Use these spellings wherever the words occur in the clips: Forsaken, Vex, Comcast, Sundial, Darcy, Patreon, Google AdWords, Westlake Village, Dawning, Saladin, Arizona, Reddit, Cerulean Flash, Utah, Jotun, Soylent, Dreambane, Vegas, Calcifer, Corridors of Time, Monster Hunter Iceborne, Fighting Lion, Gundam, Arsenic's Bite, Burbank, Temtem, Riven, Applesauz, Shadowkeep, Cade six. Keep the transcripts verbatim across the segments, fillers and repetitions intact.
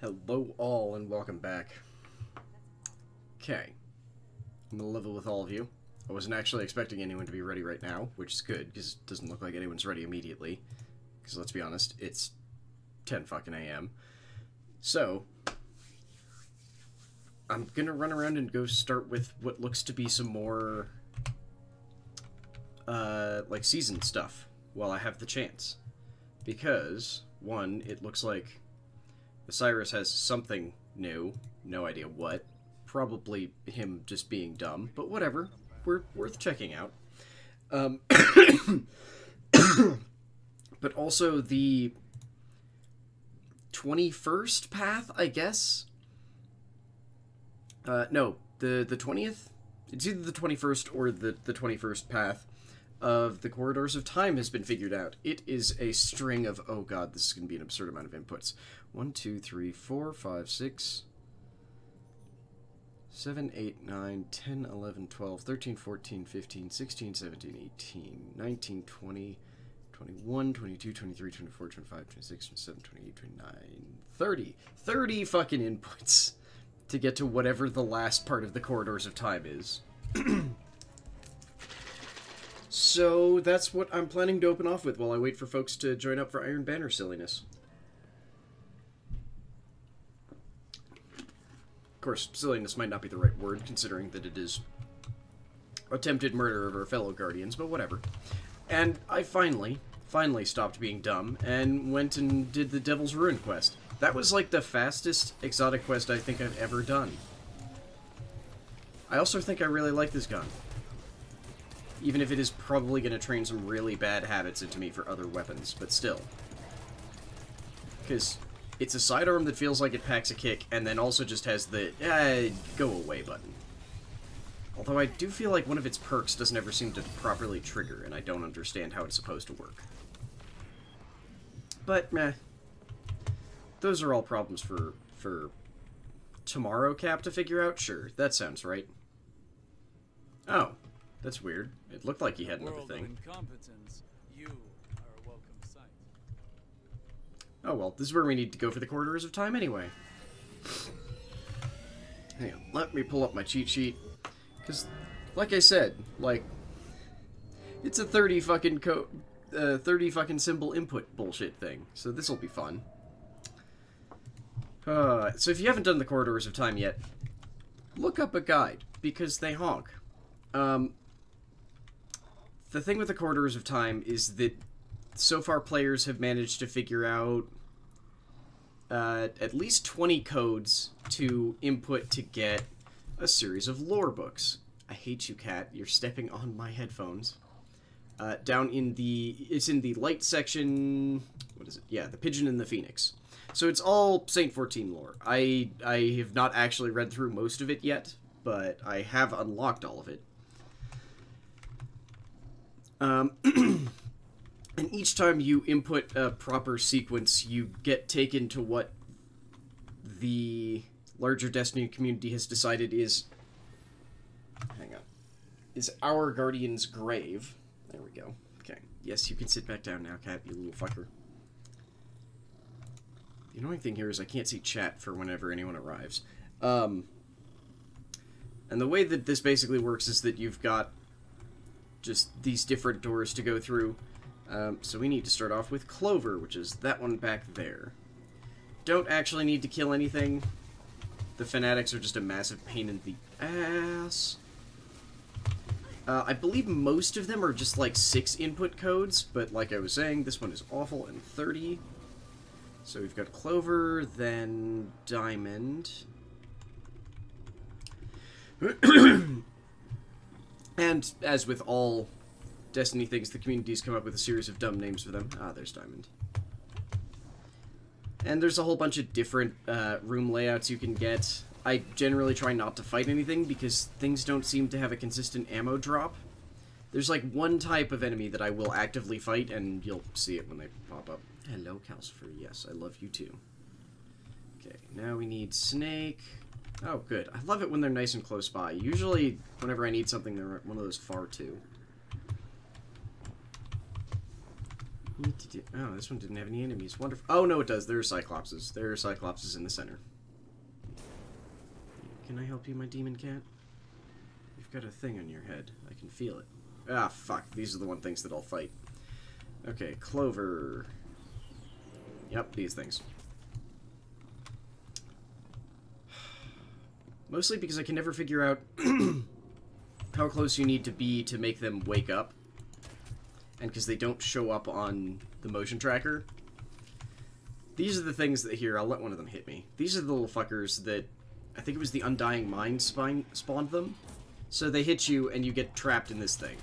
Hello all and welcome back. Okay, I'm gonna level with all of you. I wasn't actually expecting anyone to be ready right now, which is good, because it doesn't look like anyone's ready immediately. Because let's be honest, it's ten fucking a m. So, I'm gonna run around and go start with what looks to be some more, uh, like season stuff while I have the chance. Because, one, it looks like Osiris has something new, no idea what. Probably him just being dumb, but whatever. We're worth checking out. Um, but also the twenty-first path, I guess? Uh, no, the, the twentieth? It's either the twenty-first or the, the twenty-first path of the Corridors of Time has been figured out. It is a string of, oh god, this is going to be an absurd amount of inputs. One, two, three, four, five, six, seven, eight, nine, ten, eleven, twelve, thirteen, fourteen, fifteen, sixteen, seventeen, eighteen, nineteen, twenty, twenty-one, twenty-two, twenty-three, twenty-four, twenty-five, twenty-six, twenty-seven, twenty-eight, twenty-nine, thirty. thirty fucking inputs to get to whatever the last part of the Corridors of Time is. So that's what I'm planning to open off with while I wait for folks to join up for Iron Banner silliness. Of course, silliness might not be the right word, considering that it is attempted murder of our fellow guardians, but whatever. And I finally, finally stopped being dumb and went and did the Devil's Ruin quest. That was like the fastest exotic quest I think I've ever done. I also think I really like this gun. Even if it is probably going to train some really bad habits into me for other weapons, but still. Because it's a sidearm that feels like it packs a kick, and then also just has the, eh, go away button. Although I do feel like one of its perks doesn't ever seem to properly trigger, and I don't understand how it's supposed to work. But, meh. Those are all problems for, for tomorrow Cap to figure out? Sure, that sounds right. Oh. That's weird. It looked like he had another thing. You are a welcome sight. Oh well, this is where we need to go for the Corridors of Time anyway. Hang on, let me pull up my cheat sheet. Because, like I said, like, it's a thirty fucking co- uh, thirty fucking symbol input bullshit thing. So this'll be fun. Uh, so if you haven't done the Corridors of Time yet, look up a guide, because they honk. Um... The thing with the Corridors of Time is that so far players have managed to figure out uh, at least twenty codes to input to get a series of lore books. I hate you, cat. You're stepping on my headphones. Uh, down in the... It's in the light section... What is it? Yeah, the Pigeon and the Phoenix. So it's all Saint fourteen lore. I, I have not actually read through most of it yet, but I have unlocked all of it. Um, and each time you input a proper sequence, you get taken to what the larger Destiny community has decided is... Hang on. Is our Guardian's grave. There we go. Okay. Yes, you can sit back down now, Cat, you little fucker. The annoying thing here is I can't see chat for whenever anyone arrives. Um, and the way that this basically works is that you've got just these different doors to go through. Um, so we need to start off with Clover, which is that one back there. Don't actually need to kill anything. The fanatics are just a massive pain in the ass. Uh, I believe most of them are just like six input codes, but like I was saying, this one is awful and thirty. So we've got Clover, then Diamond. And, as with all Destiny things, the communities come up with a series of dumb names for them. Ah, there's Diamond. And there's a whole bunch of different uh, room layouts you can get. I generally try not to fight anything, because things don't seem to have a consistent ammo drop. There's, like, one type of enemy that I will actively fight, and you'll see it when they pop up. Hello, Calcifer. Yes, I love you, too. Okay, now we need Snake... Oh, good. I love it when they're nice and close by. Usually, whenever I need something, they're one of those far too. Oh, this one didn't have any enemies. Wonderful. Oh, no, it does. There are cyclopses. There are cyclopses in the center. Can I help you, my demon cat? You've got a thing on your head. I can feel it. Ah, fuck. These are the one things that I'll fight. Okay, clover. Yep, these things. Mostly because I can never figure out how close you need to be to make them wake up. And because they don't show up on the motion tracker. These are the things that... Here, I'll let one of them hit me. These are the little fuckers that... I think it was the Undying Mind spine, spawned them. So they hit you, and you get trapped in this thing.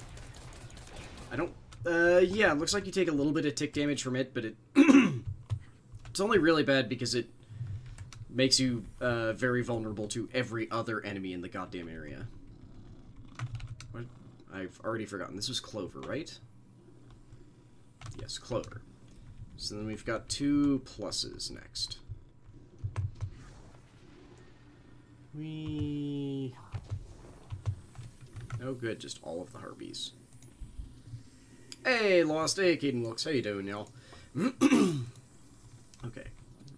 I don't... Uh, yeah, it looks like you take a little bit of tick damage from it, but it... it's only really bad because it makes you uh, very vulnerable to every other enemy in the goddamn area. What? I've already forgotten. This was clover, right? Yes, clover. So then we've got two pluses next. We... Oh good, just all of the Harpies. Hey, Lost! Hey, Caden Wilkes, how you doing, y'all? Okay.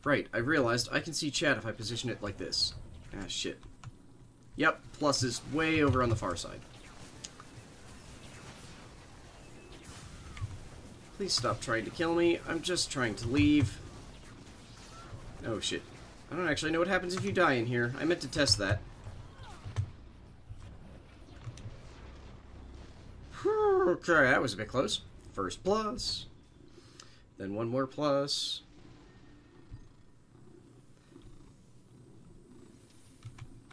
Right, I realized I can see chat if I position it like this. Ah, shit. Yep, plus is way over on the far side. Please stop trying to kill me. I'm just trying to leave. Oh, shit. I don't actually know what happens if you die in here. I meant to test that. Okay, that was a bit close. First plus. Then one more plus.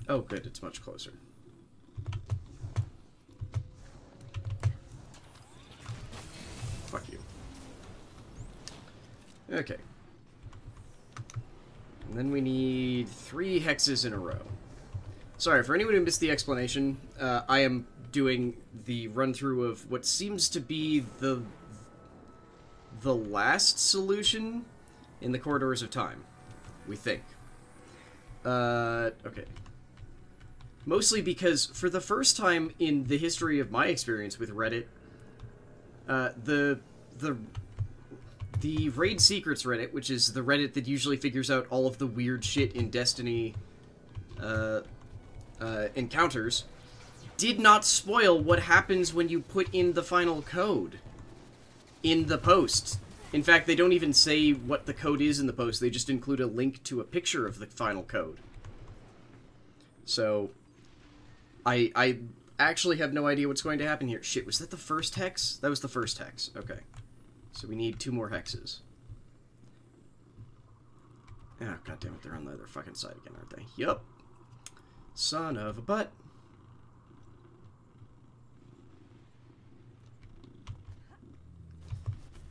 Oh, good. It's much closer. Fuck you. Okay. And then we need three hexes in a row. Sorry, for anyone who missed the explanation, uh, I am doing the run-through of what seems to be the, the last solution in the Corridors of Time, we think. Uh, okay. Mostly because for the first time in the history of my experience with Reddit, uh, the... the The Raid Secrets Reddit, which is the Reddit that usually figures out all of the weird shit in Destiny uh, uh, encounters, did not spoil what happens when you put in the final code in the post. In fact, they don't even say what the code is in the post. They just include a link to a picture of the final code. So, I, I actually have no idea what's going to happen here. Shit, was that the first hex? That was the first hex. Okay. So we need two more hexes. Ah, oh, goddammit, they're on the other fucking side again, aren't they? Yup. Son of a butt.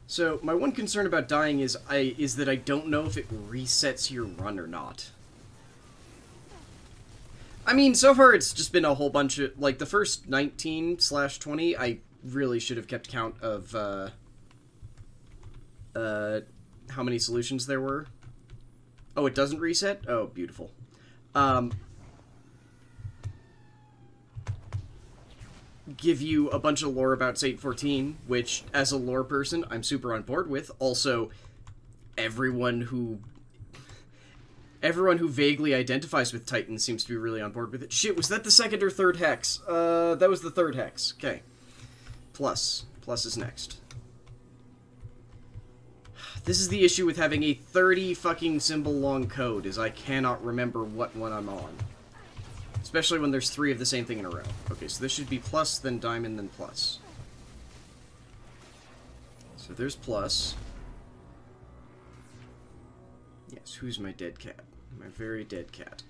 So, my one concern about dying is I is that I don't know if it resets your run or not. I mean, so far it's just been a whole bunch of... Like, the first nineteen slash twenty, I really should have kept count of... Uh, Uh, how many solutions there were. Oh, it doesn't reset? Oh, beautiful. Um, give you a bunch of lore about Saint fourteen, which, as a lore person, I'm super on board with. Also, everyone who... Everyone who vaguely identifies with Titan seems to be really on board with it. Shit, was that the second or third hex? Uh, that was the third hex. Okay. Plus. Plus is next. This is the issue with having a thirty fucking symbol long code, is I cannot remember what one I'm on. Especially when there's three of the same thing in a row. Okay, so this should be plus, then diamond, then plus. So there's plus. Yes, who's my dead cat? My very dead cat.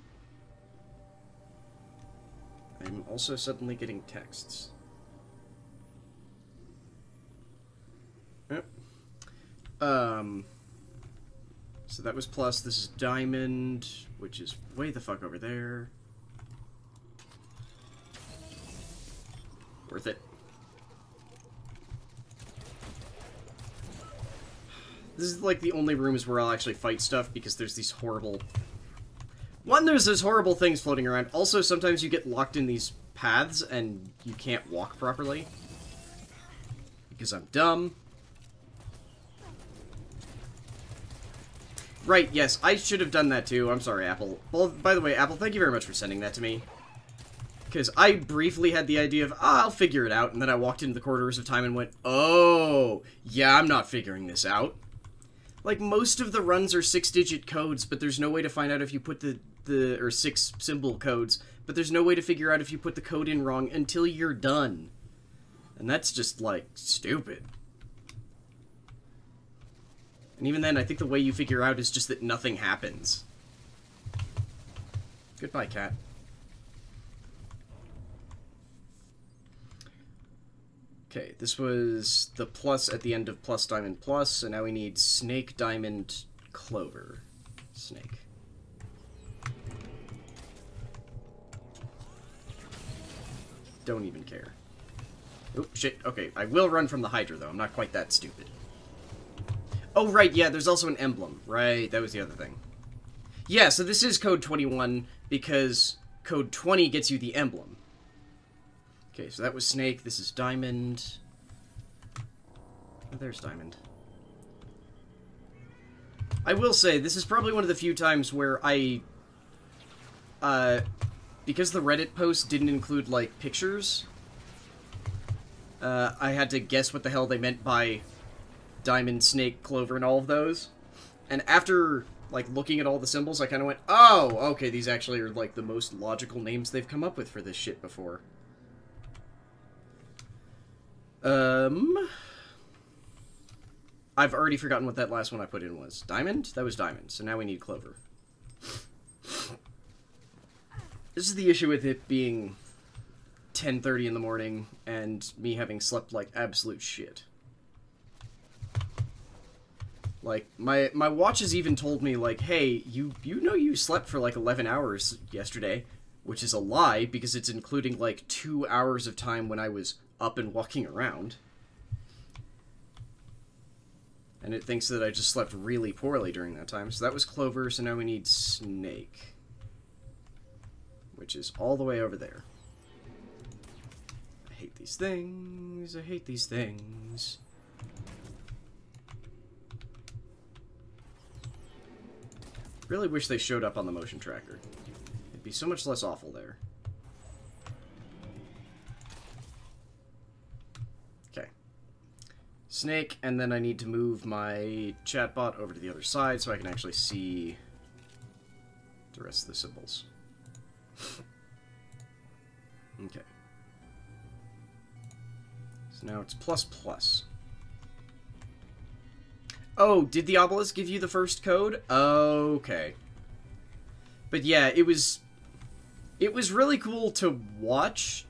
I'm also suddenly getting texts. Yep. Um, so that was plus, this is diamond, which is way the fuck over there. Worth it. This is like the only rooms where I'll actually fight stuff, because there's these horrible... One, there's those horrible things floating around. Also, sometimes you get locked in these paths and you can't walk properly. Because I'm dumb. Right, yes, I should have done that too. I'm sorry, Apple. Well, by the way, Apple, thank you very much for sending that to me. Because I briefly had the idea of, ah, I'll figure it out, and then I walked into the Corridors of Time and went, oh, yeah, I'm not figuring this out. Like, most of the runs are six-digit codes, but there's no way to find out if you put the, the, or six-symbol codes, but there's no way to figure out if you put the code in wrong until you're done. And that's just, like, stupid. And even then, I think the way you figure out is just that nothing happens. Goodbye, cat. Okay, this was the plus at the end of plus diamond plus, so now we need snake, diamond, clover. Snake. Don't even care. Oh, shit. Okay, I will run from the Hydra, though. I'm not quite that stupid. Oh, right, yeah, there's also an emblem. Right, that was the other thing. Yeah, so this is code twenty-one, because code twenty gets you the emblem. Okay, so that was snake, this is diamond. Oh, there's diamond. I will say, this is probably one of the few times where I... Uh, because the Reddit post didn't include, like, pictures, uh, I had to guess what the hell they meant by diamond, snake, clover, and all of those. And after, like, looking at all the symbols, I kind of went, oh, okay, these actually are, like, the most logical names they've come up with for this shit before. Um, I've already forgotten what that last one I put in was. Diamond? That was diamond, so now we need clover. This is the issue with it being ten thirty in the morning and me having slept like absolute shit. Like, my, my watch has even told me, like, hey, you, you know you slept for like eleven hours yesterday, which is a lie because it's including like two hours of time when I was up and walking around. And it thinks that I just slept really poorly during that time. So that was clover, so now we need snake. Which is all the way over there. I hate these things. I hate these things. Really wish they showed up on the motion tracker. It'd be so much less awful there. Snake, and then I need to move my chatbot over to the other side so I can actually see the rest of the symbols. Okay. So now it's plus plus. Oh, did the obelisk give you the first code? Okay. But yeah, it was... It was really cool to watch...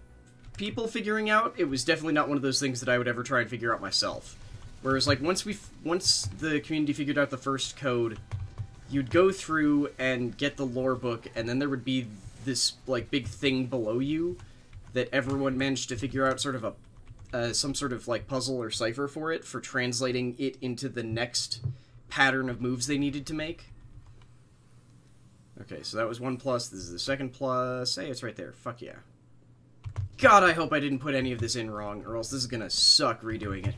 people figuring out. It was definitely not one of those things that I would ever try and figure out myself. Whereas, like, once we, once the community figured out the first code, you'd go through and get the lore book, and then there would be this, like, big thing below you that everyone managed to figure out sort of a, uh, some sort of, like, puzzle or cipher for it, for translating it into the next pattern of moves they needed to make. Okay, so that was one plus, this is the second plus. Hey, it's right there. Fuck yeah. God, I hope I didn't put any of this in wrong, or else this is gonna suck redoing it.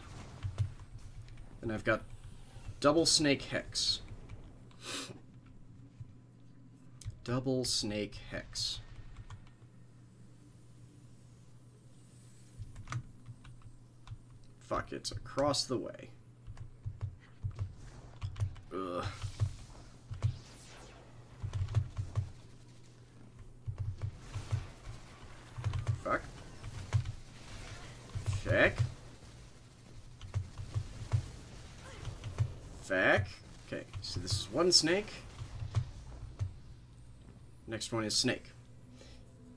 And I've got double snake hex. Double snake hex. Fuck, it's across the way. Ugh. Fuck. Feck. Feck. Okay, so this is one snake. Next one is snake.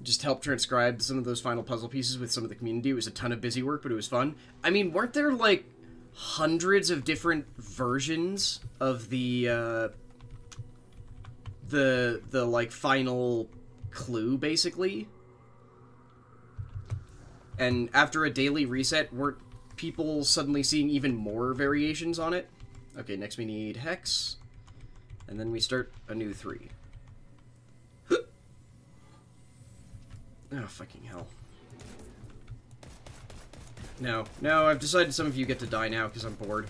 Just helped transcribe some of those final puzzle pieces with some of the community. It was a ton of busy work, but it was fun. I mean, weren't there, like, hundreds of different versions of the, uh... The, the, like, final clue, basically? And after a daily reset, weren't people suddenly seeing even more variations on it? Okay, next we need hex. And then we start a new three. Oh, fucking hell. No, no, I've decided some of you get to die now because I'm bored.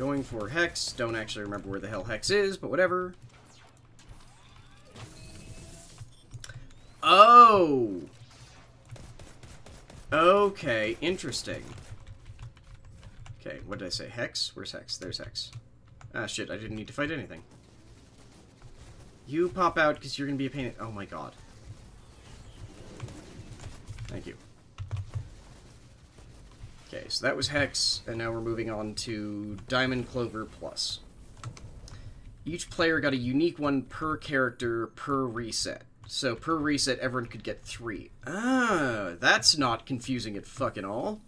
Going for Hex. Don't actually remember where the hell Hex is, but whatever. Oh! Okay, interesting. Okay, what did I say? Hex? Where's Hex? There's Hex. Ah, shit, I didn't need to fight anything. You pop out, because you're going to be a pain in... Oh my god. Thank you. Okay, so that was Hex, and now we're moving on to Diamond Clover Plus. Each player got a unique one per character per reset. So per reset, everyone could get three. Ah, that's not confusing at fucking all.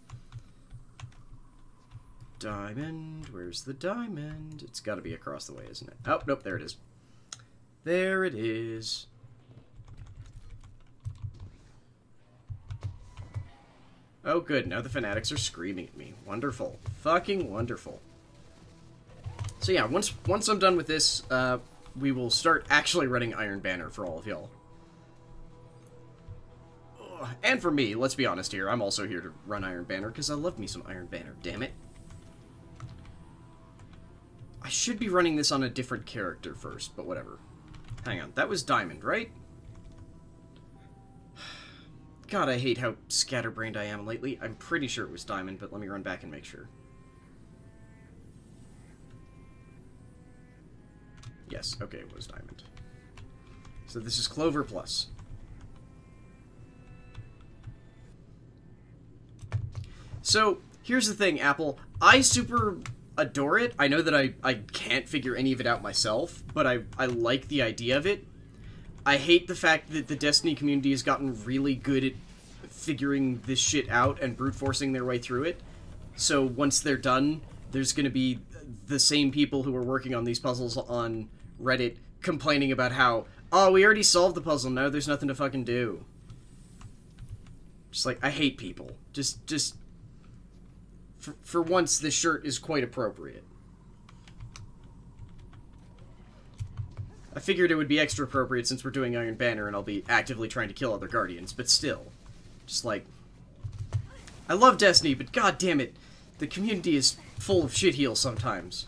Diamond, where's the diamond? It's got to be across the way, isn't it? Oh, nope, there it is. There it is. Oh, good. Now the fanatics are screaming at me. Wonderful. Fucking wonderful. So yeah, once once I'm done with this, uh, we will start actually running Iron Banner for all of y'all. And for me, let's be honest here. I'm also here to run Iron Banner, because I love me some Iron Banner, damn it. I should be running this on a different character first, but whatever. Hang on. That was Diamond, right? God, I hate how scatterbrained I am lately. I'm pretty sure it was Diamond, but let me run back and make sure. Yes, okay, it was Diamond. So this is Clover Plus. So, here's the thing, Apple. I super adore it. I know that I, I can't figure any of it out myself, but I, I like the idea of it. I hate the fact that the Destiny community has gotten really good at figuring this shit out and brute-forcing their way through it. So once they're done, there's going to be the same people who are working on these puzzles on Reddit complaining about how, oh, we already solved the puzzle, no, there's nothing to fucking do. Just like, I hate people. Just, just... For, for once, this shirt is quite appropriate. I figured it would be extra appropriate since we're doing Iron Banner and I'll be actively trying to kill other Guardians, but still. Just like... I love Destiny, but god damn it, the community is full of shit heels sometimes.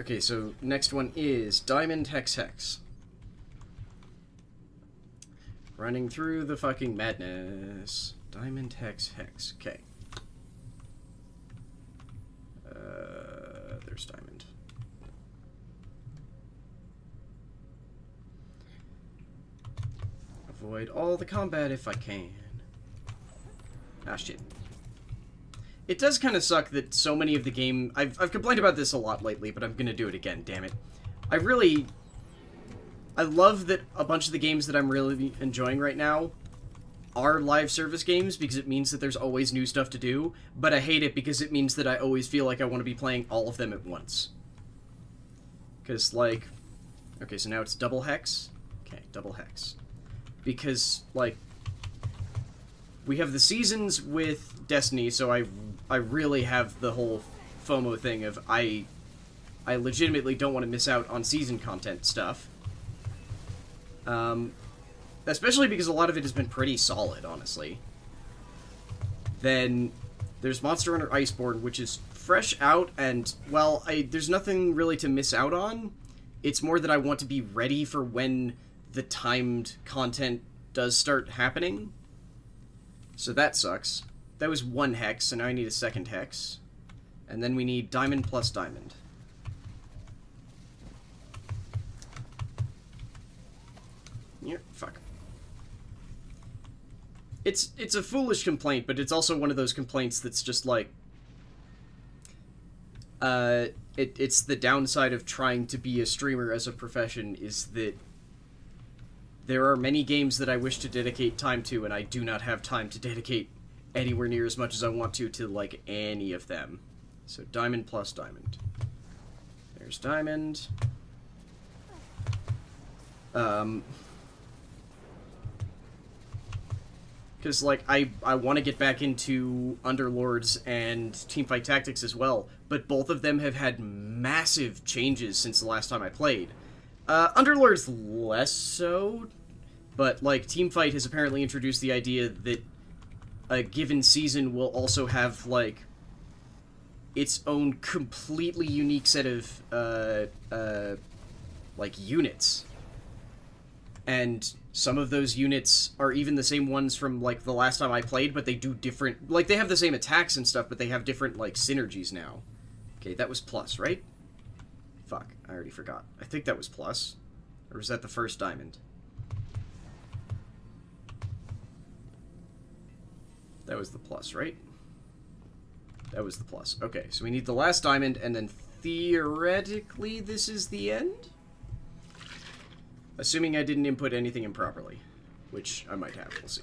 Okay, so next one is Diamond Hex Hex. Running through the fucking madness. Diamond Hex Hex. Okay. Uh, there's Diamond. Avoid all the combat if I can. Ah, shit. It does kind of suck that so many of the game... I've, I've complained about this a lot lately, but I'm going to do it again, damn it. I really... I love that a bunch of the games that I'm really enjoying right now are live service games, because it means that there's always new stuff to do, but I hate it because it means that I always feel like I want to be playing all of them at once. Because, like... Okay, so now it's double hex. Okay, double hex. Because, like, we have the seasons with Destiny, so I, I really have the whole FOMO thing of I, I legitimately don't want to miss out on season content stuff. Um, especially because a lot of it has been pretty solid, honestly. Then there's Monster Hunter Iceborne, which is fresh out, and, well, I, there's nothing really to miss out on. It's more that I want to be ready for when... the timed content does start happening. So that sucks. That was one hex, so now I need a second hex. And then we need diamond plus diamond. Yeah, fuck. It's, it's a foolish complaint, but it's also one of those complaints that's just like... Uh, it, it's the downside of trying to be a streamer as a profession is that... there are many games that I wish to dedicate time to, and I do not have time to dedicate anywhere near as much as I want to to, like, any of them. So, diamond plus diamond. There's diamond. Um. Because, like, I, I want to get back into Underlords and Teamfight Tactics as well, but both of them have had massive changes since the last time I played. Uh, Underlords less so, but, like, Teamfight has apparently introduced the idea that a given season will also have, like, its own completely unique set of, uh, uh, like, units. And some of those units are even the same ones from, like, the last time I played, but they do different... Like, they have the same attacks and stuff, but they have different, like, synergies now. Okay, that was plus, right? Fuck, I already forgot. I think that was plus. Or was that the first diamond? That was the plus, right? That was the plus. Okay, so we need the last diamond, and then theoretically this is the end? Assuming I didn't input anything improperly, which I might have, we'll see.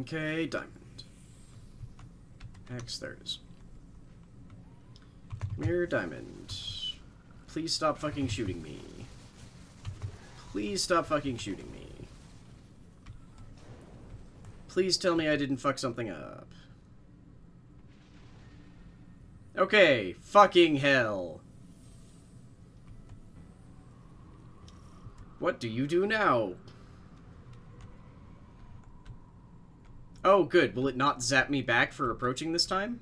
Okay, diamond. X, there it is. Mirror diamond. Please stop fucking shooting me. Please stop fucking shooting me. Please tell me I didn't fuck something up. Okay, fucking hell. What do you do now? Oh, good. Will it not zap me back for approaching this time?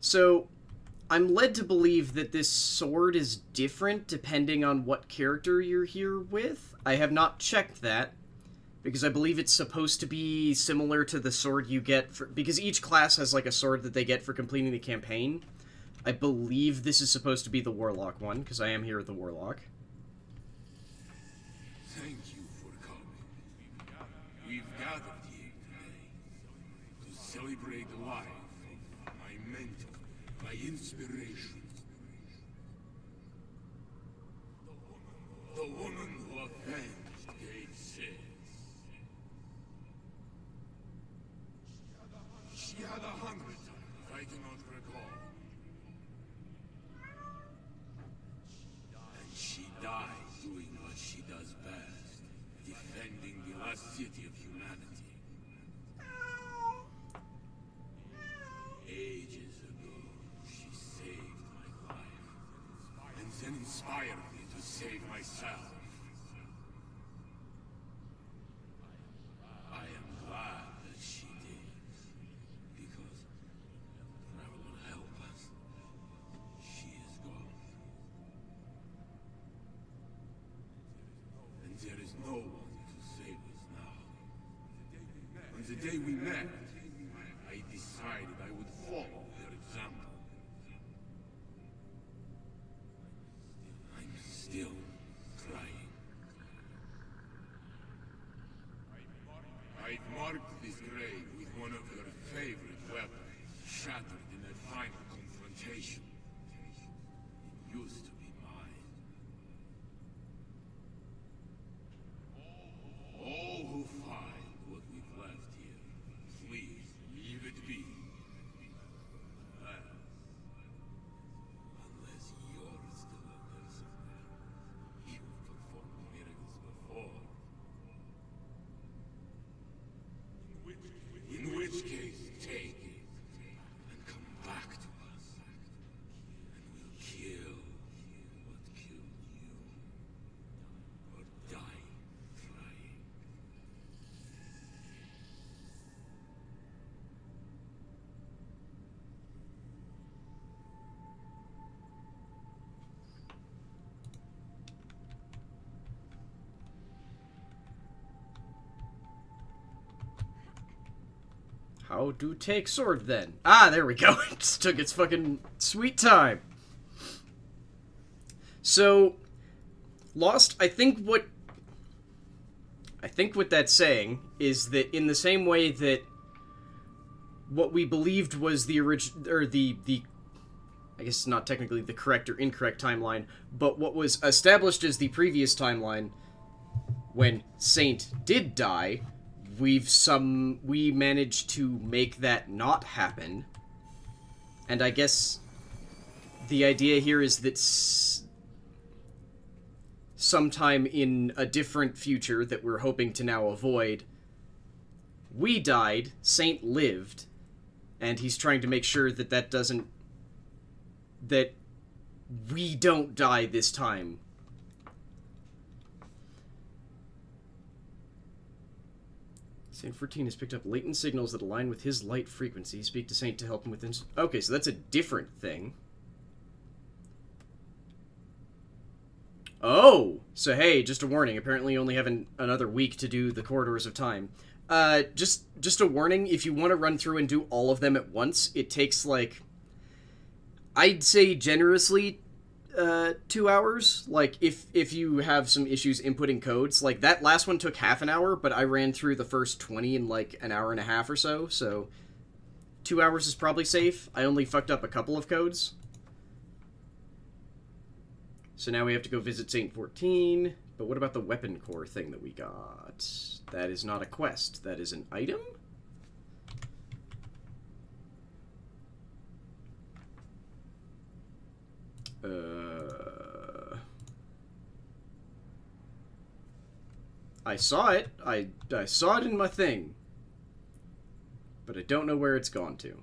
So... I'm led to believe that this sword is different depending on what character you're here with. I have not checked that, because I believe it's supposed to be similar to the sword you get for... Because each class has, like, a sword that they get for completing the campaign. I believe this is supposed to be the Warlock one, because I am here with the Warlock. Thank you for coming. We've gathered here today to celebrate the life of my mentor. My inspiration. The woman who avenged Gate six. She had a hundred times, I cannot recall. And she died doing what she does best, defending the last city of humanity. Ages. And inspired me to save myself. I am glad that she did, because whatever will help us, she is gone. And there is no one to save us now. On the day we met, I decided I would follow her example. Still crying. I've marked this grave with one of her favorite weapons, shattered in a final confrontation. It used to be mine. All who find what we've left here, please leave it be. How to take sword, then? Ah, there we go. It just took its fucking sweet time. So, Lost, I think what... I think what that's saying is that in the same way that what we believed was the original... Or the, the... I guess not technically the correct or incorrect timeline, but what was established as the previous timeline when Saint did die... We've some... We managed to make that not happen. And I guess... The idea here is that... S sometime in a different future that we're hoping to now avoid... We died, Saint lived, and he's trying to make sure that that doesn't... That... We don't die this time. Saint fourteen has picked up latent signals that align with his light frequency. Speak to Saint to help him with... Ins okay, so that's a different thing. Oh! So hey, just a warning. Apparently you only have an another week to do the Corridors of Time. Uh, just, just a warning. If you want to run through and do all of them at once, it takes, like... I'd say generously... uh two hours like if if you have some issues inputting codes. Like that last one took half an hour, but I ran through the first twenty in like an hour and a half or so, so two hours is probably safe. I only fucked up a couple of codes. So now we have to go visit Saint fourteen. But what about the weapon core thing that we got? That is not a quest, that is an item. Uh, I saw it. I, I saw it in my thing. But I don't know where it's gone to.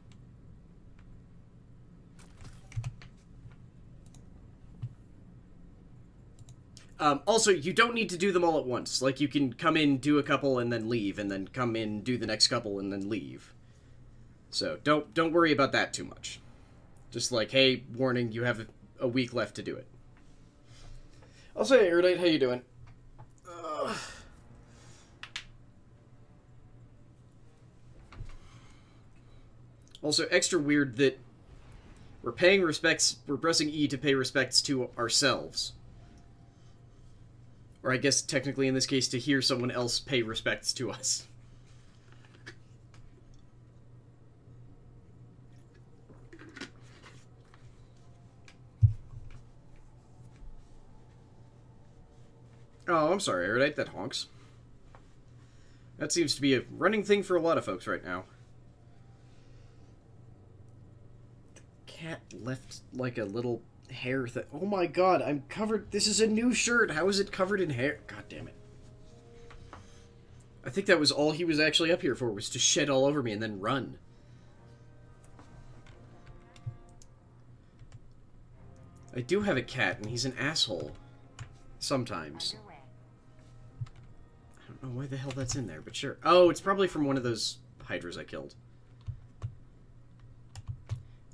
Um, also, you don't need to do them all at once. Like, you can come in, do a couple, and then leave. And then come in, do the next couple, and then leave. So, don't, don't worry about that too much. Just like, hey, warning, you have... a a week left to do it. I'll say, Erudite, how you doing? Ugh. Also, extra weird that we're paying respects, we're pressing E to pay respects to ourselves. Or I guess technically in this case to hear someone else pay respects to us. Oh, I'm sorry, Erudite, that honks. That seems to be a running thing for a lot of folks right now. The cat left, like, a little hair thing. Oh my god, I'm covered... This is a new shirt! How is it covered in hair? God damn it. I think that was all he was actually up here for, was to shed all over me and then run. I do have a cat, and he's an asshole. Sometimes. I don't know why the hell that's in there, but sure. Oh, it's probably from one of those hydras I killed.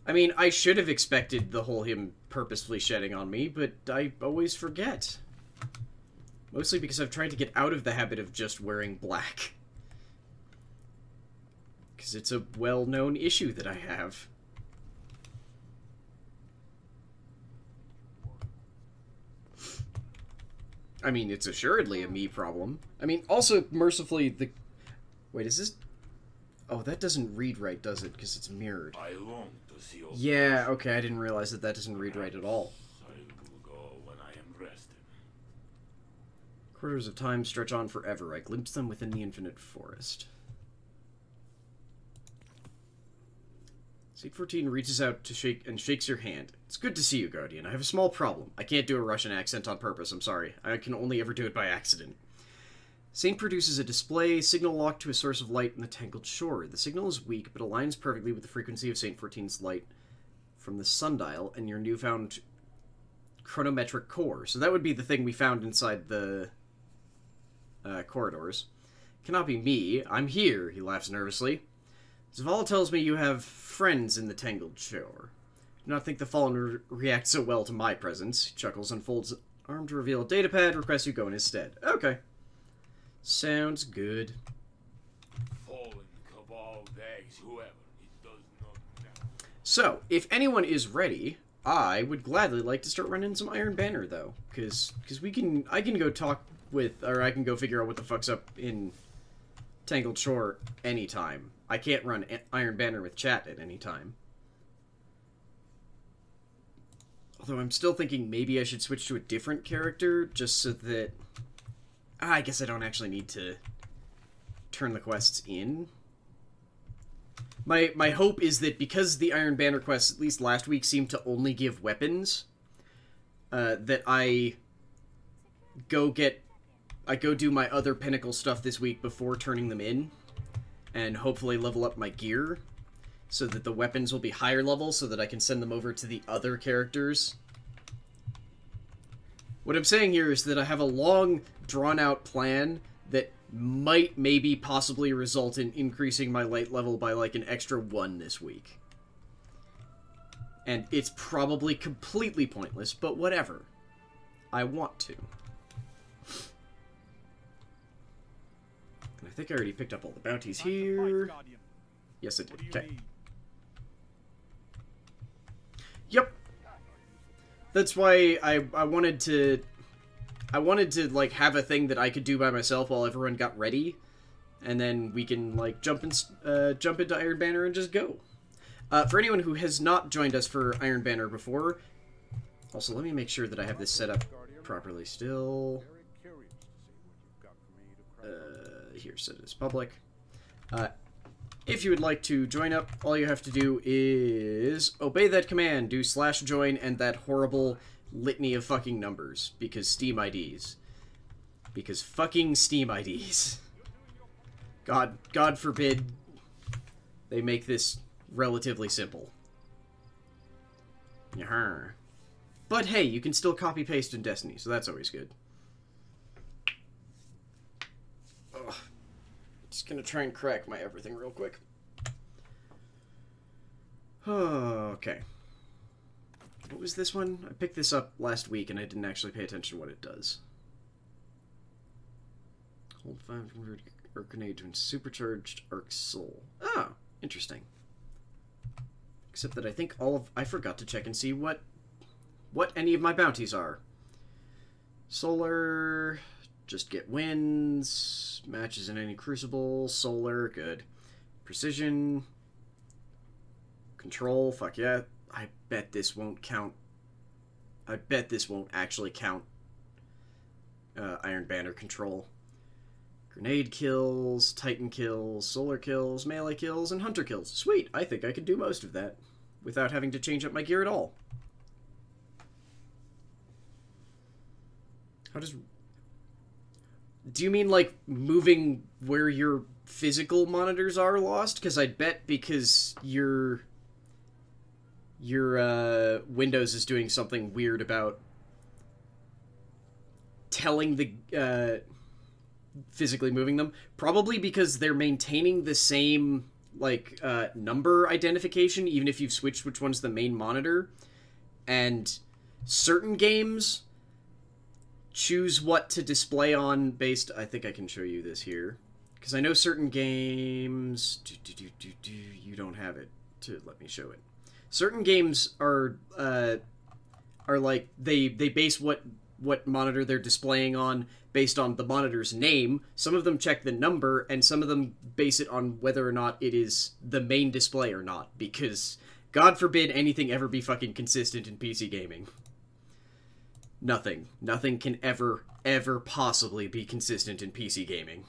I mean, I should have expected the whole him purposefully shedding on me, but I always forget. Mostly because I've tried to get out of the habit of just wearing black. Because it's a well-known issue that I have. I mean, it's assuredly a me problem. I mean, also, mercifully, the... Wait, is this... Oh, that doesn't read right, does it? Because it's mirrored. I long to see your yeah, okay, I didn't realize that that doesn't read right at all. I will go when I am rested. Quarters of time stretch on forever. I glimpse them within the infinite forest. Saint fourteen reaches out to shake and shakes your hand. It's good to see you, Guardian. I have a small problem. I can't do a Russian accent on purpose, I'm sorry. I can only ever do it by accident. Saint produces a display, signal locked to a source of light in the Tangled Shore. The signal is weak, but aligns perfectly with the frequency of Saint fourteen's light from the Sundial and your newfound chronometric core. So that would be the thing we found inside the uh, corridors. Cannot be me. I'm here, he laughs nervously. Zavala tells me you have friends in the Tangled Shore. I do not think the Fallen re reacts so well to my presence. He chuckles and folds an arm to reveal a datapad, requests you go in his stead. Okay. Sounds good. Fallen, Cabal, Vex, whoever. It does not matter. So, if anyone is ready, I would gladly like to start running some Iron Banner, though. Because because we can... I can go talk with... Or I can go figure out what the fuck's up in Tangled Shore anytime. I can't run Iron Banner with chat at any time. Although I'm still thinking maybe I should switch to a different character, just so that... Ah, I guess I don't actually need to turn the quests in. My, my hope is that because the Iron Banner quests, at least last week, seemed to only give weapons, uh, that I go get... I go do my other Pinnacle stuff this week before turning them in. And hopefully level up my gear so that the weapons will be higher level so that I can send them over to the other characters. What I'm saying here is that I have a long, drawn-out plan that might maybe possibly result in increasing my light level by like an extra one this week. And it's probably completely pointless, but whatever. I want to. I think I already picked up all the bounties here. Yes, I did. Okay. Yep. That's why I, I wanted to... I wanted to, like, have a thing that I could do by myself while everyone got ready. And then we can, like, jump, in, uh, jump into Iron Banner and just go. Uh, for anyone who has not joined us for Iron Banner before... Also, let me make sure that I have this set up properly still. Uh, here, set it as public. Uh, if you would like to join up, all you have to do is... Obey that command, do slash join, and that horrible... litany of fucking numbers, because Steam I Ds. Because fucking Steam I Ds. God, God forbid they make this relatively simple. Yarr. But hey, you can still copy-paste in Destiny, so that's always good. Ugh. Just gonna try and crack my everything real quick. Oh, okay. What was this one? I picked this up last week and I didn't actually pay attention to what it does. Hold five hundred arc grenade to supercharged arc soul. Oh, interesting. Except that I think all of... I forgot to check and see what what any of my bounties are. Solar, just get wins, matches in any crucible, solar, good. Precision, control, fuck yeah. I bet this won't count. I bet this won't actually count uh, Iron Banner control. Grenade kills, Titan kills, solar kills, melee kills, and hunter kills. Sweet! I think I can do most of that without having to change up my gear at all. How does... Do you mean, like, moving where your physical monitors are lost? Because I bet because you're... Your, uh, Windows is doing something weird about telling the, uh, physically moving them. Probably because they're maintaining the same, like, uh, number identification, even if you've switched which one's the main monitor. And certain games choose what to display on based... I think I can show you this here. Because I know certain games... Do, do, do, do, do, you don't have it to let me show it. Certain games are uh, are like they they base what what monitor they're displaying on based on the monitor's name. Some of them check the number, and some of them base it on whether or not it is the main display or not. Because God forbid anything ever be fucking consistent in P C gaming. Nothing, nothing can ever ever possibly be consistent in P C gaming.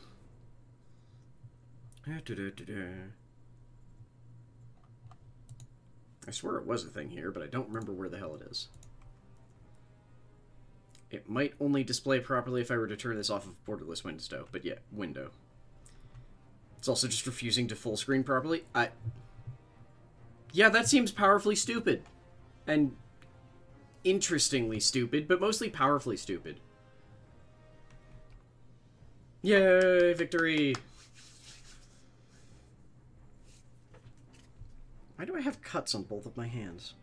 I swear it was a thing here, but I don't remember where the hell it is. It might only display properly if I were to turn this off of borderless window, but yeah, window. It's also just refusing to full screen properly. I... Yeah, that seems powerfully stupid. And interestingly stupid, but mostly powerfully stupid. Yay, victory! Why do I have cuts on both of my hands?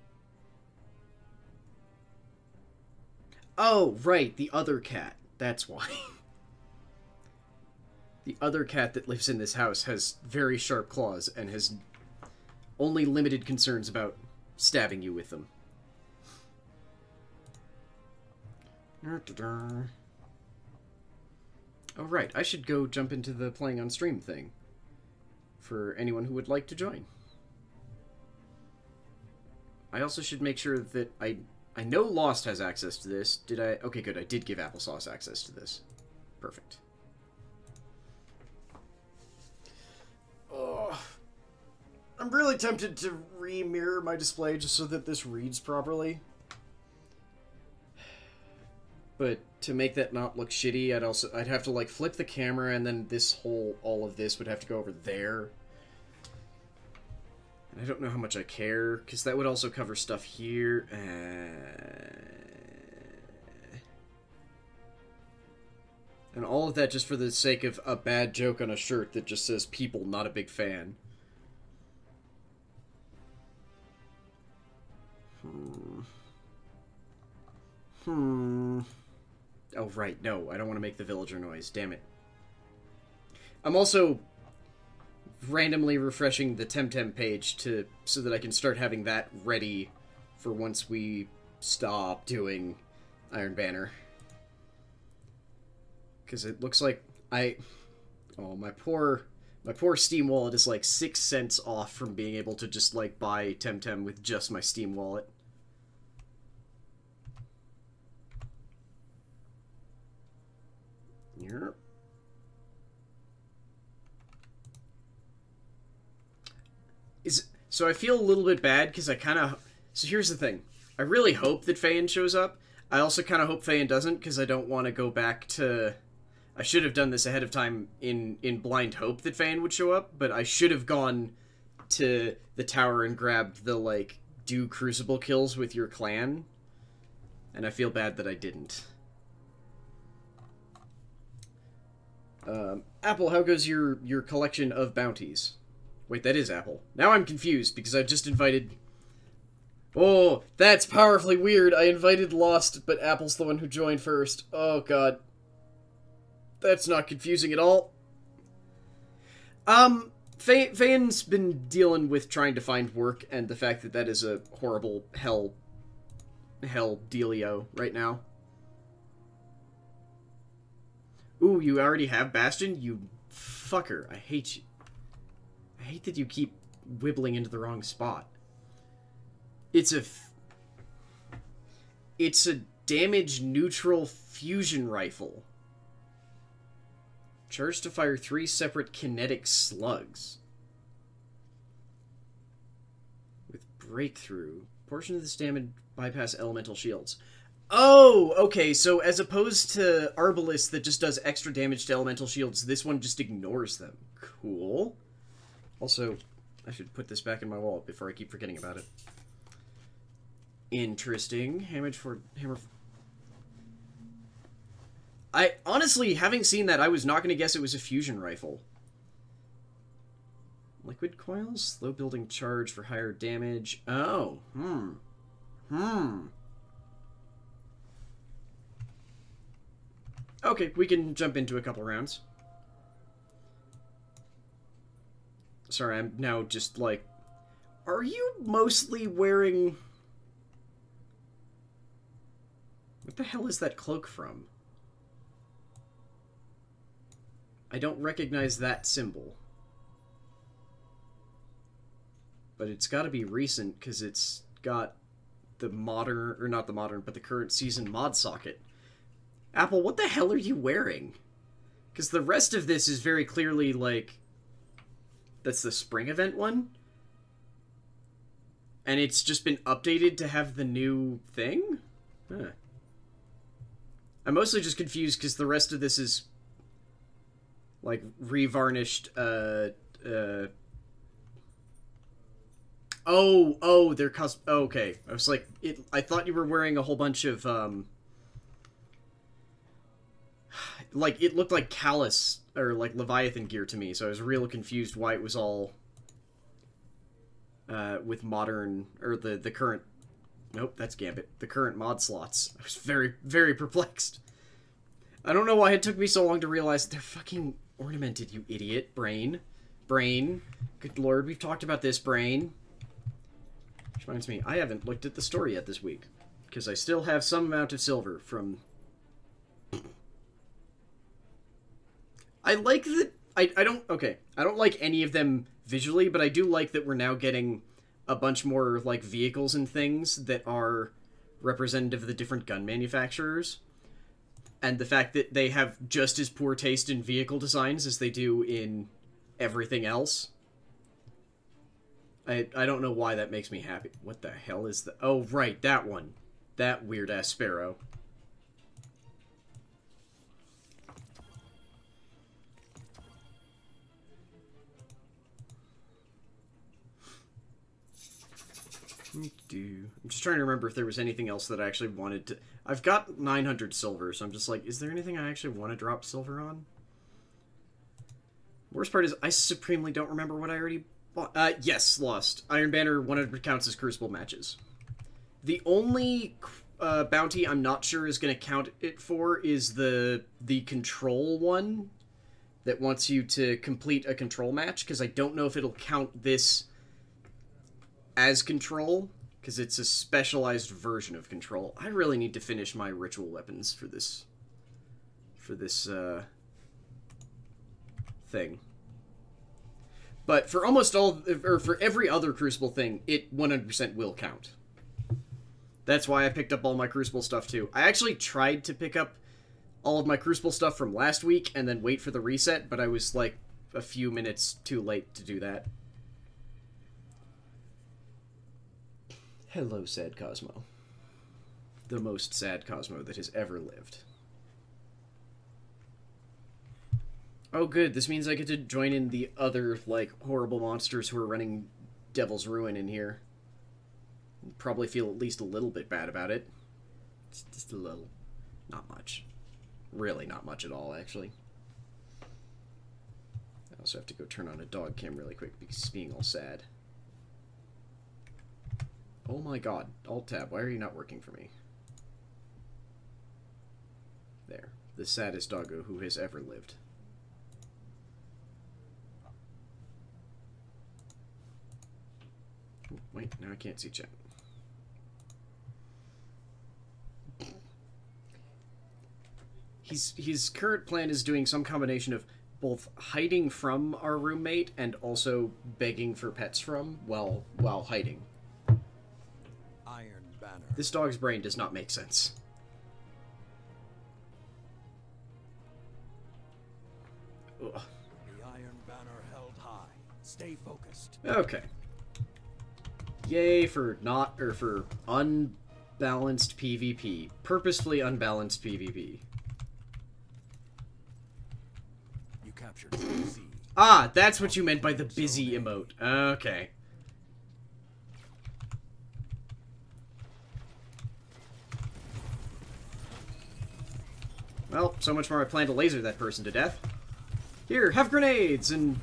Oh, right, the other cat. That's why. The other cat that lives in this house has very sharp claws and has only limited concerns about stabbing you with them. Oh, right, I should go jump into the playing on stream thing for anyone who would like to join. I also should make sure that I... I know Lost has access to this. Did I... Okay, good. I did give Applesauce access to this. Perfect. Oh, I'm really tempted to re-mirror my display just so that this reads properly. But to make that not look shitty, I'd also... I'd have to, like, flip the camera, and then this whole... All of this would have to go over there. I don't know how much I care, because that would also cover stuff here. Uh... And all of that just for the sake of a bad joke on a shirt that just says, people, not a big fan. Hmm. Hmm. Oh, right, no. I don't want to make the villager noise. Damn it. I'm also randomly refreshing the Temtem page to so that I can start having that ready for once we stop doing Iron Banner. Because it looks like I... Oh, my poor... My poor Steam wallet is like six cents off from being able to just, like, buy Temtem with just my Steam wallet. Yep. Is, so I feel a little bit bad because I kind of... So here's the thing. I really hope that Fayne shows up. I also kind of hope Fayne doesn't because I don't want to go back to... I should have done this ahead of time in, in blind hope that Fayne would show up, but I should have gone to the tower and grabbed the, like, do crucible kills with your clan. And I feel bad that I didn't. Um, Apple, how goes your, your collection of bounties? Wait, that is Apple. Now I'm confused because I just invited... Oh, that's powerfully weird. I invited Lost, but Apple's the one who joined first. Oh, God. That's not confusing at all. Um, Fayne's been dealing with trying to find work and the fact that that is a horrible hell... hell dealio right now. Ooh, you already have Bastion? You fucker. I hate you. I hate that you keep wibbling into the wrong spot. It's a... F it's a damage-neutral fusion rifle. Charged to fire three separate kinetic slugs. With breakthrough. Portion of this damage bypass elemental shields. Oh! Okay, so as opposed to Arbalest that just does extra damage to elemental shields, this one just ignores them. Cool. Also, I should put this back in my wallet before I keep forgetting about it. Interesting. Hammer for... Hammer... I... Honestly, having seen that, I was not going to guess it was a fusion rifle. Liquid coils? Slow building charge for higher damage. Oh. Hmm. Hmm. Okay, we can jump into a couple rounds. Sorry, I'm now just like... Are you mostly wearing... What the hell is that cloak from? I don't recognize that symbol. But it's gotta be recent, because it's got the modern... Or not the modern, but the current season mod socket. Apple, what the hell are you wearing? Because the rest of this is very clearly, like... That's the spring event one? And it's just been updated to have the new thing? Huh. I'm mostly just confused because the rest of this is, like, revarnished, uh, uh... Oh, oh, they're cos- oh, okay. I was like, it, I thought you were wearing a whole bunch of, um... Like, it looked like Callus, or, like, Leviathan gear to me, so I was real confused why it was all, uh, with modern, or the, the current... Nope, that's Gambit. The current mod slots. I was very, very perplexed. I don't know why it took me so long to realize they're fucking ornamented, you idiot. Brain. Brain. Good lord, we've talked about this, Brain. Which reminds me, I haven't looked at the story yet this week. Because I still have some amount of silver from... I like that... I, I don't... Okay. I don't like any of them visually, but I do like that we're now getting... a bunch more, like, vehicles and things that are representative of the different gun manufacturers. And the fact that they have just as poor taste in vehicle designs as they do in everything else. I, I don't know why that makes me happy. What the hell is the... Oh, right, that one. That weird-ass sparrow. me do? I'm just trying to remember if there was anything else that I actually wanted to... I've got nine hundred silver, so I'm just like, is there anything I actually want to drop silver on? Worst part is I supremely don't remember what I already bought. Uh, yes, lost. Iron Banner one hundred counts as Crucible matches. The only uh, bounty I'm not sure is going to count it for is the the control one that wants you to complete a control match, because I don't know if it'll count this as control, because it's a specialized version of control. I really need to finish my ritual weapons for this, for this uh, thing. But for almost all, or for every other Crucible thing, it one hundred percent will count. That's why I picked up all my Crucible stuff too. I actually tried to pick up all of my Crucible stuff from last week and then wait for the reset, but I was like a few minutes too late to do that. Hello, sad Cosmo. The most sad Cosmo that has ever lived. Oh good, this means I get to join in the other, like, horrible monsters who are running Devil's Ruin in here. Probably feel at least a little bit bad about it. It's just a little. Not much. Really not much at all, actually. I also have to go turn on a dog cam really quick because it's being all sad. Oh my god. Alt-tab, why are you not working for me? There. The saddest doggo who has ever lived. Ooh, wait, now I can't see chat. His, his current plan is doing some combination of both hiding from our roommate and also begging for pets from while while hiding. Iron Banner. This dog's brain does not make sense. Ugh. The Iron Banner held high. Stay focused. Okay. Yay for not or for unbalanced PvP. Purposefully unbalanced PvP. You captured busy. Ah, that's what you meant by the busy emote. Okay. Well, so much more I plan to laser that person to death. Here, have grenades and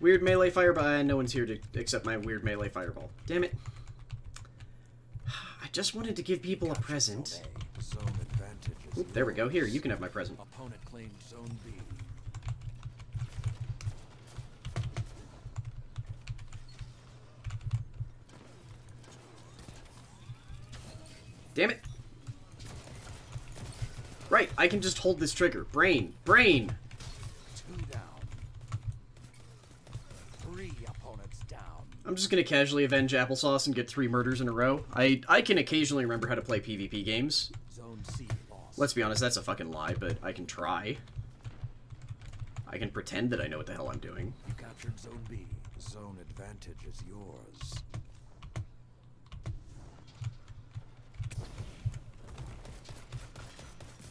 weird melee fireball. No one's here to accept my weird melee fireball. Damn it. I just wanted to give people a present. Oop, there we go. Here, you can have my present. Damn it. Right, I can just hold this trigger. Brain, brain. Two down. Three opponents down. I'm just gonna casually avenge applesauce and get three murders in a row. I I can occasionally remember how to play PvP games. Zone C, boss. Let's be honest, that's a fucking lie, but I can try. I can pretend that I know what the hell I'm doing. You captured Zone B. Zone advantage is yours.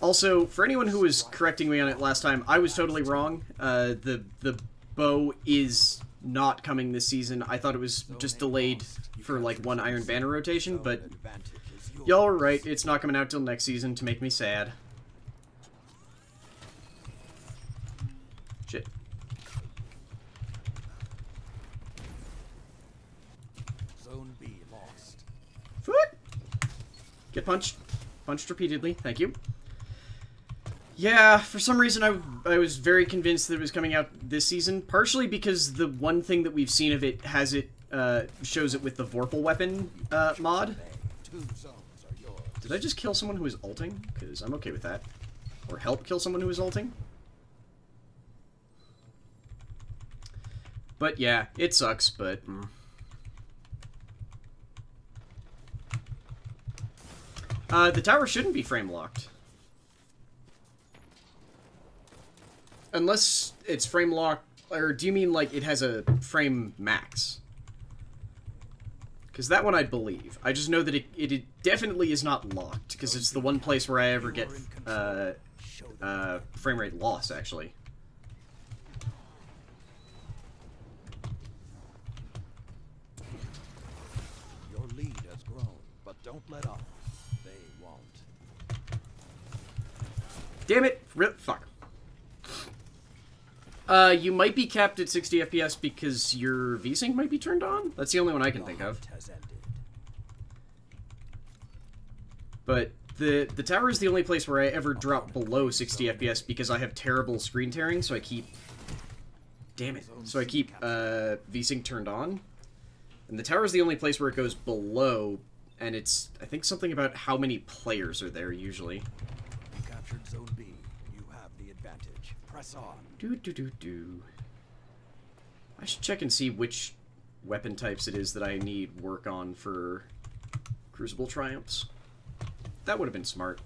Also, for anyone who was correcting me on it last time, I was totally wrong. Uh, the the bow is not coming this season. I thought it was just delayed for, like, one Iron Banner rotation, but y'all are right. It's not coming out till next season to make me sad. Shit. Zone B lost. Foot! Get punched. Punched repeatedly. Thank you. Yeah, for some reason I, I was very convinced that it was coming out this season, partially because the one thing that we've seen of it has it, uh, shows it with the Vorpal Weapon, uh, mod. Did I just kill someone who was ulting? Because I'm okay with that. Or help kill someone who was ulting? But yeah, it sucks, but... Mm. Uh, the tower shouldn't be frame-locked. Unless it's frame locked, or do you mean like it has a frame max? Because that one I believe. I just know that it, it, it definitely is not locked, because it's the one place where I ever get uh, uh, frame rate loss, actually. Don't let up. They won't. Damn it! Rip. Fuck. Uh, you might be capped at sixty F P S because your VSync might be turned on? That's the only one I can think of. But the the tower is the only place where I ever drop below sixty F P S because I have terrible screen tearing, so I keep... Damn it. So I keep uh, VSync turned on. And the tower is the only place where it goes below, and it's, I think, something about how many players are there, usually. You captured Zone B. You have the advantage. Press on. Do, do, do, do. I should check and see which weapon types it is that I need work on for Crucible Triumphs. That would have been smart.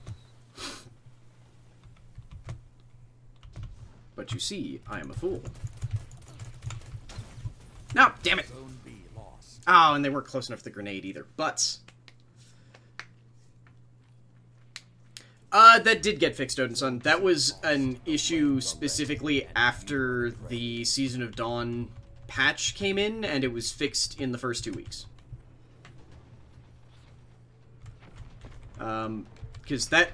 But you see, I am a fool. No, damn it! Oh, and they weren't close enough to the grenade either. Butts. Uh, that did get fixed, Odin Sun. That was an issue specifically after the Season of Dawn patch came in, and it was fixed in the first two weeks. Um, because that...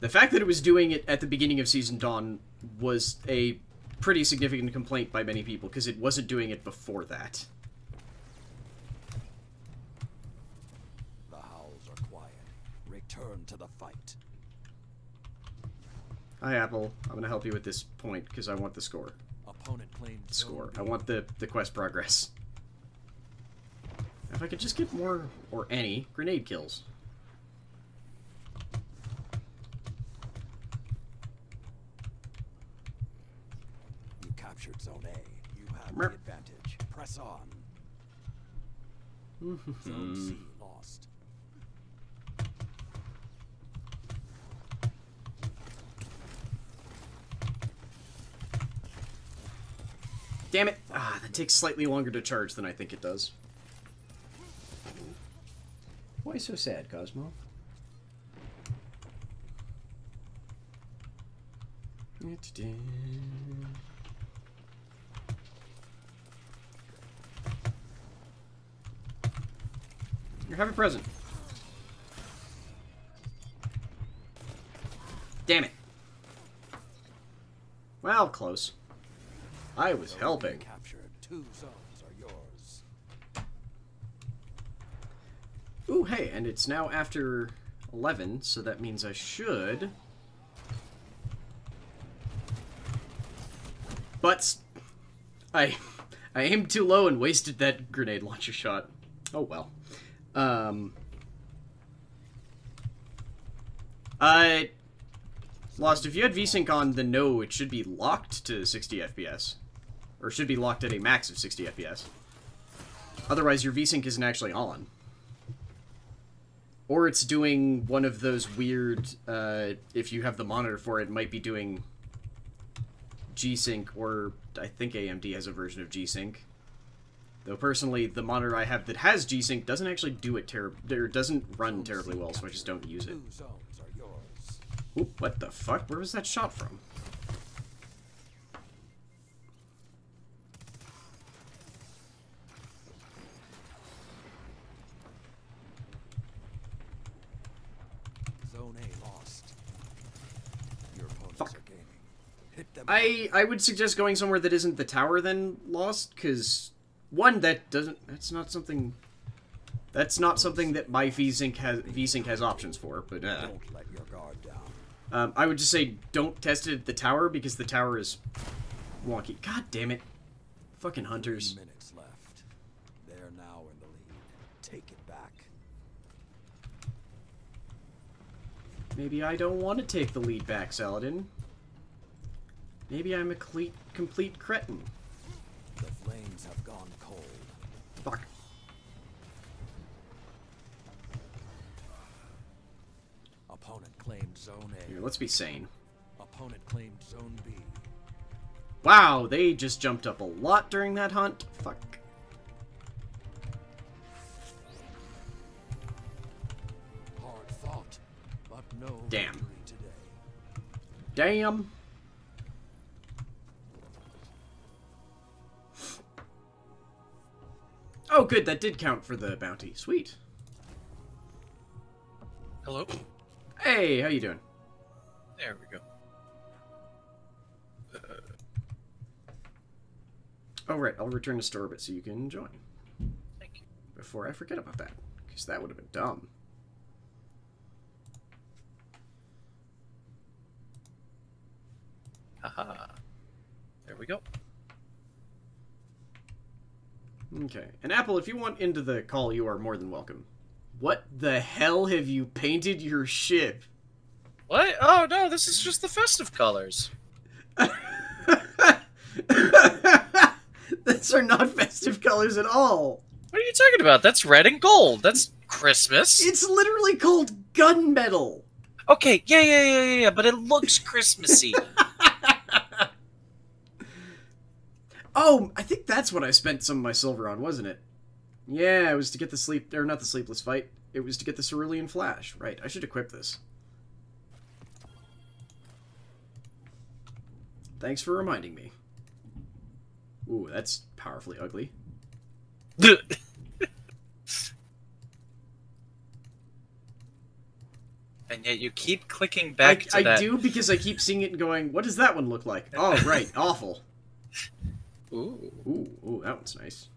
The fact that it was doing it at the beginning of Season Dawn was a pretty significant complaint by many people, because it wasn't doing it before that. To the fight. Hi, Apple. I'm gonna help you with this point because I want the score. Opponent claimed score. I want the the quest progress. If I could just get more or any grenade kills. You captured Zone A. You have Mer the advantage. Press on. Zone C lost. Damn it! Ah, that takes slightly longer to charge than I think it does. Why so sad, Cosmo? Here, have a present. Damn it! Well, close. I was helping. Two zones are yours. Ooh, hey, and it's now after eleven, so that means I should... But I I aimed too low and wasted that grenade launcher shot. Oh, well. Um, I lost. If you had VSync on, then no, it should be locked to sixty F P S. Or should be locked at a max of sixty F P S. Otherwise, your VSync isn't actually on. Or it's doing one of those weird, uh, if you have the monitor for it, it might be doing G-Sync, or I think A M D has a version of G-Sync. Though, personally, the monitor I have that has G-Sync doesn't actually do it terribly, or doesn't run terribly well, so I just don't use it. Oop, what the fuck? Where was that shot from? I, I would suggest going somewhere that isn't the tower, then, Lost, because, one, that doesn't, that's not something, that's not something that my VSync has, VSync has options for, but, uh, um, I would just say don't test it at the tower, because the tower is wonky. God damn it. Fucking hunters. Minutes left. They're now in the lead. Take it back. Maybe I don't want to take the lead back, Saladin. Maybe I'm a complete, complete cretin. The flames have gone cold. Fuck. Opponent claimed Zone A. Here, let's be sane. Opponent claimed Zone B. Wow, they just jumped up a lot during that hunt. Fuck. Hard fought, but no. Damn. Today. Damn. Oh, good, that did count for the bounty. Sweet. Hello? Hey, how you doing? There we go. Uh... All right, I'll return to store orbit so you can join. Thank you. Before I forget about that, because that would have been dumb. Haha. There we go. Okay. And Apple, if you want into the call, you are more than welcome. What the hell have you painted your ship? What? Oh, no, this is just the festive colors. These are not festive colors at all. What are you talking about? That's red and gold. That's Christmas. It's literally called gunmetal. Okay, yeah, yeah, yeah, yeah, yeah, but it looks Christmassy. Oh, I think that's what I spent some of my silver on, wasn't it? Yeah, it was to get the sleep... Or not the sleepless fight. It was to get the cerulean flash. Right, I should equip this. Thanks for reminding me. Ooh, that's powerfully ugly. And yet you keep clicking back I, to I that. I do, because I keep seeing it and going, what does that one look like? Oh, right, awful. Ooh. Ooh, ooh, that one's nice.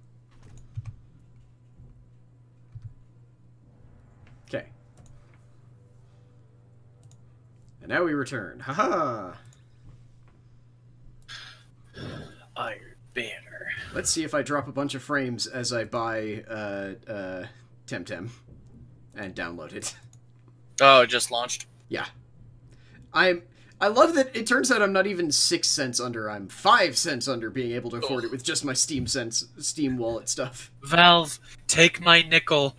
Okay. And now we return. Haha. Iron Banner. Let's see if I drop a bunch of frames as I buy uh, uh, Temtem and download it. Oh, it just launched? Yeah. I'm... I love that it turns out I'm not even six cents under. I'm five cents under being able to afford it with just my Steam sense, Steam wallet stuff. Valve, take my nickel.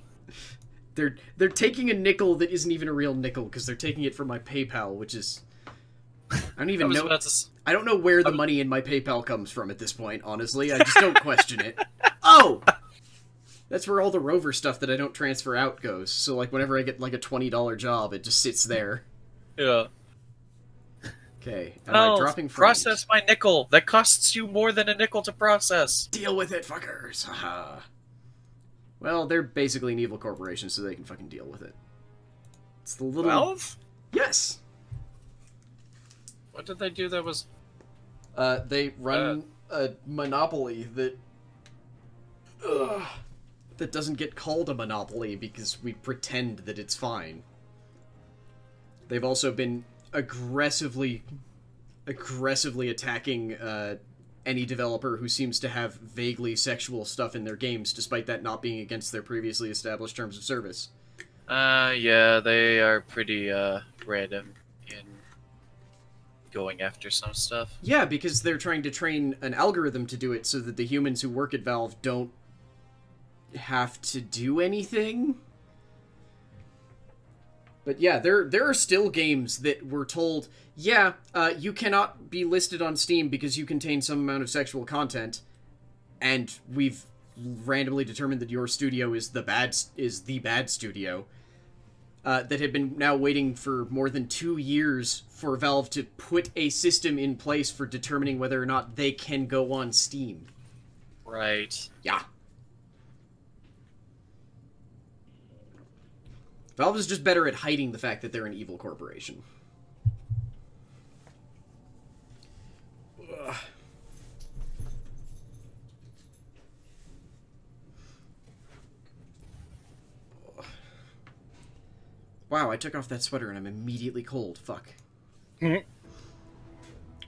They're they're taking a nickel that isn't even a real nickel because they're taking it from my PayPal, which is I don't even I was know. About to... I don't know where the money in my PayPal comes from at this point. Honestly, I just don't question it. Oh, that's where all the Rover stuff that I don't transfer out goes. So like whenever I get like a twenty dollar job, it just sits there. Yeah. Okay, am oh, I dropping frames? Process my nickel! That costs you more than a nickel to process! Deal with it, fuckers! Haha. Well, they're basically an evil corporation, so they can fucking deal with it. It's the little... Valve? Yes! What did they do that was... Uh, they run uh... a monopoly that... Ugh, that doesn't get called a monopoly because we pretend that it's fine. They've also been... aggressively aggressively attacking uh, any developer who seems to have vaguely sexual stuff in their games, despite that not being against their previously established terms of service. Uh, yeah, they are pretty uh, random in going after some stuff. Yeah, because they're trying to train an algorithm to do it so that the humans who work at Valve don't have to do anything. But yeah, there there are still games that were told, yeah, uh, you cannot be listed on Steam because you contain some amount of sexual content, and we've randomly determined that your studio is the bad is the bad studio. Uh, that had been now waiting for more than two years for Valve to put a system in place for determining whether or not they can go on Steam. Right. Yeah. Valve is just better at hiding the fact that they're an evil corporation. Ugh. Wow, I took off that sweater and I'm immediately cold. Fuck. Mm-hmm.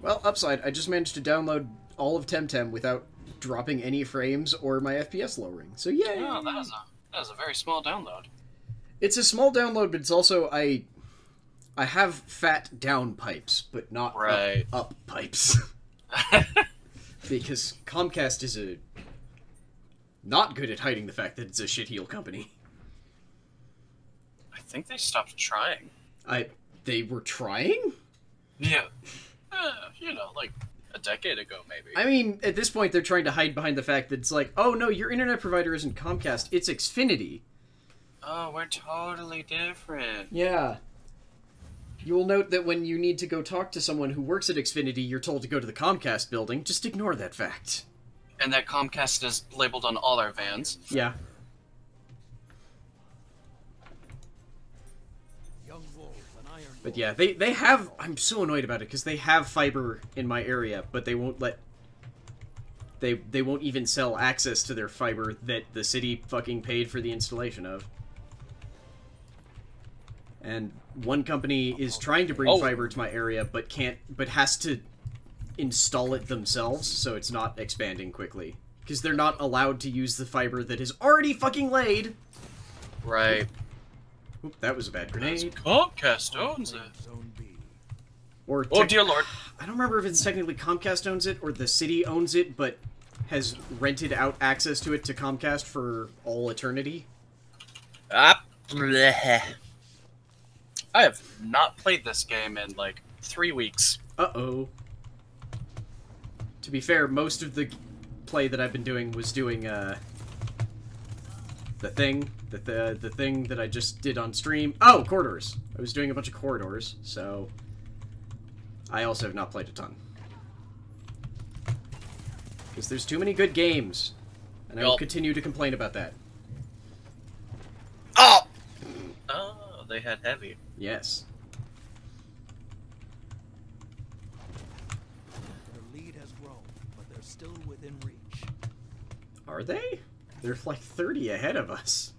Well, upside, I just managed to download all of Temtem without dropping any frames or my F P S lowering. So yay! Oh, that was a, that was a very small download. It's a small download, but it's also, I I have fat down pipes, but not right. up, up pipes. Because Comcast is a not good at hiding the fact that it's a shitheel company. I think they stopped trying. I They were trying? Yeah. Uh, you know, like a decade ago, maybe. I mean, at this point, they're trying to hide behind the fact that it's like, oh, no, your internet provider isn't Comcast, it's Xfinity. Oh, we're totally different. Yeah. You will note that when you need to go talk to someone who works at Xfinity, you're told to go to the Comcast building. Just ignore that fact. And that Comcast is labeled on all our vans. Yeah. But yeah, they, they have... I'm so annoyed about it, because they have fiber in my area, but they won't let... They, they won't even sell access to their fiber that the city fucking paid for the installation of. And one company is trying to bring oh. fiber to my area, but can't... But has to install it themselves, so it's not expanding quickly. Because they're not allowed to use the fiber that is already fucking laid! Right. Oop, that was a bad grenade. Comcast owns it. Or oh, dear lord. I don't remember if it's technically Comcast owns it or the city owns it, but has rented out access to it to Comcast for all eternity. Ah, bleh. I have not played this game in, like, three weeks. Uh-oh. To be fair, most of the play that I've been doing was doing, uh... the thing... That the the thing that I just did on stream. Oh, Corridors. I was doing a bunch of Corridors, so I also have not played a ton. Because there's too many good games. And yep. I will continue to complain about that. Oh! Oh, they had heavy. Yes. The lead has grown, but they're still within reach. Are they? They're like thirty ahead of us.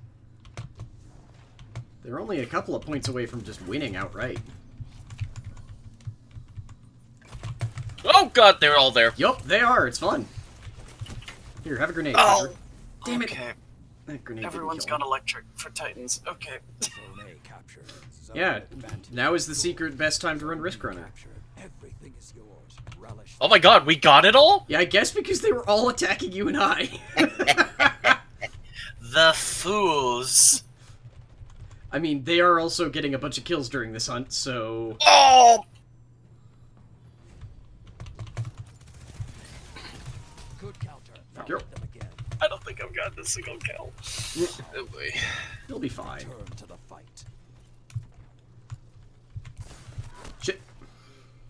They're only a couple of points away from just winning outright. Oh god, they're all there. Yup, they are. It's fun. Here, have a grenade. Oh, Edward. Damn it. Okay. That grenade Everyone's got electric for Titans. Okay. Yeah, now is the secret best time to run Risk Runner. Everything is yours. Relish. Oh my god, we got it all? Yeah, I guess because they were all attacking you and I. The fools. I mean, they are also getting a bunch of kills during this hunt, so... Oh! Good counter. Thank you. I don't think I've got a single kill. Oh boy. He'll be fine. Turn to the fight. Shit.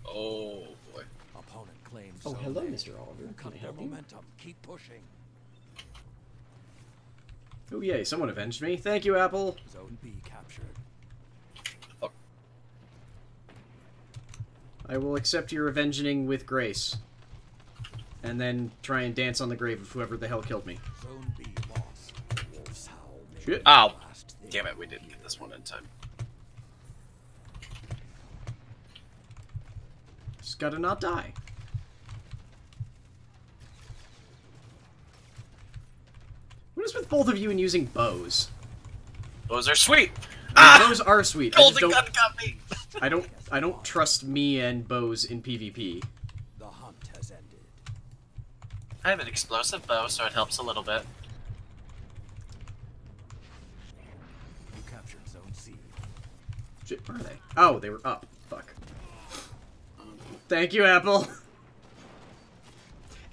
Oh boy. Opponent claims. Oh, hello, Mister Oliver. Can I help you? Keep pushing. Oh yay, someone avenged me. Thank you, Apple. Zone B captured. Oh. I will accept your avenging with grace. And then try and dance on the grave of whoever the hell killed me. Zone B lost. Wolf's howl. Shit. Ow. Damn it, we didn't get this one in time. Just gotta not die. What is with both of you in using bows? Bows are sweet. I mean, ah, bows are sweet. Golden I don't, gun got me. I don't. I don't trust me and bows in PvP. The hunt has ended. I have an explosive bow, so it helps a little bit. You captured Zone C. Shit, where are they? Oh, they were up. Fuck. Thank you, Apple.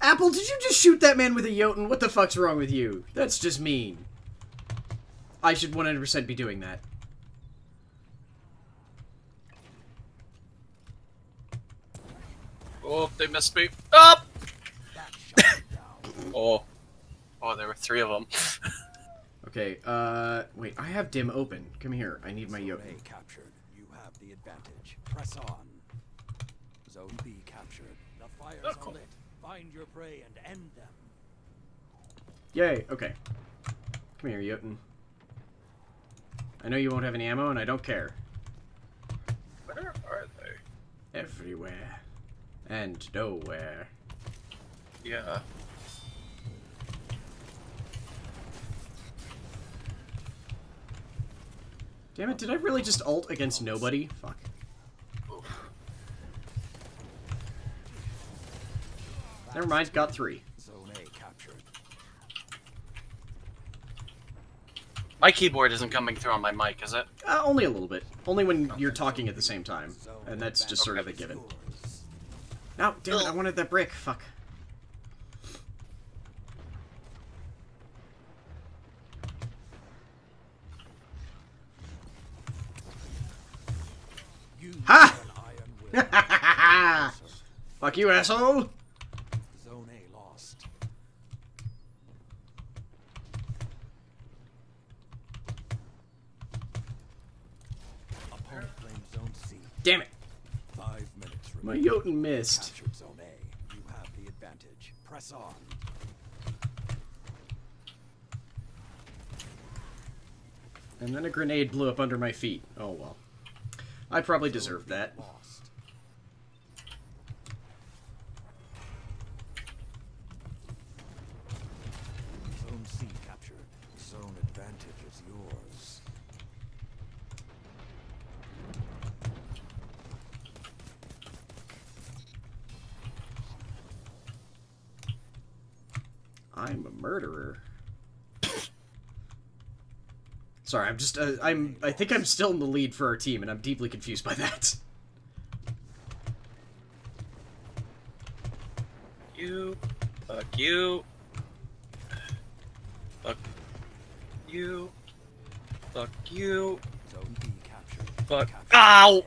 Apple, did you just shoot that man with a Jotun? What the fuck's wrong with you? That's just mean. I should one hundred percent be doing that. Oh, they missed me. Oh! oh. Oh, there were three of them. okay, uh... Wait, I have dim open. Come here, I need my Jotun. Captured. You have the advantage. Press on. Zone B captured. The fire's oh, cool. on it. Find your prey and end them. Yay, okay. Come here, Jotun. I know you won't have any ammo, and I don't care. Where are they? Everywhere. And nowhere. Yeah. Damn it, did I really just ult against nobody? Fuck. Never mind, got three. Zone A captured. My keyboard isn't coming through on my mic, is it? Uh, only a little bit. Only when you're talking at the same time. And that's just sort of a given. No, damn it, I wanted that brick. Fuck. Ha! Fuck you, asshole! My Jotun missed. Captured zone A. You have the advantage. Press on. And then a grenade blew up under my feet. Oh well. I probably deserved that. Zone C captured. Zone advantage is yours. I'm a murderer. Sorry, I'm just, uh, I'm, I think I'm still in the lead for our team, and I'm deeply confused by that. You, fuck you, fuck you, fuck you, fuck, ow!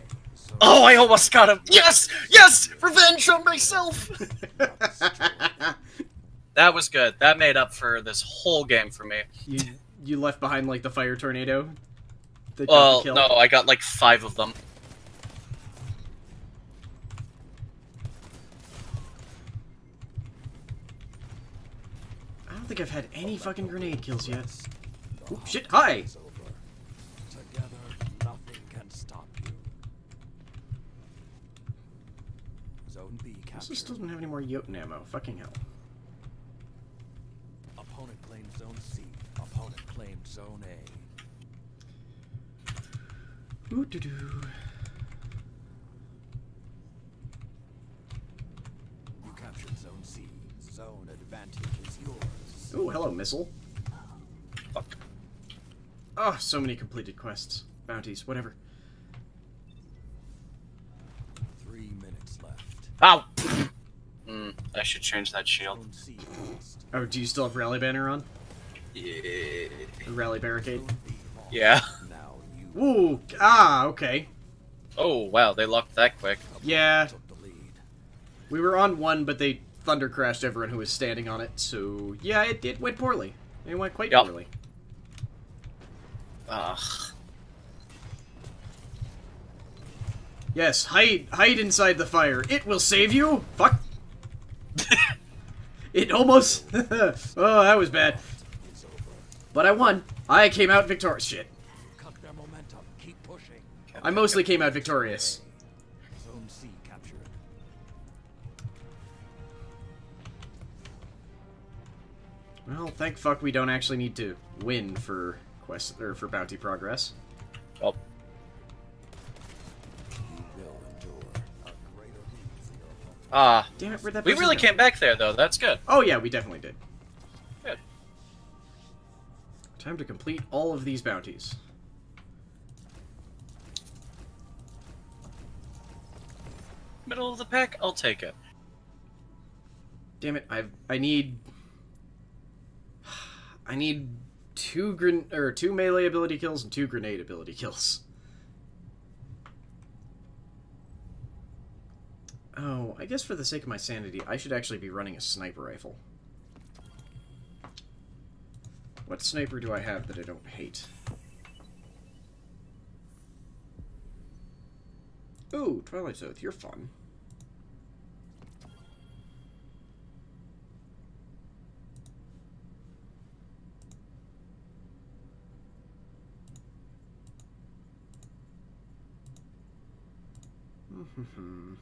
Oh, I almost got him! Yes! Yes! Revenge on myself! That was good. That made up for this whole game for me. You You left behind, like, the fire tornado? Well, no, I got, like, five of them. I don't think I've had any fucking grenade kills yet. Oh, shit, hi! Together, nothing can stop you. Zone B captured. I also still don't have any more Jotun ammo. Fucking hell. Opponent claims Zone C. Opponent claimed Zone A. Ooh, doo doo. You captured Zone C. Zone advantage is yours. Ooh, hello, missile. Fuck. Oh, so many completed quests, bounties, whatever. Three minutes left. Ow! mm, I should change that shield. Oh, do you still have Rally Banner on? Yeah. Rally barricade. Yeah. Ooh. Ah. Okay. Oh wow, they locked that quick. Yeah. We were on one, but they thunder crashed everyone who was standing on it. So yeah, it it went poorly. It went quite yep. poorly. Ugh. Yes. Hide. Hide inside the fire. It will save you. Fuck. It almost. Oh, that was bad. But I won. I came out victorious. Shit. Cut their momentum. Keep pushing. I mostly came out victorious. Zone C captured. Well, thank fuck we don't actually need to win for quest or for bounty progress. Well. Ah. Uh, Damn it! Where'd that we really go? Came back there though. That's good. Oh yeah, we definitely did. Time to complete all of these bounties. Middle of the pack? I'll take it. Damn it, I I need... I need two gren- or two melee ability kills and two grenade ability kills. Oh, I guess for the sake of my sanity, I should actually be running a sniper rifle. What sniper do I have that I don't hate? Ooh, Twilight Oath, you're fun. Mm-hmm.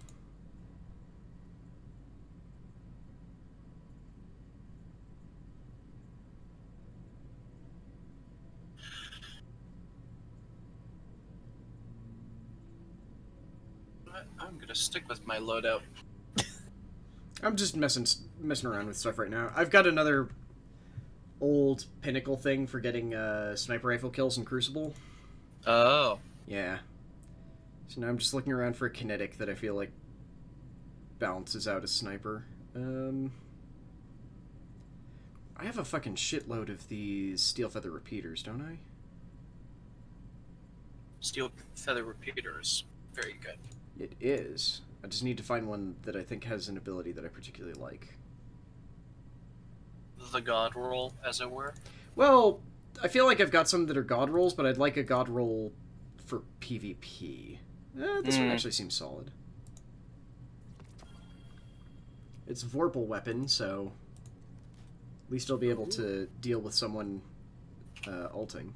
I'm gonna stick with my loadout. I'm just messing messing around with stuff right now. I've got another old pinnacle thing for getting uh, sniper rifle kills in Crucible. Oh. Yeah. So now I'm just looking around for a kinetic that I feel like balances out a sniper. Um, I have a fucking shitload of these Steel Feather Repeaters, don't I? Steel Feather Repeaters. Very good. It is. I just need to find one that I think has an ability that I particularly like. The god roll, as it were? Well, I feel like I've got some that are god rolls, but I'd like a god roll for PvP. Eh, this mm. one actually seems solid. It's a Vorpal weapon, so at least I'll be able to deal with someone uh, ulting.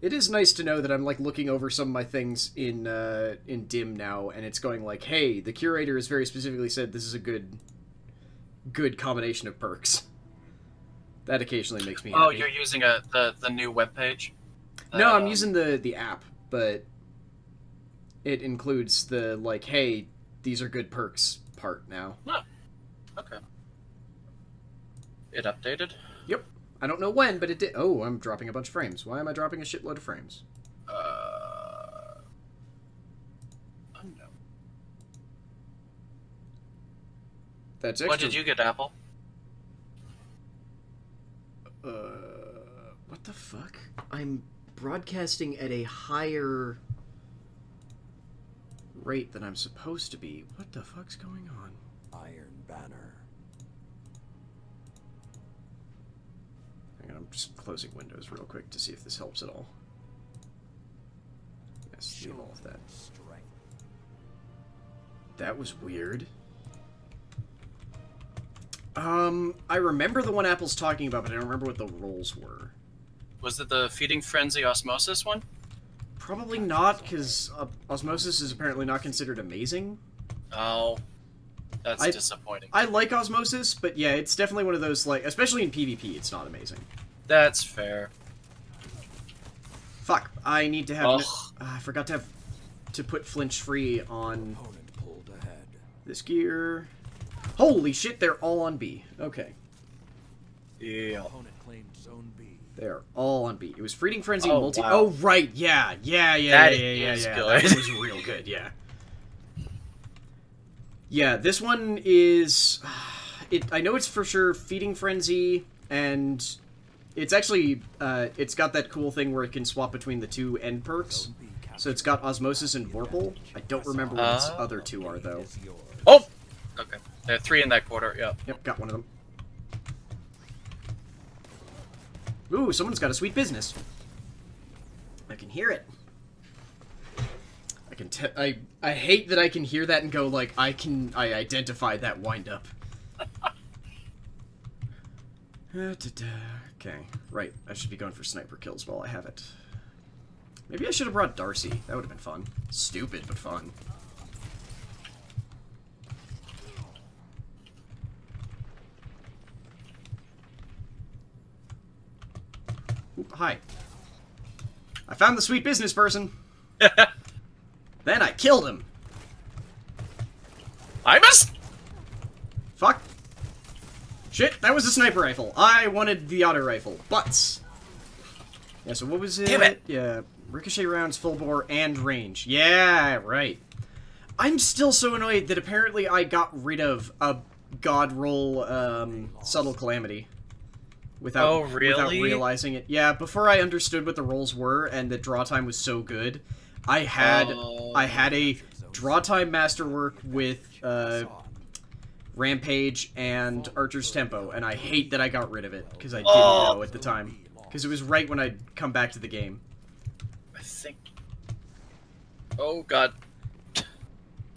It is nice to know that I'm, like, looking over some of my things in, uh, in Dim now, and it's going like, hey, the curator has very specifically said this is a good, good combination of perks. That occasionally makes me happy. Oh, you're using a, the, the new webpage? No, um, I'm using the, the app, but it includes the, like, hey, these are good perks part now. Oh, okay. It updated? Yep. I don't know when, but it did. Oh, I'm dropping a bunch of frames. Why am I dropping a shitload of frames? Uh, I don't know. That's extra. What did you get, Apple? Uh, what the fuck? I'm broadcasting at a higher rate than I'm supposed to be. What the fuck's going on? Iron Banner. I'm just closing windows real quick to see if this helps at all. Yes, leave all of that. That was weird. Um, I remember the one Apple's talking about, but I don't remember what the roles were. Was it the Feeding Frenzy Osmosis one? Probably not, because uh, Osmosis is apparently not considered amazing. Oh. That's I, disappointing. I like Osmosis, but yeah, it's definitely one of those, like, especially in PvP, it's not amazing. That's fair. Fuck, I need to have... No, uh, I forgot to have to put flinch free on pulled ahead. This gear. Holy shit, they're all on B. Okay. Yeah. Zone B. They're all on B. It was Feeding Frenzy oh, multi... Wow. Oh, right, yeah, yeah, yeah, that yeah, yeah, is yeah, good. That was real good, yeah. Yeah, this one is... It, I know it's for sure Feeding Frenzy, and it's actually... Uh, it's got that cool thing where it can swap between the two end perks. So it's got Osmosis and Vorpal. I don't remember what its uh, other two are, though. Oh! Okay. There are three in that quarter, yeah. Yep, got one of them. Ooh, someone's got a Sweet Business. I can hear it. Can t I, I hate that I can hear that and go, like, I can... I identify that wind-up. Okay, right. I should be going for sniper kills while I have it. Maybe I should have brought Darcy. That would have been fun. Stupid, but fun. Ooh, hi. I found the Sweet Business person! Then I killed him! I missed! Fuck. Shit, that was a sniper rifle. I wanted the auto rifle. Butts! Yeah, so what was it? Damn it! Yeah, ricochet rounds, full bore, and range. Yeah, right. I'm still so annoyed that apparently I got rid of a god roll um, Subtle Calamity. Without, oh, really? Without realizing it. Yeah, before I understood what the rolls were and that draw time was so good... I had oh. I had a draw time masterwork with uh, Rampage and Archer's Tempo, and I hate that I got rid of it because I didn't oh. know at the time because it was right when I'd come back to the game. I think. Oh god.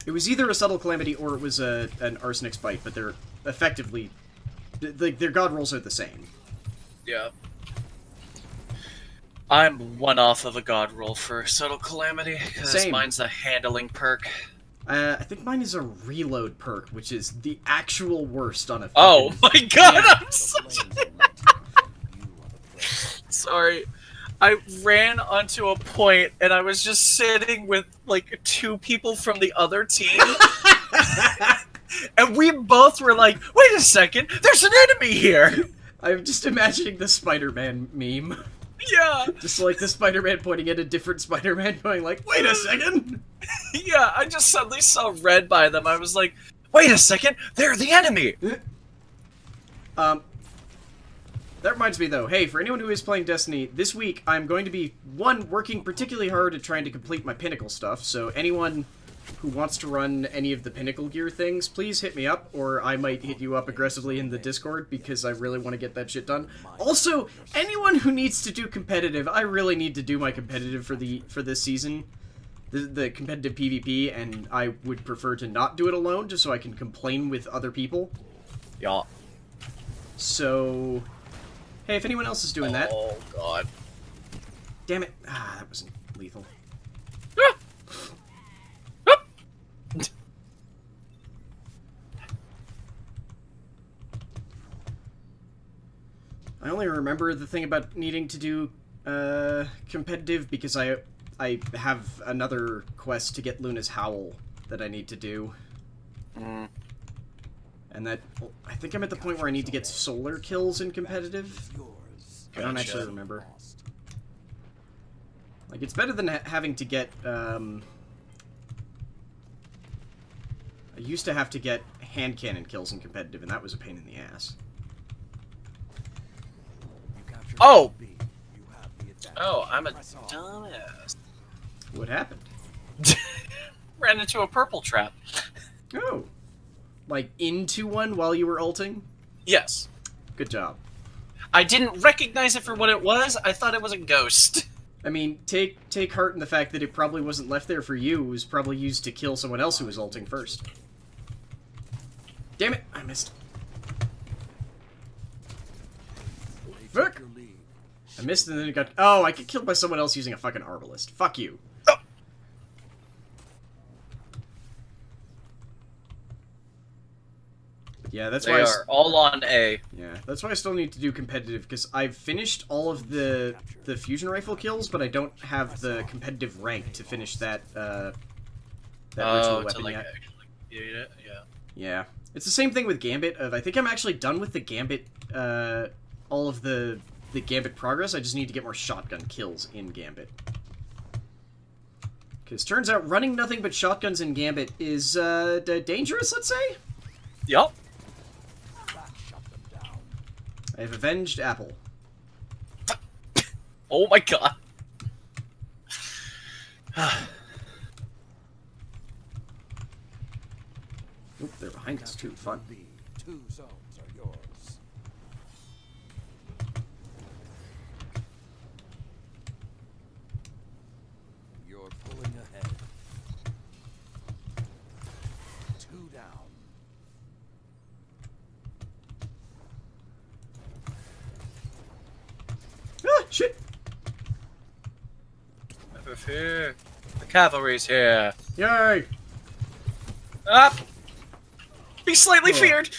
It was either a Subtle Calamity or it was a an Arsenic's Bite, but they're effectively like their god rolls are the same. Yeah. I'm one off of a god roll for Subtle Calamity, because mine's a handling perk. Uh, I think mine is a reload perk, which is the actual worst on a... Oh my god, I'm such Sorry. I ran onto a point, and I was just sitting with, like, two people from the other team. And we both were like, wait a second, there's an enemy here! I'm just imagining the Spider-Man meme. Yeah! Just like the Spider-Man pointing at a different Spider-Man going like, wait a second! Yeah, I just suddenly saw red by them. I was like, wait a second! They're the enemy! Um, that reminds me though, hey, for anyone who is playing Destiny, this week I'm going to be, one, working particularly hard at trying to complete my Pinnacle stuff, so anyone who wants to run any of the Pinnacle gear things, please hit me up, or I might hit you up aggressively in the Discord, because I really want to get that shit done. Also, anyone who needs to do competitive, I really need to do my competitive for the for this season. the, the competitive PvP, and I would prefer to not do it alone, just so I can complain with other people. Yeah. So, hey, if anyone else is doing oh, that... Oh, God. Damn it. Ah, that wasn't lethal. Ah! Ah! I only remember the thing about needing to do uh, competitive because I I have another quest to get Luna's Howl that I need to do. Mm. And that... Well, I think I'm at the point where I need to get solar kills in competitive. I don't actually remember. Like, it's better than ha having to get, um... I used to have to get hand cannon kills in competitive, and that was a pain in the ass. Oh! Oh, I'm a dumbass. What happened? Ran into a purple trap. Oh. Like, into one while you were ulting? Yes. Good job. I didn't recognize it for what it was. I thought it was a ghost. I mean, take take heart in the fact that it probably wasn't left there for you. It was probably used to kill someone else who was ulting first. Damn it! I missed. Fuck! I missed and then it got... Oh, I got killed by someone else using a fucking Arbalest. Fuck you. Oh! Yeah, that's they why... They are all on A. Yeah, that's why I still need to do competitive, because I've finished all of the the fusion rifle kills, but I don't have the competitive rank to finish that, uh... that oh, ritual weapon like yet. It? Yeah. Yeah. It's the same thing with Gambit. Of I think I'm actually done with the Gambit, uh... all of the... the Gambit progress. I just need to get more shotgun kills in Gambit. Because turns out running nothing but shotguns in Gambit is uh, d dangerous, let's say? Yup. I have avenged Apple. Oh my god. Oop, they're behind us too. Fun. Two zones are yours. Pulling ahead. Two down. Ah, shit! Here. The cavalry's here. Yay! Up! Be slightly oh. feared!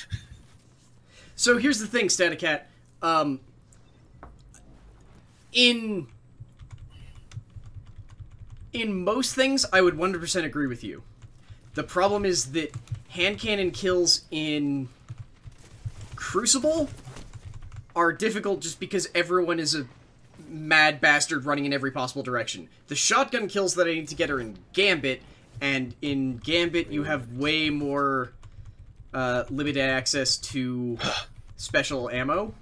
So here's the thing, Staticat. Um... In... In most things, I would one hundred percent agree with you. The problem is that hand cannon kills in Crucible are difficult just because everyone is a mad bastard running in every possible direction. The shotgun kills that I need to get are in Gambit, and in Gambit you have way more uh, limited access to special ammo.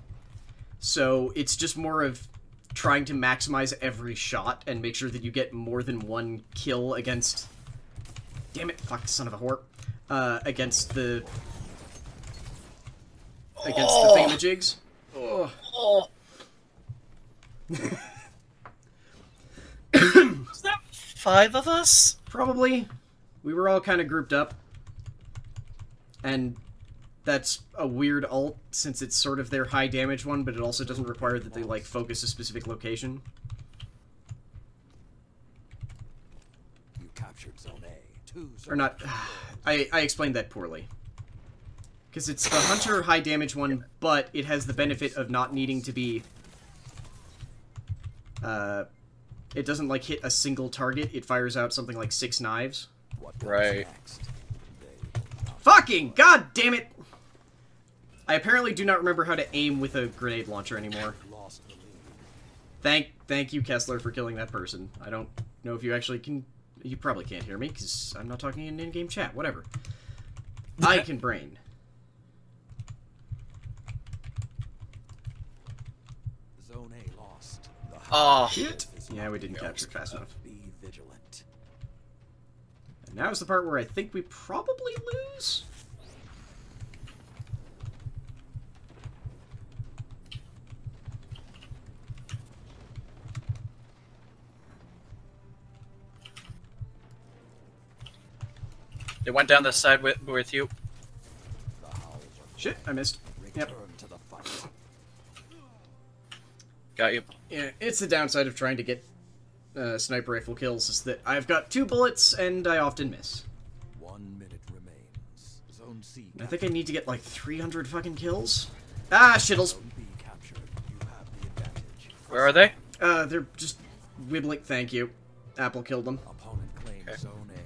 So it's just more of trying to maximize every shot and make sure that you get more than one kill against... Damn it, fuck, son of a whore. Uh, against the... Against oh. the thingamajigs. Oh. Oh. Is that five of us? Probably. We were all kind of grouped up. And... that's a weird ult, since it's sort of their high-damage one, but it also doesn't require that they, like, focus a specific location. You captured Zone A. Two zone or not. I, I explained that poorly. Because it's the Hunter high-damage one, but it has the benefit of not needing to be... Uh, it doesn't, like, hit a single target. It fires out something like six knives. Right. Fucking god damn it! I apparently do not remember how to aim with a grenade launcher anymore. Thank, thank you, Kessler, for killing that person. I don't know if you actually can... You probably can't hear me, because I'm not talking in in-game chat. Whatever. I can brain. Zone A lost. Oh, shit. Yeah, we didn't capture it fast enough. Be vigilant. And now is the part where I think we probably lose... It went down the side with, with you. Shit, I missed. Yep. Got you. Yeah, it's the downside of trying to get uh, sniper rifle kills is that I've got two bullets and I often miss. One minute remains. Zone C. I think I need to get like three hundred fucking kills. Ah, shittles. Where are they? Uh, they're just wibbling. Thank you. Apple killed them. Opponent claims okay. Zone A.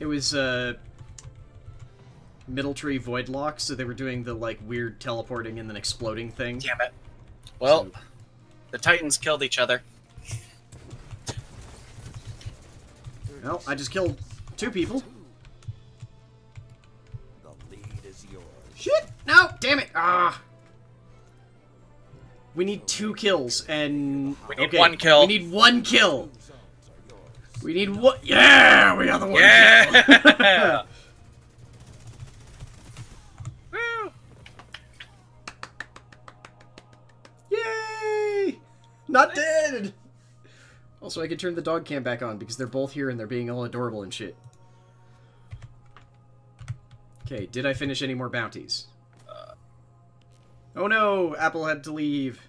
It was uh, middle tree void lock, so they were doing the like weird teleporting and then exploding thing. Damn it! Well, so... the Titans killed each other. Well, I just killed two people. The lead is yours. Shit! No! Damn it! Ah! We need two kills, and... We need okay. one kill. We need one kill. We need one... Yeah! We got the one yeah! kill. Yeah! Yay! Not dead! Also, I could turn the dog cam back on, because they're both here, and they're being all adorable and shit. Okay, did I finish any more bounties? Uh, oh no! Apple had to leave.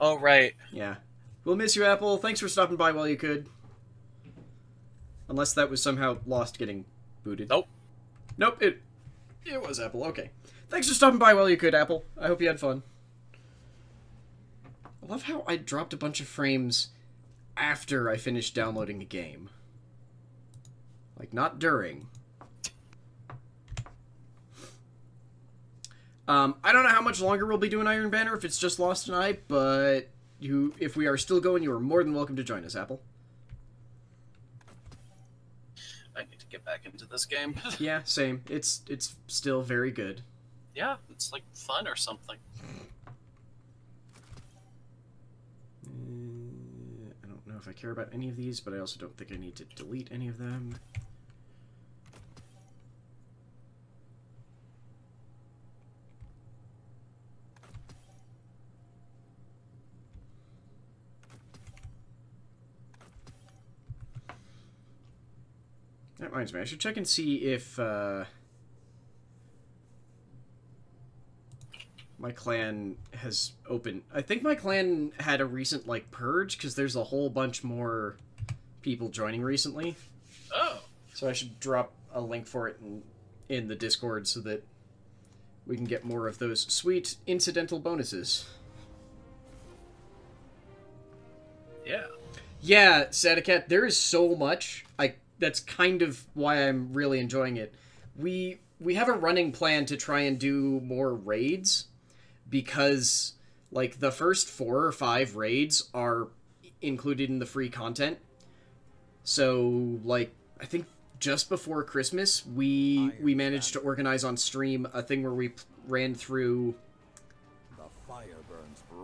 Oh, right. Yeah. We'll miss you, Apple. Thanks for stopping by while you could. Unless that was somehow Lost getting booted. Nope. Nope, it it was Apple. Okay. Thanks for stopping by while you could, Apple. I hope you had fun. I love how I dropped a bunch of frames after I finished downloading a game. Like, not during. Um, I don't know how much longer we'll be doing Iron Banner if it's just Lost tonight, but you, if we are still going, you are more than welcome to join us, Apple. I need to get back into this game. Yeah, same. It's it's still very good. Yeah, it's like fun or something. Uh, I don't know if I care about any of these, but I also don't think I need to delete any of them. That reminds me, I should check and see if uh, my clan has opened. I think my clan had a recent, like, purge, because there's a whole bunch more people joining recently. Oh! So I should drop a link for it in, in the Discord so that we can get more of those sweet incidental bonuses. Yeah. Yeah, Satacat, there is so much. I... That's kind of why I'm really enjoying it. We we have a running plan to try and do more raids because, like, the first four or five raids are included in the free content. So, like, I think just before Christmas, we we managed to organize on stream a thing where we ran through...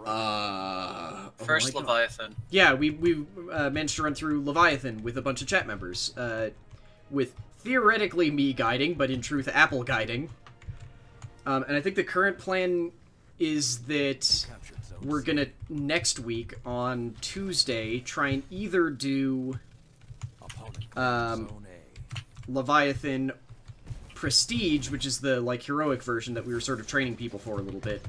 Uh, First oh Leviathan. Yeah, we, we uh, managed to run through Leviathan with a bunch of chat members. Uh, with theoretically me guiding, but in truth Apple guiding. Um, and I think the current plan is that we're going to, next week on Tuesday, try and either do um, Leviathan Prestige, which is the like heroic version that we were sort of training people for a little bit.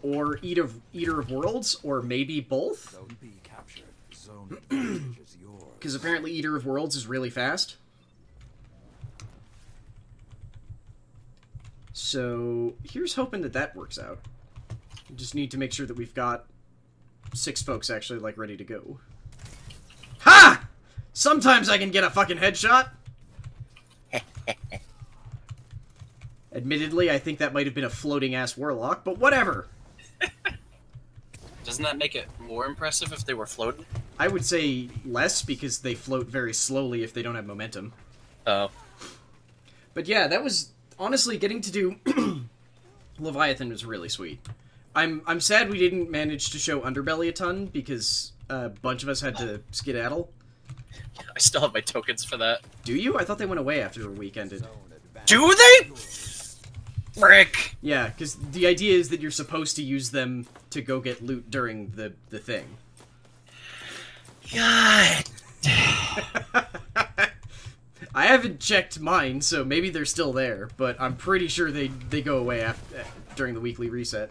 Or Eater of, Eater of Worlds, or maybe both. Because apparently Eater of Worlds is really fast. So, here's hoping that that works out. We just need to make sure that we've got six folks actually, like, ready to go. Ha! Sometimes I can get a fucking headshot! Admittedly, I think that might have been a floating-ass warlock, but whatever! Doesn't that make it more impressive if they were floating? I would say less, because they float very slowly if they don't have momentum. Oh. But yeah, that was... Honestly, getting to do... Leviathan was really sweet. I'm I'm sad we didn't manage to show Underbelly a ton, because a bunch of us had to skedaddle. I still have my tokens for that. Do you? I thought they went away after the week ended. Do they?! Frick! Yeah, because the idea is that you're supposed to use them to go get loot during the, the thing. God! haven't checked mine, so maybe they're still there, but I'm pretty sure they, they go away after, during the weekly reset.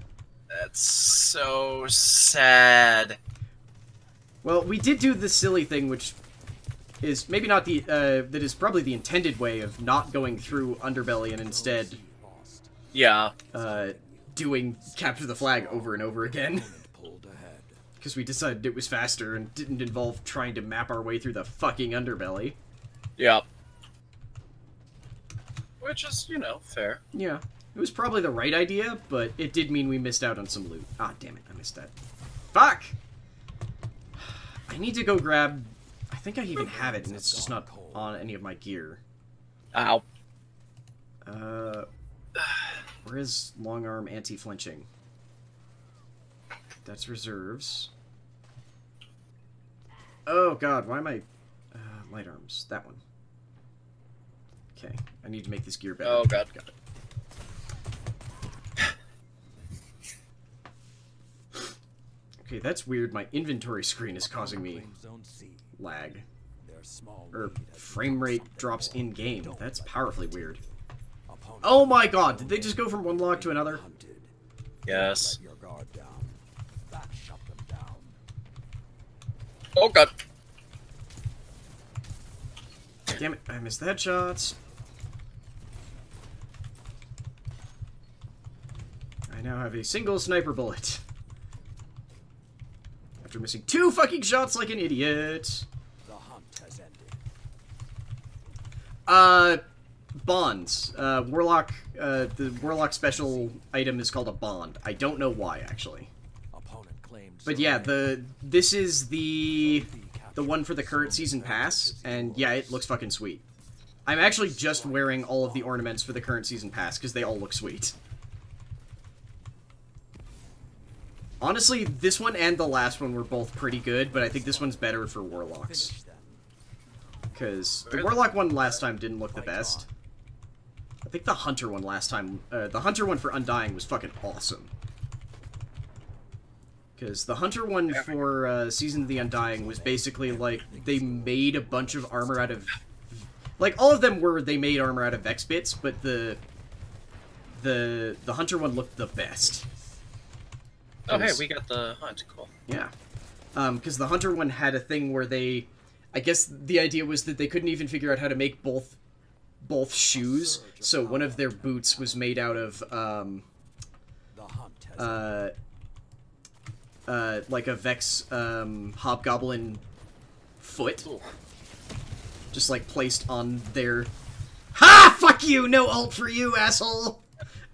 That's so sad. Well, we did do this silly thing, which is maybe not the, uh, that is probably the intended way of not going through Underbelly and instead... Yeah. Uh, doing Capture the Flag over and over again. Because we decided it was faster and didn't involve trying to map our way through the fucking Underbelly. Yeah. Which is, you know, fair. Yeah. It was probably the right idea, but it did mean we missed out on some loot. Ah, damn it, I missed that. Fuck! I need to go grab... I think I even have it, and it's just not on any of my gear. Ow. Uh... Where is long arm anti-flinching? That's reserves. Oh god, why am I... Uh, light arms, that one. Okay, I need to make this gear better. Oh god, got it. Okay, that's weird. My inventory screen is causing me lag. Or frame rate drops in-game. That's powerfully weird. Oh my god! Did they just go from one log to another? Yes. Oh god! Damn it! I missed that shot. I now have a single sniper bullet. After missing two fucking shots like an idiot. The hunt has ended. Uh, bonds. Uh, warlock. Uh, the warlock special item is called a bond. I don't know why actually. Opponent claimed. But yeah, the this is the the one for the current season pass, and yeah, it looks fucking sweet. I'm actually just wearing all of the ornaments for the current season pass because they all look sweet. Honestly, this one and the last one were both pretty good, but I think this one's better for warlocks. Because the warlock one last time didn't look the best. I think the hunter one last time... Uh, the hunter one for Undying was fucking awesome. Because the hunter one for uh, Season of the Undying was basically like... They made a bunch of armor out of... Like, all of them were they made armor out of Vex bits, but the... The, the hunter one looked the best. Oh, hey, we got the hunt. Cool. Yeah. Um, because the hunter one had a thing where they... I guess the idea was that they couldn't even figure out how to make both both shoes, so one of their boots was made out of, um... Uh... Uh, like a Vex, um, Hobgoblin foot. Just, like, placed on their... Ha! Fuck you! No ult for you, asshole!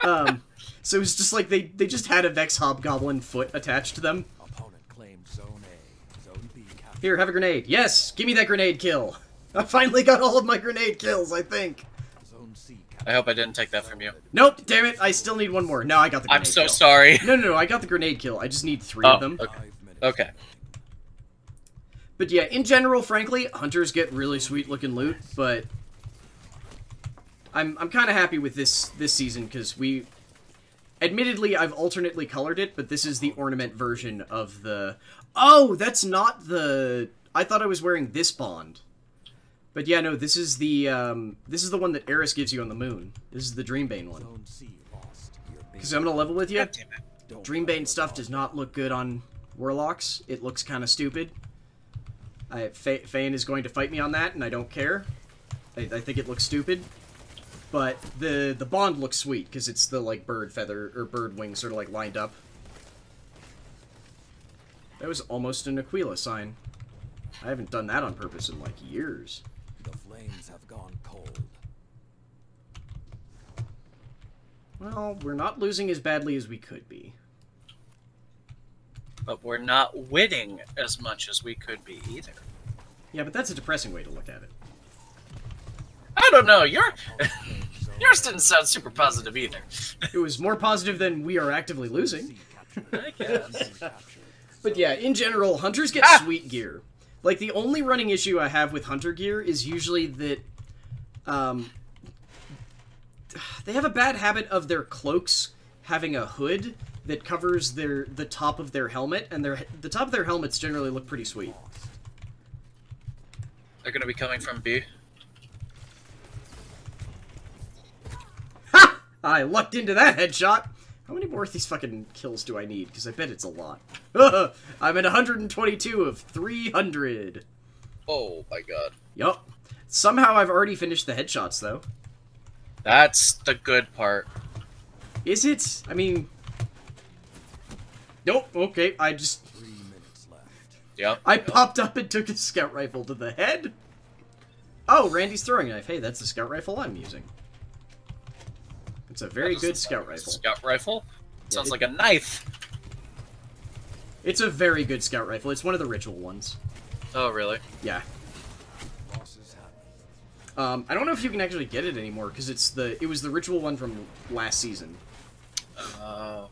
Um... So it was just like they, they just had a Vex Hobgoblin foot attached to them. Opponent claimed zone A, zone B. Here, have a grenade. Yes! Give me that grenade kill! I finally got all of my grenade kills, I think. I hope I didn't take that from you. Nope, damn it, I still need one more. No, I got the grenade kill. I'm so kill. sorry. No, no, no, I got the grenade kill. I just need three oh, of them. Okay. okay. But yeah, in general, frankly, hunters get really sweet looking loot, but... I'm, I'm kind of happy with this, this season, because we... Admittedly, I've alternately colored it, but this is the ornament version of the... Oh, that's not the... I thought I was wearing this bond. But yeah, no, this is the um, this is the one that Eris gives you on the moon. This is the Dreambane one. Because I'm going to level with you. Dreambane stuff does not look good on warlocks. It looks kind of stupid. I, Fa Fane is going to fight me on that, and I don't care. I, I think it looks stupid. But the the bond looks sweet because it's the like bird feather or bird wing sort of like lined up. That was almost an Aquila sign. I haven't done that on purpose in like years. The flames have gone cold. Well, we're not losing as badly as we could be. But we're not winning as much as we could be either. Yeah, but that's a depressing way to look at it. I don't know, your, yours didn't sound super positive either. It was more positive than we are actively losing. I guess. But yeah, in general, hunters get ah! sweet gear. Like, the only running issue I have with hunter gear is usually that um, they have a bad habit of their cloaks having a hood that covers their the top of their helmet, and their the top of their helmets generally look pretty sweet. They're going to be coming from B. I lucked into that headshot. How many more of these fucking kills do I need? Because I bet it's a lot. I'm at one hundred twenty-two of three hundred. Oh my god. Yup. Somehow I've already finished the headshots, though. That's the good part. Is it? I mean... Nope, okay, I just... Three minutes left. Yep. I yep. popped up and took a scout rifle to the head. Oh, Randy's throwing knife. Hey, that's the scout rifle I'm using. It's a very good scout rifle. Scout rifle? Yeah, sounds it, like a knife. It's a very good scout rifle. It's one of the ritual ones. Oh, really? Yeah. Um, I don't know if you can actually get it anymore because it's the it was the ritual one from last season. Uh...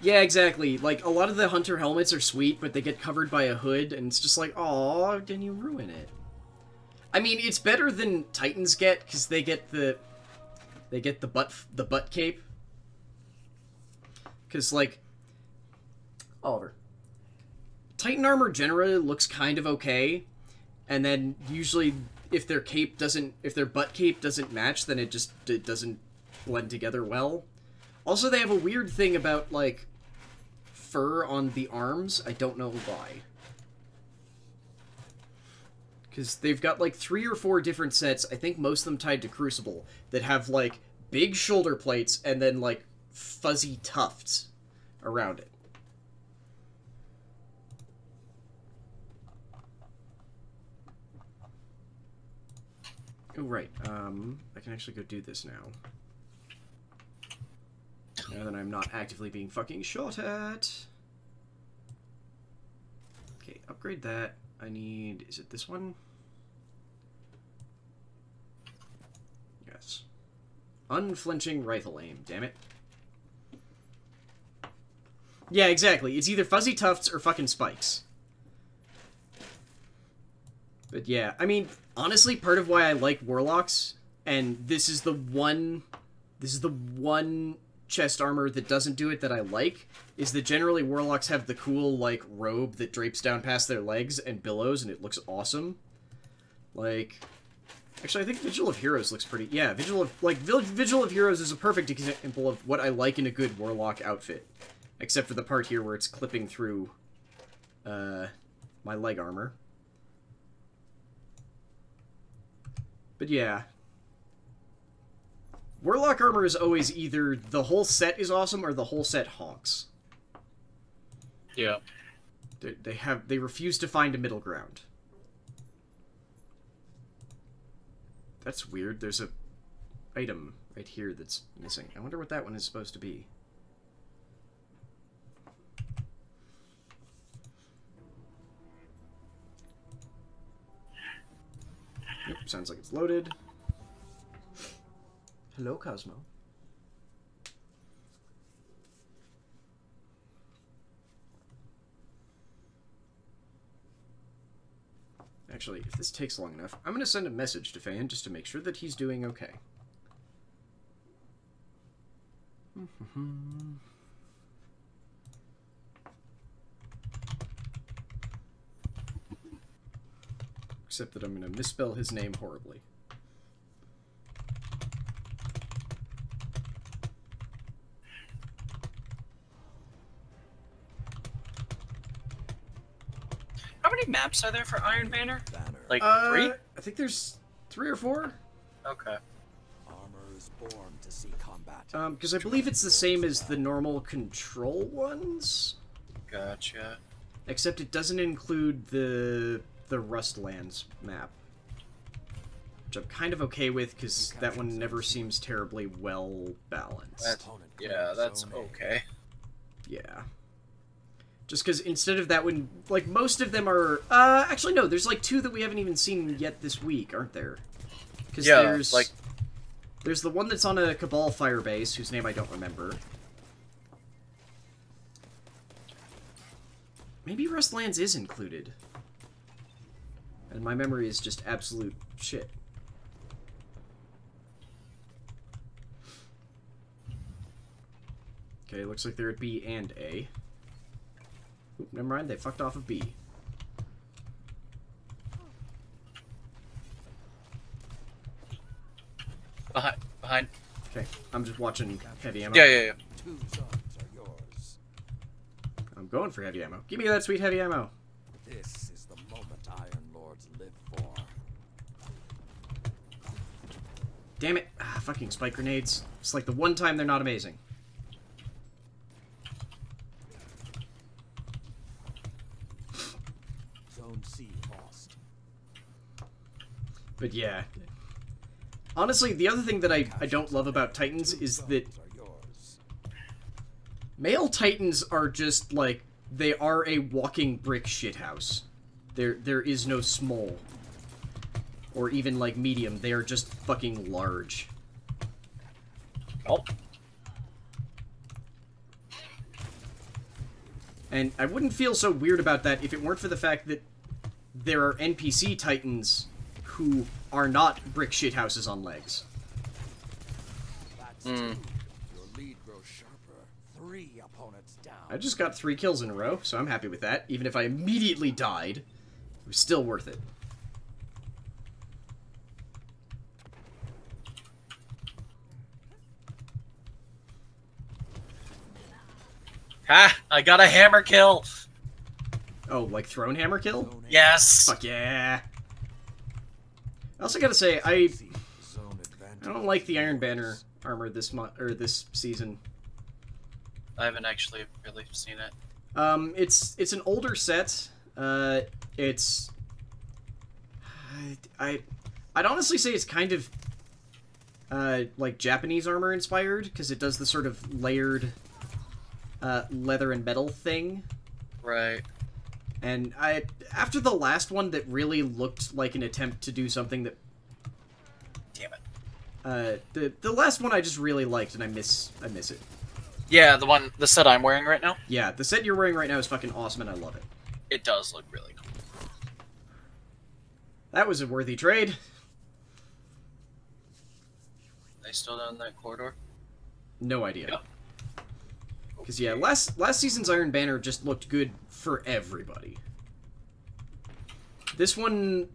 Yeah, exactly. Like a lot of the hunter helmets are sweet, but they get covered by a hood, and it's just like, oh, then you ruin it. I mean, it's better than Titans get because they get the they get the butt the butt cape. Because like Oliver, Titan armor generally looks kind of okay, and then usually if their cape doesn't if their butt cape doesn't match, then it just it doesn't blend together well. Also, they have a weird thing about like fur on the arms. I don't know why. Because they've got, like, three or four different sets, I think most of them tied to Crucible, that have, like, big shoulder plates and then, like, fuzzy tufts around it. Oh, right. Um, I can actually go do this now. Now that I'm not actively being fucking shot at. Okay, upgrade that. I need... Is it this one? Yes. Unflinching rifle aim, damn it. Yeah, exactly. It's either fuzzy tufts or fucking spikes. But yeah, I mean, honestly, part of why I like Warlocks, and this is the one... This is the one chest armor that doesn't do it that I like, is that generally Warlocks have the cool, like, robe that drapes down past their legs and billows, and it looks awesome. Like, actually, I think Vigil of Heroes looks pretty... Yeah, Vigil of... Like, Vigil of Heroes is a perfect example of what I like in a good Warlock outfit. Except for the part here where it's clipping through uh, my leg armor. But yeah... Warlock armor is always either the whole set is awesome or the whole set honks. Yeah. They, they have they refuse to find a middle ground. That's weird. There's a item right here that's missing. I wonder what that one is supposed to be. Yep, sounds like it's loaded. Hello, Cosmo. Actually, if this takes long enough, I'm going to send a message to Fan just to make sure that he's doing okay. Except that I'm going to misspell his name horribly. Maps are there for Iron Banner? Banner. Like uh, three? I think there's three or four. Okay. Armor is born to see combat. Um, because I believe it's the same as the normal control ones. Gotcha. Except it doesn't include the the Rustlands map, which I'm kind of okay with because that one never seems terribly well balanced. That's, yeah, that's okay. Yeah. Just because instead of that one, like, most of them are... Uh, actually, no, there's, like, two that we haven't even seen yet this week, aren't there? Because yeah, there's, like... There's the one that's on a Cabal firebase, whose name I don't remember. Maybe Rustlands is included. And my memory is just absolute shit. Okay, looks like they're at B and A. Never mind, they fucked off of B. Behind, behind. Okay, I'm just watching heavy ammo. Yeah, yeah, yeah. Two sons are yours. I'm going for heavy ammo. Give me that sweet heavy ammo. This is the moment Iron Lords live for. Damn it. Ah, fucking spike grenades. It's like the one time they're not amazing. Zone C lost. But yeah. Honestly, the other thing that I, I don't love about Titans is that male Titans are just like, they are a walking brick shithouse. There, there is no small. Or even like medium, they are just fucking large. Oh. And I wouldn't feel so weird about that if it weren't for the fact that there are N P C Titans who are not brick shithouses on legs. That's mm. two. Your lead grows sharper. Three opponents down. I just got three kills in a row, so I'm happy with that. Even if I immediately died, it was still worth it. Ha! I got a hammer kill! Oh, like thrown hammer kill? Yes! Fuck yeah! I also gotta say, I, I don't like the Iron Banner armor this month or this season. I haven't actually really seen it. Um, it's it's an older set. Uh, it's I I'd honestly say it's kind of uh like Japanese armor inspired because it does the sort of layered uh, leather and metal thing. Right. And I, after the last one that really looked like an attempt to do something that, damn it, uh, the the last one I just really liked and I miss I miss it. Yeah, the one the set I'm wearing right now. Yeah, the set you're wearing right now is fucking awesome and I love it. It does look really cool. That was a worthy trade. Are they still down that corridor? No idea. Yep. Because, yeah, last, last season's Iron Banner just looked good for everybody. This one,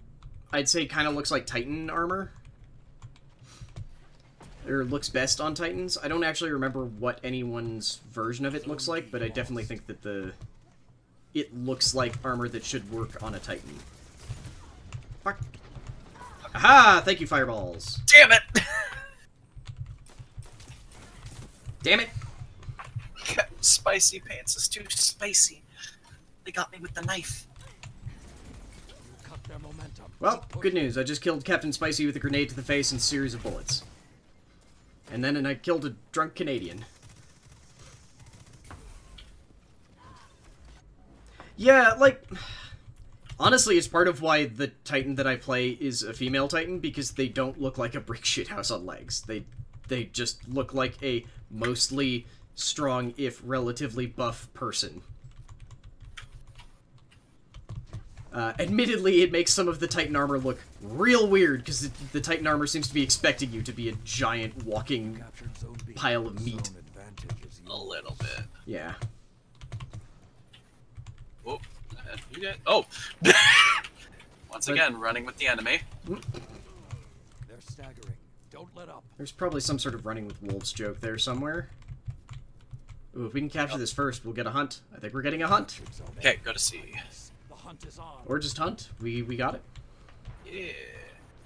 I'd say, kind of looks like Titan armor. Or looks best on Titans. I don't actually remember what anyone's version of it looks like, but I definitely think that the... It looks like armor that should work on a Titan. Fuck. Aha! Thank you, fireballs. Damn it! Damn it! Spicy pants is too spicy. They got me with the knife. Well, good news. I just killed Captain Spicy with a grenade to the face and a series of bullets. And then and I killed a drunk Canadian. Yeah, like... Honestly, it's part of why the Titan that I play is a female Titan, because they don't look like a brick shithouse on legs. They, they just look like a mostly... strong, if relatively buff, person. Uh, admittedly, it makes some of the Titan armor look real weird, because the, the Titan armor seems to be expecting you to be a giant, walking pile of meat. A little bit. Yeah. Oh, you get, oh! Once but, again, running with the enemy. They're staggering. Don't let up. There's probably some sort of running with wolves joke there somewhere. Ooh, if we can capture this first, we'll get a hunt. I think we're getting a hunt. Okay, go to C. The hunt is on. Or just hunt. We we got it. Yeah.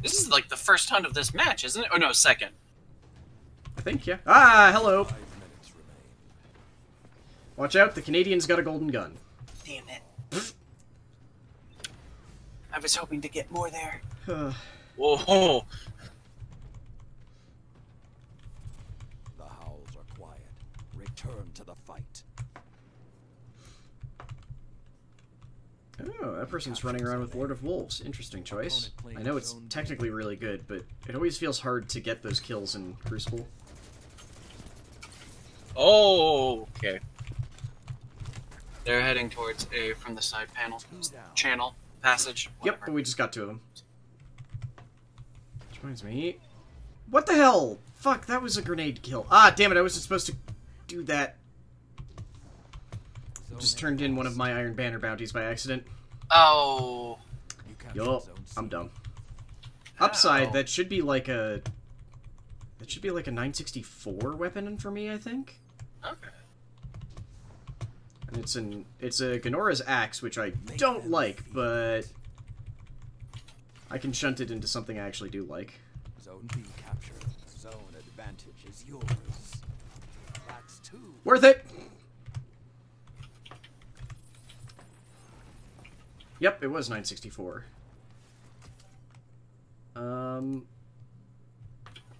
This is like the first hunt of this match, isn't it? Oh no, second. I think, yeah. Ah, hello. Watch out, the Canadian's got a golden gun. Damn it. Pfft. I was hoping to get more there. Whoa. Turn to the fight. Oh, that person's running around with Lord of Wolves. Interesting choice. I know it's technically really good, but it always feels hard to get those kills in Crucible. Oh, okay. They're heading towards A from the side panel. Channel. Passage. Whatever. Yep, we just got two of them. Which reminds me... What the hell? Fuck, that was a grenade kill. Ah, damn it, I wasn't supposed to... do that. Just turned in one of my Iron Banner bounties by accident. Oh. Yo, I'm dumb. Upside, that should be like a That should be like a nine sixty-four weapon for me, I think. Okay. And it's an it's a Ganora's axe, which I don't like, but I can shunt it into something I actually do like. Zone B capture. Zone advantage is yours. That's two. Worth it. Yep, it was nine sixty-four. Um,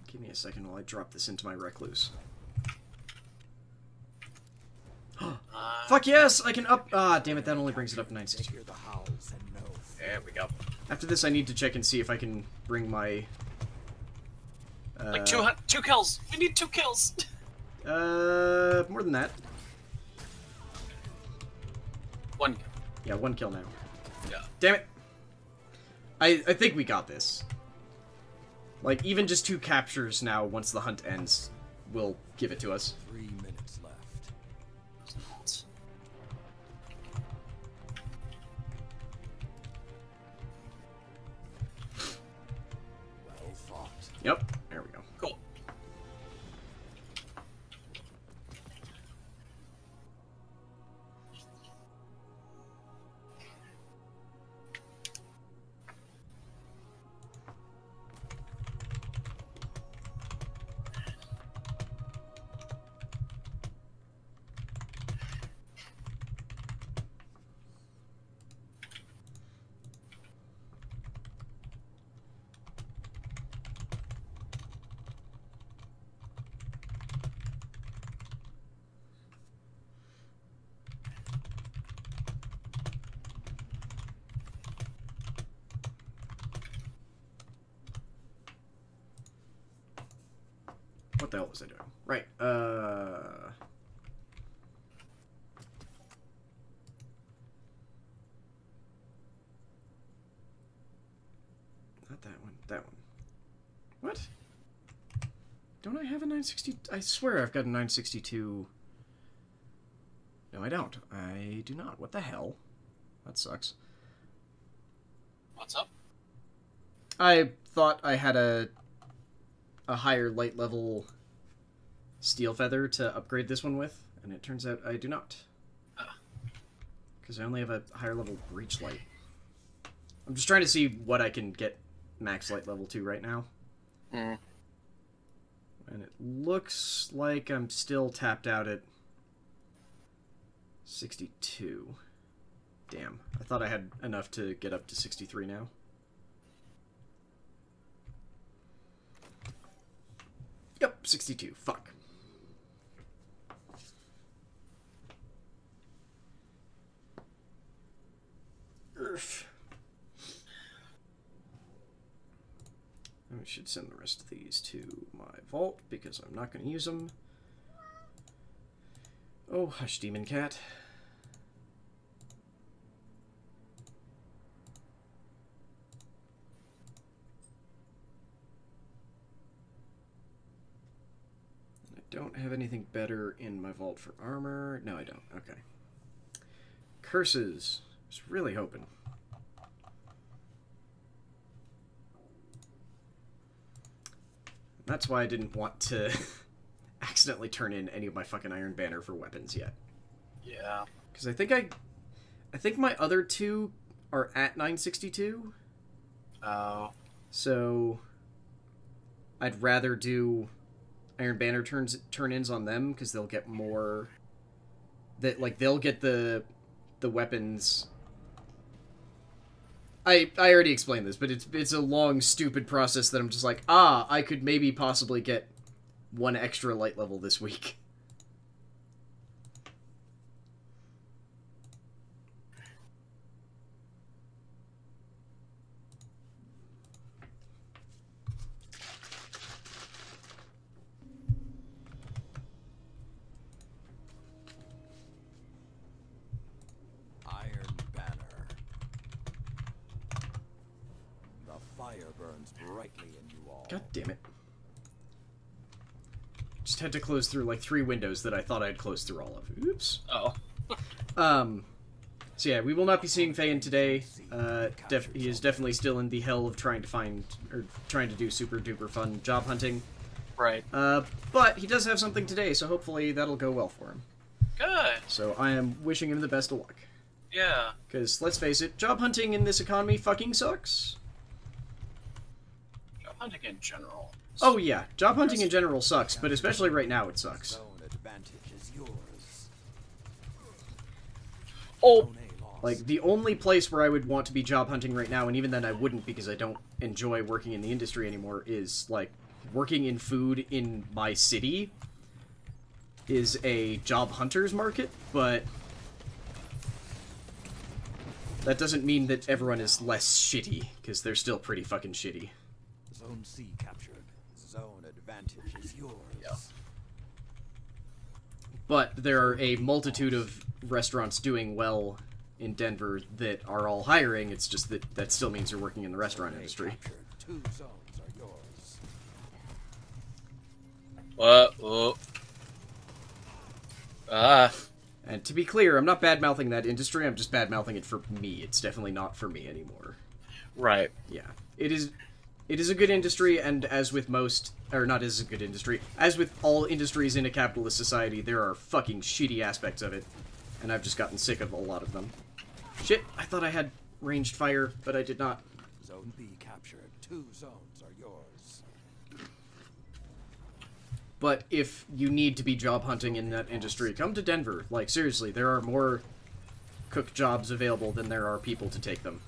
give me a second while I drop this into my recluse. uh, Fuck yes! I can up... Ah, damn it, that only brings it up to nine sixty. There we go. After this, I need to check and see if I can bring my... Uh, like two, two kills! We need two kills! uh, more than that. One kill. Yeah, one kill now. Yeah. Damn it! I, I think we got this. Like, even just two captures now, once the hunt ends, will give it to us. Three minutes left. Well fought. Yep, there we go. Cool. What the hell was I doing? Right, uh... not that one, that one. What? Don't I have a nine sixty... I swear I've got a nine sixty-two... No, I don't. I do not. What the hell? That sucks. What's up? I thought I had a... a higher light level Steel Feather to upgrade this one with, and it turns out I do not. Because I only have a higher level Breach Light. I'm just trying to see what I can get max light level to right now. Mm. And it looks like I'm still tapped out at sixty-two. Damn. I thought I had enough to get up to sixty-three now. Yep, sixty-two. Fuck. Urf. I should send the rest of these to my vault, because I'm not going to use them. Oh, hush, demon cat. Don't have anything better in my vault for armor. No, I don't. Okay. Curses. I was really hoping. That's why I didn't want to accidentally turn in any of my fucking Iron Banner for weapons yet. Yeah. Because I think I... I think my other two are at nine sixty-two. Oh. So... I'd rather do... Iron Banner turns turn-ins on them, because they'll get more that like they'll get the the weapons. I I already explained this, but it's it's a long stupid process that I'm just like, ah, I could maybe possibly get one extra light level this week. God damn it. Just had to close through like three windows that I thought I'd closed through all of. Oops. Oh. um, so yeah, we will not be seeing Fayen today. Uh, def he is definitely still in the hell of trying to find, or trying to do super duper fun job hunting. Right. Uh, but he does have something today, so hopefully that'll go well for him. Good. So I am wishing him the best of luck. Yeah. Because, let's face it, job hunting in this economy fucking sucks. Job hunting in general. Oh yeah, job hunting in general sucks, but especially right now it sucks. Oh! Like, the only place where I would want to be job hunting right now, and even then I wouldn't because I don't enjoy working in the industry anymore, is, like, working in food in my city is a job hunter's market, but that doesn't mean that everyone is less shitty, because they're still pretty fucking shitty. Zone C captured. Zone advantage is yours. Yeah. But there are a multitude of restaurants doing well in Denver that are all hiring. It's just that that still means you're working in the restaurant industry. Two zones are yours. What? Oh. Ah. And to be clear, I'm not bad-mouthing that industry, I'm just bad-mouthing it for me. It's definitely not for me anymore. Right. Yeah. It is It is a good industry, and as with most... Or not as a good industry. As with all industries in a capitalist society, there are fucking shitty aspects of it. And I've just gotten sick of a lot of them. Shit, I thought I had ranged fire, but I did not. Zone B captured. Two zones are yours. But if you need to be job hunting in that industry, come to Denver. Like, seriously, there are more cook jobs available than there are people to take them.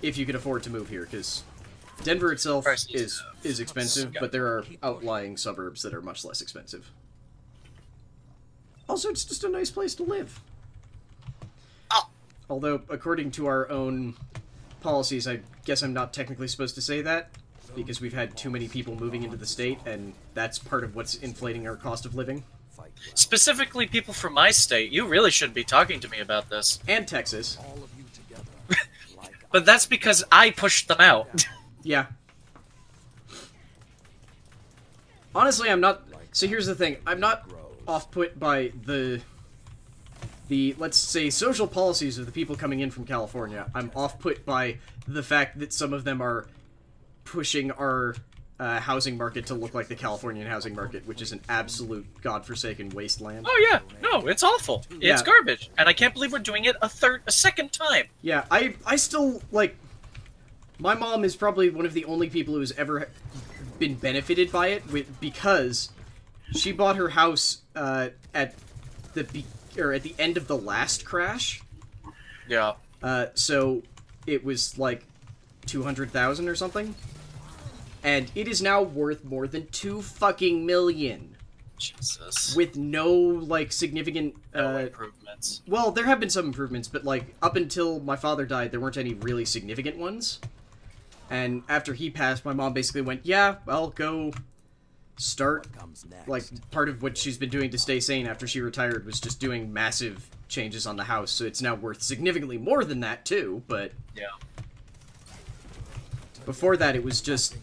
If you can afford to move here, because Denver itself is, is expensive, but there are outlying suburbs that are much less expensive. Also, it's just a nice place to live. Oh. Although, according to our own policies, I guess I'm not technically supposed to say that, because we've had too many people moving into the state, and that's part of what's inflating our cost of living. Specifically, people from my state, you really shouldn't be talking to me about this. And Texas. But that's because I pushed them out. Yeah. Honestly, I'm not... So here's the thing. I'm not off-put by the... The, let's say, social policies of the people coming in from California. I'm off-put by the fact that some of them are pushing our uh, housing market to look like the Californian housing market, which is an absolute godforsaken wasteland. Oh, yeah. No, it's awful. It's yeah. garbage. And I can't believe we're doing it a third, a second time. Yeah, I, I still, like... My mom is probably one of the only people who's ever been benefited by it, with, because she bought her house uh, at the be or at the end of the last crash. Yeah. Uh, so it was like two hundred thousand or something, and it is now worth more than two fucking million. Jesus. With no like significant no uh, improvements. Well, there have been some improvements, but like up until my father died, there weren't any really significant ones. And after he passed, my mom basically went, yeah, well, go start, like, part of what she's been doing to stay sane after she retired was just doing massive changes on the house, so it's now worth significantly more than that, too, but... Yeah. Before that, it was just...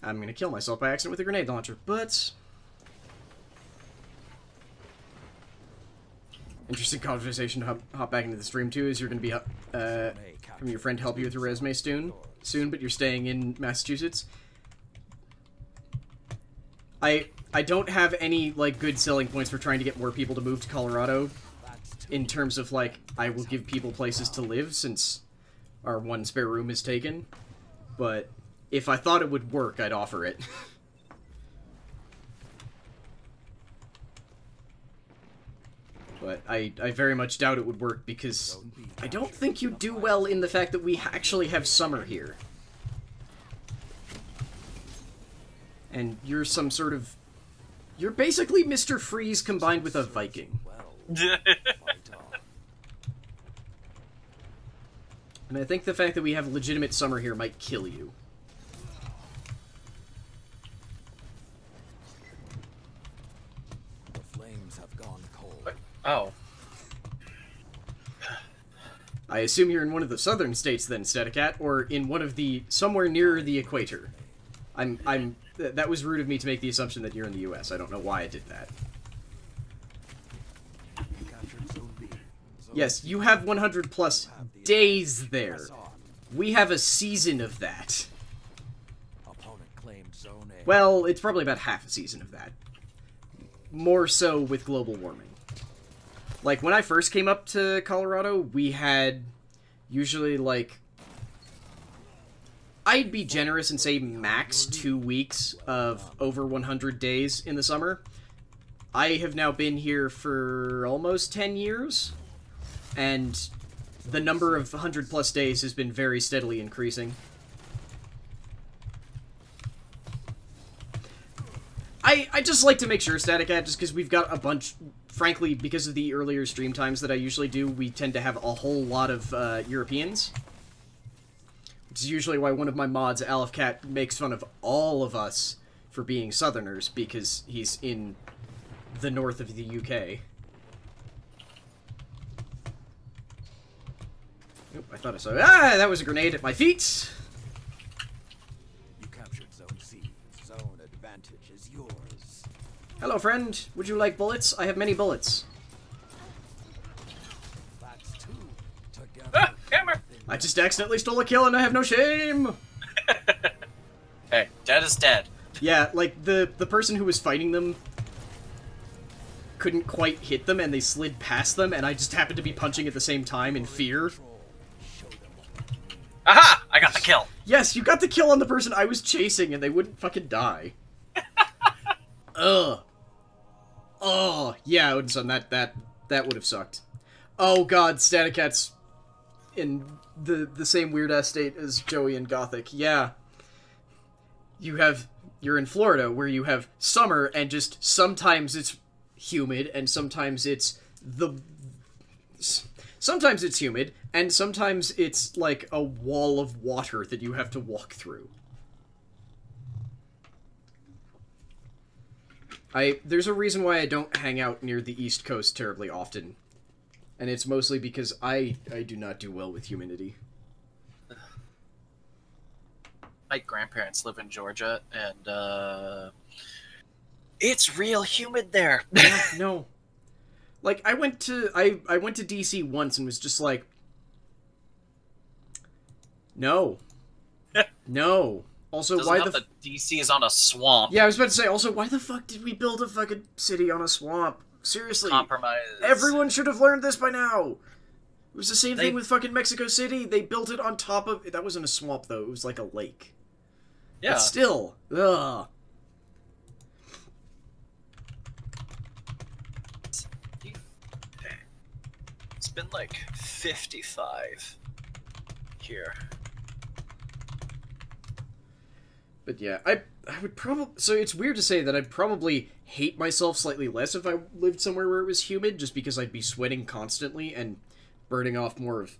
I'm gonna kill myself by accident with a grenade launcher, but... Interesting conversation to hop, hop back into the stream, too, is you're gonna be, uh, having your friend help you with your resume soon. soon, but you're staying in Massachusetts. I I don't have any, like, good selling points for trying to get more people to move to Colorado in terms of, like, I will give people places to live since our one spare room is taken. But if I thought it would work, I'd offer it. But I, I very much doubt it would work because I don't think you do well in the fact that we actually have summer here. And you're some sort of... You're basically Mister Freeze combined with a Viking. And I think the fact that we have legitimate summer here might kill you. Oh. I assume you're in one of the southern states then, Stedicat, or in one of the... somewhere nearer the equator. I'm... I'm... Th that was rude of me to make the assumption that you're in the U S I don't know why I did that. Yes, you have one hundred plus days there. We have a season of that. Well, it's probably about half a season of that. More so with global warming. Like, when I first came up to Colorado, we had usually, like... I'd be generous and say max two weeks of over one hundred days in the summer. I have now been here for almost ten years, and the number of one hundred plus days has been very steadily increasing. I, I just like to make sure, Static Ad, just because we've got a bunch... Frankly, because of the earlier stream times that I usually do, we tend to have a whole lot of uh, Europeans. Which is usually why one of my mods, Aleph Cat, makes fun of all of us for being Southerners, because he's in the north of the U K. Oop, I thought I saw... Ah! That was a grenade at my feet! You captured Zone C. Zone advantage is yours. Hello, friend. Would you like bullets? I have many bullets. That's two. Together. Ah! Hammer! I just accidentally stole a kill and I have no shame! Hey, dead is dead. Yeah, like, the, the person who was fighting them couldn't quite hit them and they slid past them and I just happened to be punching at the same time in fear. Aha! I got the kill! Yes, you got the kill on the person I was chasing and they wouldn't fucking die. Ugh. Oh, yeah, Odinson, that, that, that would have sucked. Oh god, Staticat's in the the same weird-ass state as Joey and Gothic. Yeah. You have... You're in Florida, where you have summer, and just sometimes it's humid, and sometimes it's the... Sometimes it's humid, and sometimes it's like a wall of water that you have to walk through. I... There's a reason why I don't hang out near the East Coast terribly often. And it's mostly because I, I do not do well with humidity. My grandparents live in Georgia, and, uh... it's real humid there! No, no. Like, I went to... I, I went to D C once and was just like... No. No. Also, why the... D C is on a swamp. Yeah, I was about to say, also, why the fuck did we build a fucking city on a swamp? Seriously. Compromise. Everyone should have learned this by now. It was the same they... thing with fucking Mexico City. They built it on top of... That wasn't a swamp, though. It was like a lake. Yeah. But still. Ugh. It's been like fifty-five here. But yeah, I I would probably... So it's weird to say that I'd probably hate myself slightly less if I lived somewhere where it was humid, just because I'd be sweating constantly and burning off more of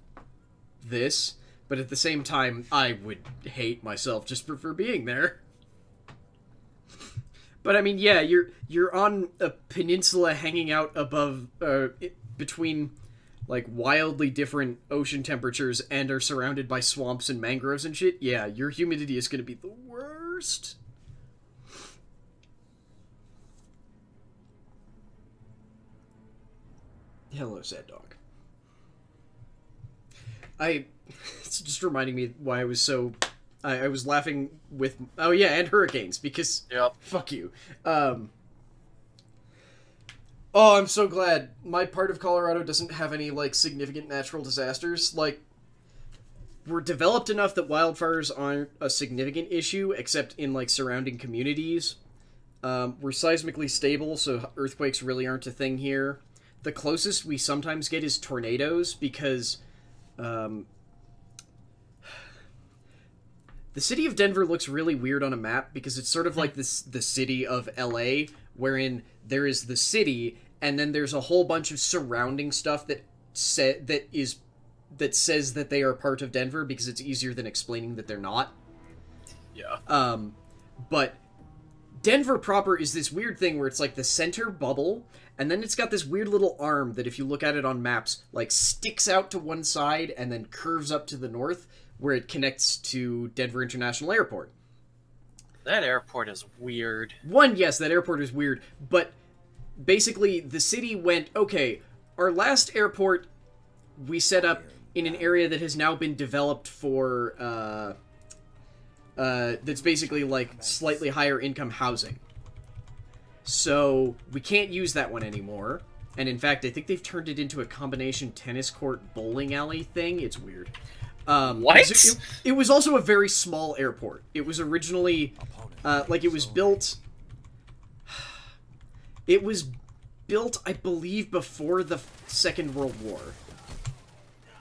this. But at the same time, I would hate myself just for, for being there. But I mean, yeah, you're you're on a peninsula hanging out above... Uh, it, between, like, wildly different ocean temperatures and are surrounded by swamps and mangroves and shit. Yeah, your humidity is going to be the worst. Hello, sad dog. I... It's just reminding me why I was so... I, I was laughing with... Oh, yeah, and hurricanes, because... Yep. Fuck you. Um, oh, I'm so glad. My part of Colorado doesn't have any, like, significant natural disasters. Like... We're developed enough that wildfires aren't a significant issue, except in, like, surrounding communities. Um, we're seismically stable, so earthquakes really aren't a thing here. The closest we sometimes get is tornadoes, because... Um, the city of Denver looks really weird on a map, because it's sort of like this, the city of L A, wherein there is the city, and then there's a whole bunch of surrounding stuff that sa- that is... that says that they are part of Denver because it's easier than explaining that they're not. Yeah. Um, but Denver proper is this weird thing where it's like the center bubble, and then it's got this weird little arm that if you look at it on maps, like sticks out to one side and then curves up to the north where it connects to Denver International Airport. That airport is weird. One, yes, that airport is weird, but basically the city went, okay, our last airport we set up in an area that has now been developed for, uh, uh, that's basically like slightly higher income housing. So we can't use that one anymore. And in fact, I think they've turned it into a combination tennis court bowling alley thing. It's weird. Um, what? It was, it, it was also a very small airport. It was originally, uh, like it was built, it was built, I believe, before the Second World War.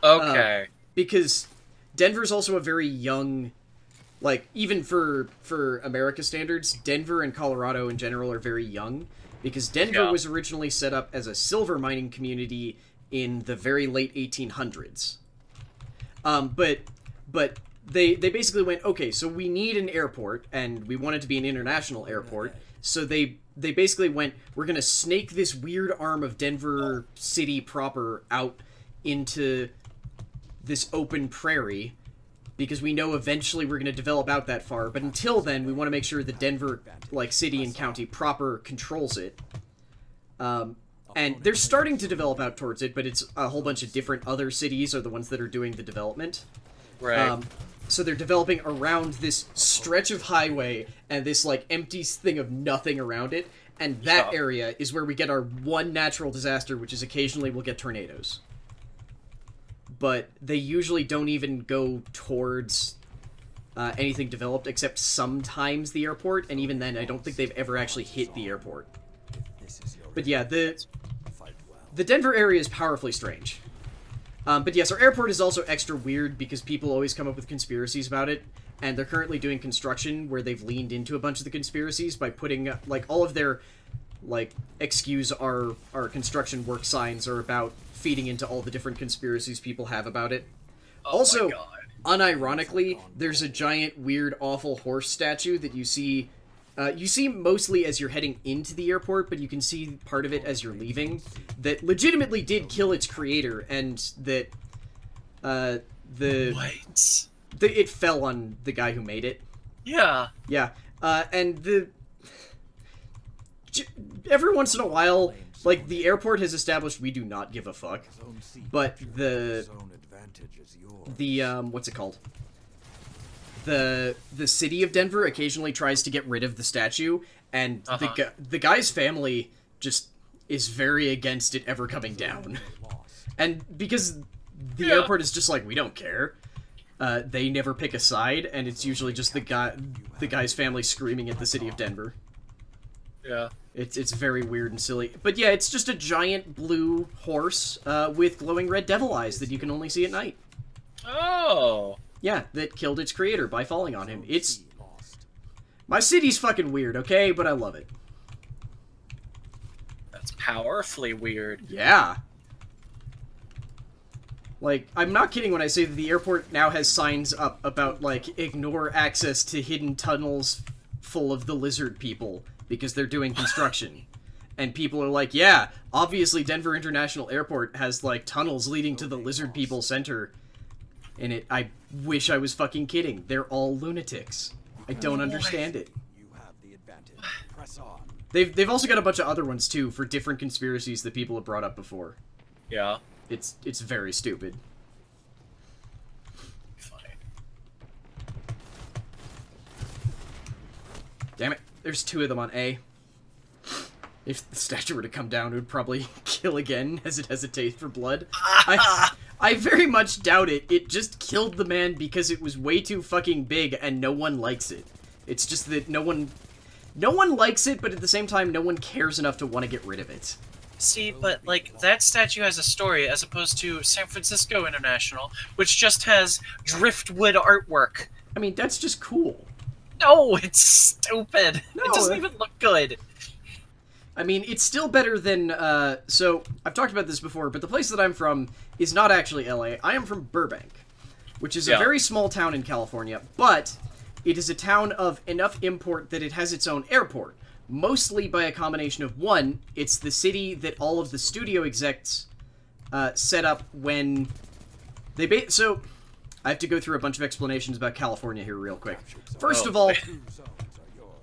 Okay. Uh, because Denver's also a very young, like, even for, for America standards, Denver and Colorado in general are very young. Because Denver yeah. was originally set up as a silver mining community in the very late eighteen hundreds. Um, but but they, they basically went, okay, so we need an airport, and we want it to be an international airport. So they, they basically went, we're going to snake this weird arm of Denver city proper out into this open prairie, because we know eventually we're going to develop out that far. But until then, we want to make sure the Denver, like, city and county proper controls it. Um, and they're starting to develop out towards it, but it's a whole bunch of different other cities are the ones that are doing the development. Right. Um, so they're developing around this stretch of highway and this, like, empty thing of nothing around it. And that yeah. area is where we get our one natural disaster, which is occasionally we'll get tornadoes. But they usually don't even go towards uh, anything developed, except sometimes the airport, and even then I don't think they've ever actually hit the airport. But yeah, the the Denver area is powerfully strange. Um, but yes, our airport is also extra weird because people always come up with conspiracies about it, and they're currently doing construction where they've leaned into a bunch of the conspiracies by putting, like, all of their, like, excuse our, our construction work signs are about feeding into all the different conspiracies people have about it. Oh also, unironically, there's a giant, weird, awful horse statue that you see... Uh, you see mostly as you're heading into the airport, but you can see part of it as you're leaving, that legitimately did kill its creator, and that... Uh, the... What? The, it fell on the guy who made it. Yeah. Yeah. Uh, and the... Every once in a while... Like, the airport has established we do not give a fuck, but the, the, um, what's it called? The, the city of Denver occasionally tries to get rid of the statue, and uh-huh. the, the guy's family just is very against it ever coming down. And because the yeah. airport is just like, we don't care, uh, they never pick a side, and it's usually just the guy, the guy's family screaming at the city of Denver. Yeah. It's, it's very weird and silly. But yeah, it's just a giant blue horse uh, with glowing red devil eyes that you can only see at night. Oh! Yeah, that killed its creator by falling on him. It's... My city's fucking weird, okay? But I love it. That's powerfully weird. Yeah. Like, I'm not kidding when I say that the airport now has signs up about, like, ignore access to hidden tunnels full of the lizard people. Because they're doing construction. And people are like, yeah, obviously Denver International Airport has, like, tunnels leading to the Lizard People Center. And it, I wish I was fucking kidding. They're all lunatics. I don't understand it. They've, they've also got a bunch of other ones, too, for different conspiracies that people have brought up before. Yeah. It's, it's very stupid. Funny. Damn it. There's two of them on A. If the statue were to come down, it would probably kill again, as it hesitates for blood. I, I very much doubt it. It just killed the man because it was way too fucking big, and no one likes it. It's just that no one... No one likes it, but at the same time, no one cares enough to want to get rid of it. See, but, like, that statue has a story, as opposed to San Francisco International, which just has driftwood artwork. I mean, that's just cool. No, it's stupid. No, it doesn't even look good. I mean, it's still better than, uh... So, I've talked about this before, but the place that I'm from is not actually L A. I am from Burbank, which is yeah. a very small town in California, but it is a town of enough import that it has its own airport, mostly by a combination of, one, it's the city that all of the studio execs uh, set up when they... Ba so... I have to go through a bunch of explanations about California here real quick. First of all,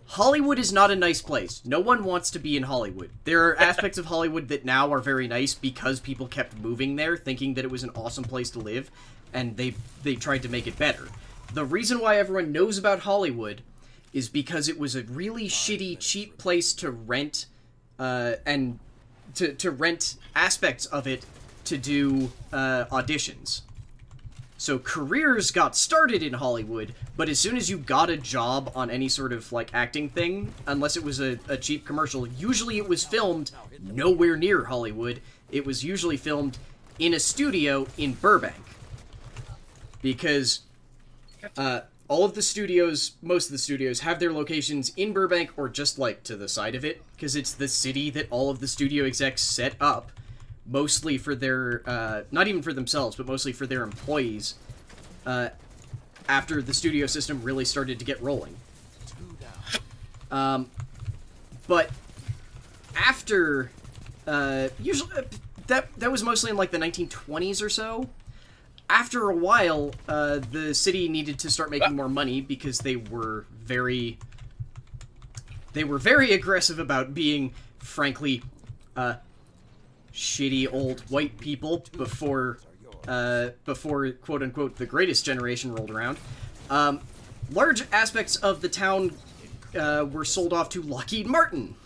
Hollywood is not a nice place. No one wants to be in Hollywood. There are aspects of Hollywood that now are very nice because people kept moving there, thinking that it was an awesome place to live, and they they tried to make it better. The reason why everyone knows about Hollywood is because it was a really shitty, cheap place to rent, uh, and to, to rent aspects of it to do uh, auditions. So careers got started in Hollywood, but as soon as you got a job on any sort of, like, acting thing, unless it was a, a cheap commercial, usually it was filmed nowhere near Hollywood. It was usually filmed in a studio in Burbank. Because uh, all of the studios, most of the studios, have their locations in Burbank or just, like, to the side of it. Because it's the city that all of the studio execs set up. Mostly for their, uh, not even for themselves, but mostly for their employees, uh, after the studio system really started to get rolling. Um, but after, uh, usually, uh, that, that was mostly in, like, the nineteen twenties or so. After a while, uh, the city needed to start making more money because they were very, they were very aggressive about being, frankly, uh, shitty old white people before, uh, before quote-unquote the greatest generation rolled around. Um, large aspects of the town uh, were sold off to Lockheed Martin.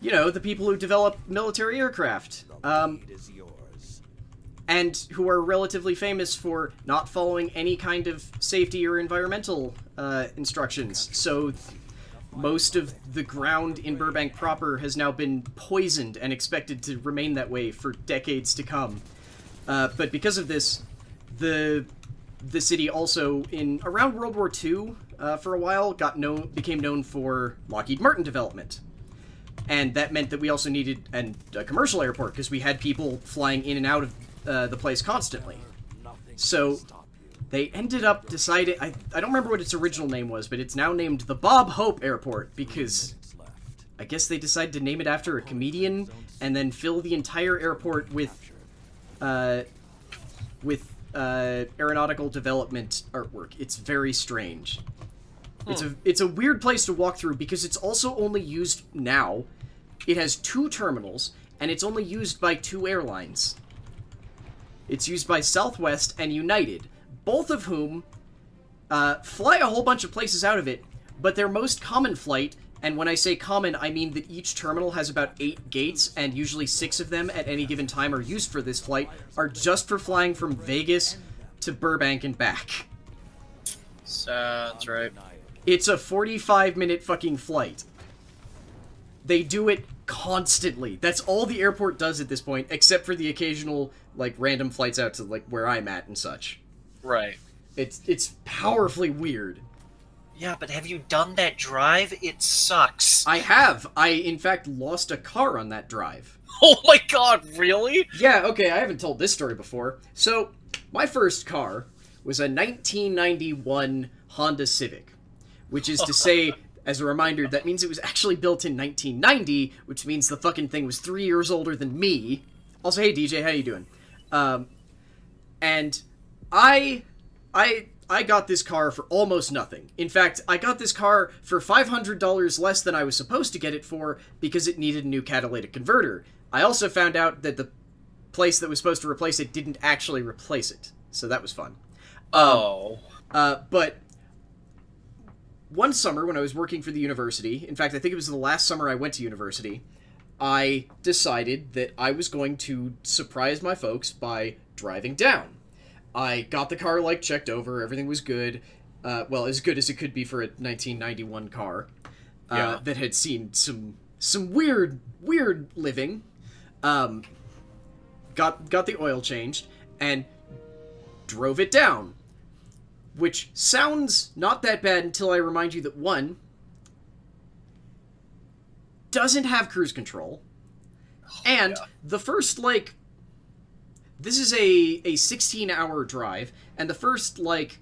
You know, the people who develop military aircraft. Um, and who are relatively famous for not following any kind of safety or environmental uh, instructions. So most of the ground in Burbank proper has now been poisoned and expected to remain that way for decades to come. Uh, but because of this, the the city also, in around World War Two uh, for a while, got known became known for Lockheed Martin development. And that meant that we also needed an, a commercial airport, because we had people flying in and out of uh, the place constantly. So they ended up deciding, I, I don't remember what its original name was, but it's now named the Bob Hope Airport, because I guess they decided to name it after a comedian and then fill the entire airport with uh, with uh, aeronautical development artwork. It's very strange. Hmm. It's a, it's a weird place to walk through because it's also only used now. It has two terminals, and it's only used by two airlines. It's used by Southwest and United. Both of whom uh, fly a whole bunch of places out of it, but their most common flight, and when I say common, I mean that each terminal has about eight gates, and usually six of them at any given time are used for this flight, are just for flying from Vegas to Burbank and back. Sounds right. It's a forty-five minute fucking flight. They do it constantly. That's all the airport does at this point, except for the occasional, like, random flights out to, like, where I'm at and such. Right. It's it's powerfully weird. Yeah, but have you done that drive? It sucks. I have. I, in fact, lost a car on that drive. Oh my god, really? Yeah, okay, I haven't told this story before. So, my first car was a nineteen ninety-one Honda Civic. Which is to say, as a reminder, that means it was actually built in nineteen ninety, which means the fucking thing was three years older than me. Also, hey D J, how you doing? Um, and... I, I, I got this car for almost nothing. In fact, I got this car for five hundred dollars less than I was supposed to get it for because it needed a new catalytic converter. I also found out that the place that was supposed to replace it didn't actually replace it. So that was fun. Oh. Um, uh, but one summer when I was working for the university, in fact, I think it was the last summer I went to university, I decided that I was going to surprise my folks by driving down. I got the car, like, checked over, everything was good, uh, well, as good as it could be for a nineteen ninety-one car, uh, yeah. That had seen some some weird, weird living, um, got, got the oil changed, and drove it down, which sounds not that bad until I remind you that, one, doesn't have cruise control, oh, and yeah. the first, like... This is a, a sixteen hour drive, and the first, like,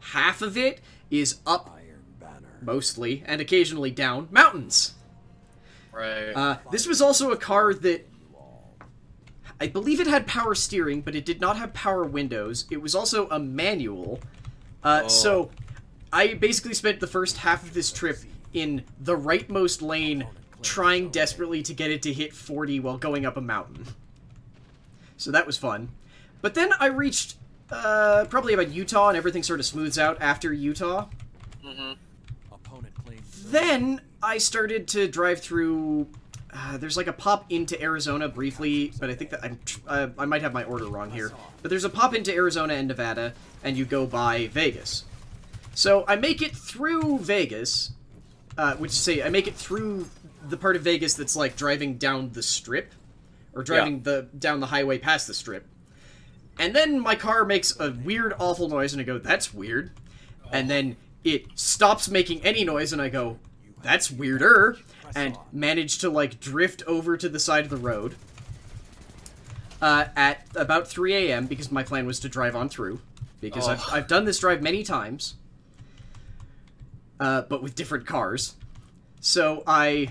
half of it is up, Iron Banner. Mostly, and occasionally down, mountains. Right. Uh, this was also a car that, I believe it had power steering, but it did not have power windows. It was also a manual. Uh, oh. So, I basically spent the first half of this trip in the rightmost lane, trying desperately to get it to hit forty while going up a mountain. So that was fun. But then I reached Uh, probably about Utah, and everything sort of smooths out after Utah. Mm-hmm. Then I started to drive through. Uh, there's like a pop into Arizona briefly, but I think that I'm uh, I might have my order wrong here. But there's a pop into Arizona and Nevada, and you go by Vegas. So I make it through Vegas, uh, which say I make it through the part of Vegas that's like driving down the strip, or driving yeah. the down the highway past the strip. And then my car makes a weird, awful noise, and I go, "That's weird." Oh. And then it stops making any noise, and I go, "That's weirder," and manage to, like, drift over to the side of the road uh, at about three A M, because my plan was to drive on through, because oh. I've, I've done this drive many times, uh, but with different cars. So I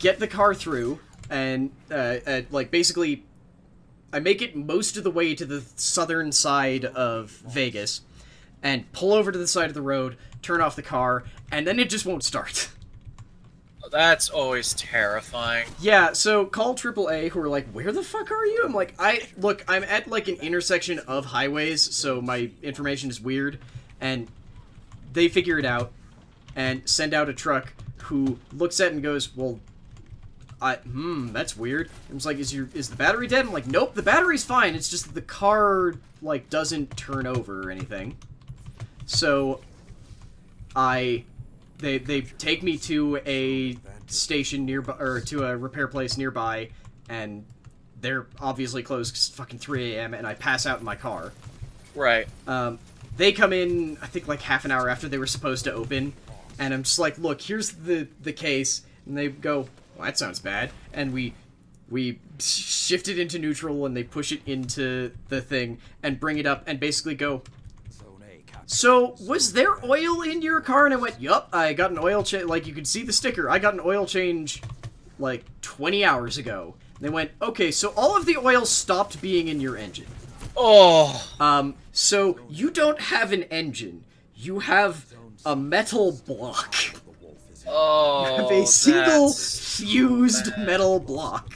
get the car through, and, uh, and like, basically, I make it most of the way to the southern side of Vegas, and pull over to the side of the road, turn off the car, and then it just won't start. That's always terrifying. Yeah, so call triple A, who are like, "Where the fuck are you?" I'm like, I, look, I'm at, like, an intersection of highways, so my information is weird, and they figure it out, and send out a truck who looks at it and goes, "Well, I, hmm, that's weird." I'm just like, is your, is the battery dead? I'm like, "Nope, the battery's fine, it's just that the car, like, doesn't turn over or anything." So, I, they they take me to a station nearby, or to a repair place nearby, and they're obviously closed because it's fucking three A M, and I pass out in my car. Right. Um, they come in, I think, like, half an hour after they were supposed to open, and I'm just like, "Look, here's the, the case," and they go, "Well, that sounds bad," and we... We shift it into neutral, and they push it into the thing, and bring it up, and basically go, "So, was there oil in your car?" And I went, "Yup, I got an oil change." Like, you could see the sticker. I got an oil change, like, twenty hours ago. And they went, "Okay, so all of the oil stopped being in your engine." Oh. Um, so, you don't have an engine. You have a metal block. Oh, you have a single fused bad. metal block.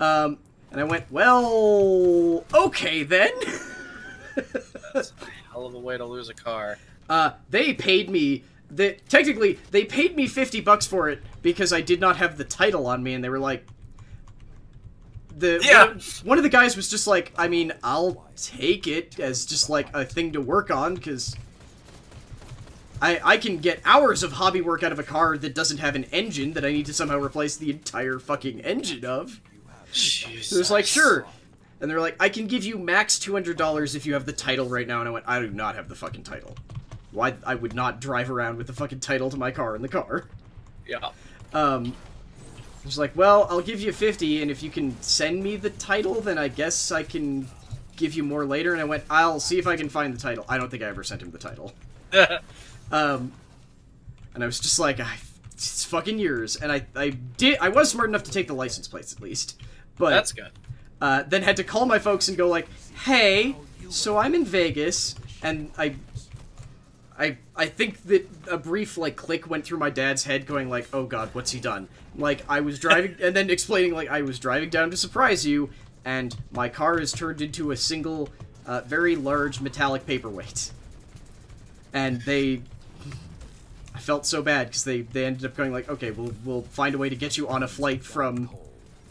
Um, and I went, "Well, okay then." That's a hell of a way to lose a car. Uh, they paid me... They, technically, they paid me fifty bucks for it because I did not have the title on me, and they were like... the yeah. one, one of the guys was just like, "I mean, I'll take it as just, like, a thing to work on, because I, I can get hours of hobby work out of a car that doesn't have an engine that I need to somehow replace the entire fucking engine of." Jesus. It was like, "Sure." And they're like, "I can give you max two hundred dollars if you have the title right now." And I went, "I do not have the fucking title. Why? I would not drive around with the fucking title to my car in the car." Yeah. Um, I was like, "Well, I'll give you fifty, and if you can send me the title, then I guess I can give you more later." And I went, "I'll see if I can find the title." I don't think I ever sent him the title. um, and I was just like, I, it's fucking yours. And I, I did. I was smart enough to take the license plates at least. But that's good. Uh, then had to call my folks and go like, "Hey, so I'm in Vegas, and I, I, I think that a brief like click went through my dad's head, going like, "Oh God, what's he done?" Like I was driving, and then explaining like I was driving down to surprise you, and my car is turned into a single, uh, very large metallic paperweight. And they, I felt so bad because they they ended up going like, "Okay, we'll we'll find a way to get you on a flight from."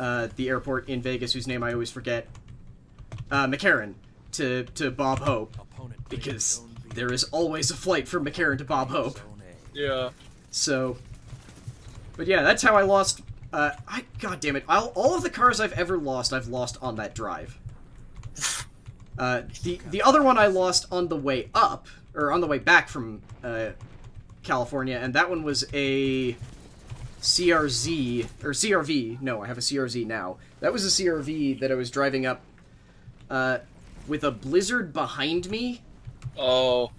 Uh, the airport in Vegas, whose name I always forget, uh, McCarran, to, to Bob Hope, because there is always a flight from McCarran to Bob Hope. Yeah. So, but yeah, that's how I lost, uh, I, god damn it, I'll, all of the cars I've ever lost, I've lost on that drive. Uh, the, the other one I lost on the way up, or on the way back from, uh, California, and that one was a... C R Z, or C R V, no, I have a C R Z now. That was a C R V that I was driving up, uh, with a blizzard behind me. Oh.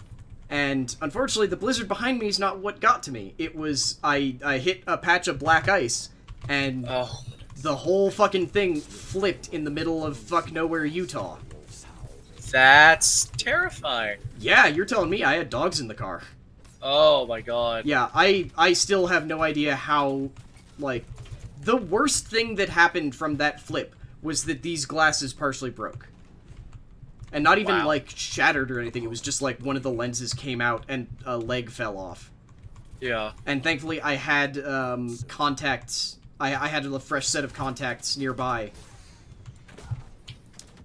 And, unfortunately, the blizzard behind me is not what got to me. It was, I, I hit a patch of black ice, and oh. the whole fucking thing flipped in the middle of fuck nowhere, Utah. That's terrifying. Yeah, you're telling me. I had dogs in the car. Oh my god. Yeah, I, I still have no idea how, like, the worst thing that happened from that flip was that these glasses partially broke. And not even, wow. like, shattered or anything. It was just, like, one of the lenses came out and a leg fell off. Yeah. And thankfully I had um, contacts. I, I had a fresh set of contacts nearby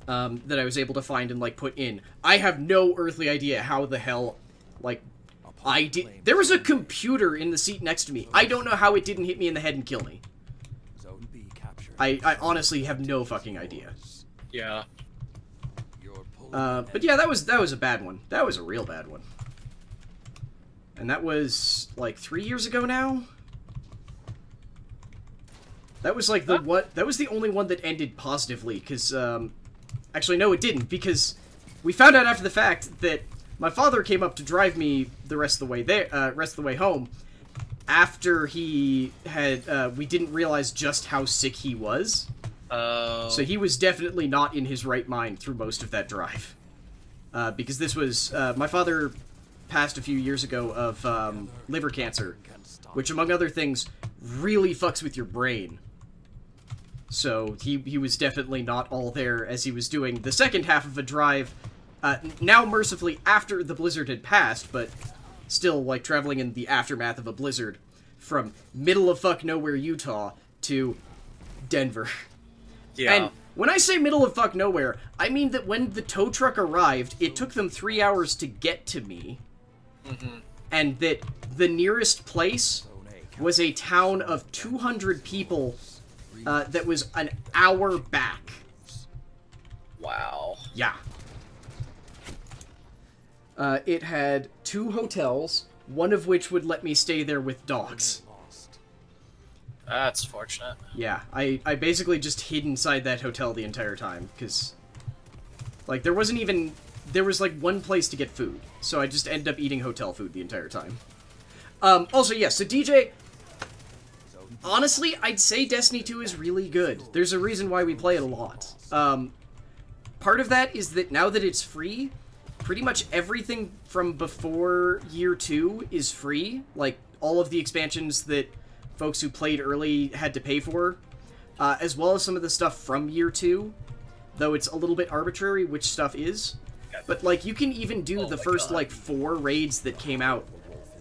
um, that I was able to find and, like, put in. I have no earthly idea how the hell, like, I did... There was a computer in the seat next to me. I don't know how it didn't hit me in the head and kill me. I, I honestly have no fucking idea. Yeah. Uh, but yeah, that was that was a bad one. That was a real bad one. And that was like three years ago now. That was like the what? That was the only one that ended positively, because um, actually no, it didn't, because we found out after the fact that my father came up to drive me the rest of the way there, uh, rest of the way home. After he had, uh, we didn't realize just how sick he was. Oh. So he was definitely not in his right mind through most of that drive. Uh, because this was, uh, my father passed a few years ago of, um, liver cancer. Which, among other things, really fucks with your brain. So he, he was definitely not all there as he was doing the second half of a drive. Uh, now, mercifully, after the blizzard had passed, but... Still, like, traveling in the aftermath of a blizzard from middle of fuck nowhere, Utah, to Denver. Yeah. And when I say middle of fuck nowhere, I mean that when the tow truck arrived, it took them three hours to get to me. Mm-hmm. And that the nearest place was a town of two hundred people uh, that was an hour back. Wow. Yeah. Uh, it had two hotels, one of which would let me stay there with dogs. That's fortunate. Yeah, I, I basically just hid inside that hotel the entire time, because, like, there wasn't even... There was, like, one place to get food, so I just ended up eating hotel food the entire time. Um, also, yes, yeah, so D J... Honestly, I'd say Destiny two is really good. There's a reason why we play it a lot. Um, part of that is that now that it's free... Pretty much everything from before year two is free. Like, all of the expansions that folks who played early had to pay for. Uh, as well as some of the stuff from year two. Though it's a little bit arbitrary which stuff is. But, like, you can even do oh the first, God. like, four raids that came out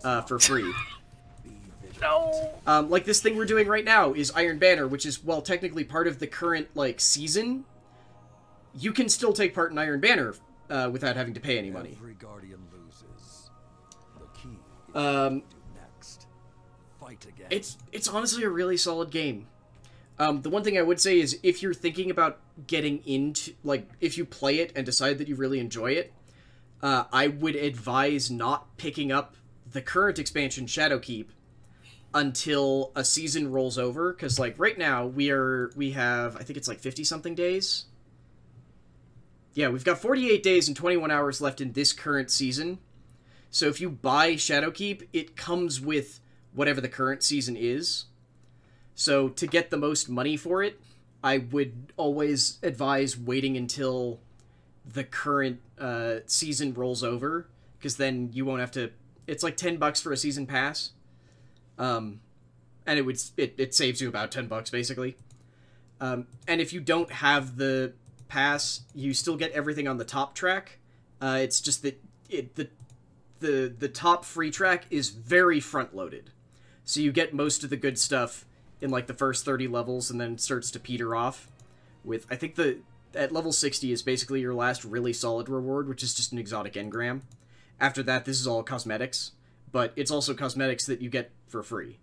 uh, for free. No! Um, like, this thing we're doing right now is Iron Banner, which is, well, technically part of the current, like, season. You can still take part in Iron Banner... Uh, without having to pay any money. Every guardian loses. The key is um, next. Fight again. It's it's honestly a really solid game. Um, the one thing I would say is if you're thinking about getting into, like, if you play it and decide that you really enjoy it, uh, I would advise not picking up the current expansion, Shadowkeep, until a season rolls over, because, like, right now we are we have I think it's like fifty something days. Yeah, we've got forty-eight days and twenty-one hours left in this current season. So if you buy Shadowkeep, it comes with whatever the current season is. So to get the most money for it, I would always advise waiting until the current uh, season rolls over. Because then you won't have to... It's like ten bucks for a season pass. Um, and it, would, it, it saves you about ten bucks, basically. Um, and if you don't have the... pass, you still get everything on the top track. Uh, it's just that it, the the the top free track is very front loaded, so you get most of the good stuff in like the first thirty levels, and then it starts to peter off. With I think the at level sixty is basically your last really solid reward, which is just an exotic engram. After that, this is all cosmetics, but it's also cosmetics that you get for free.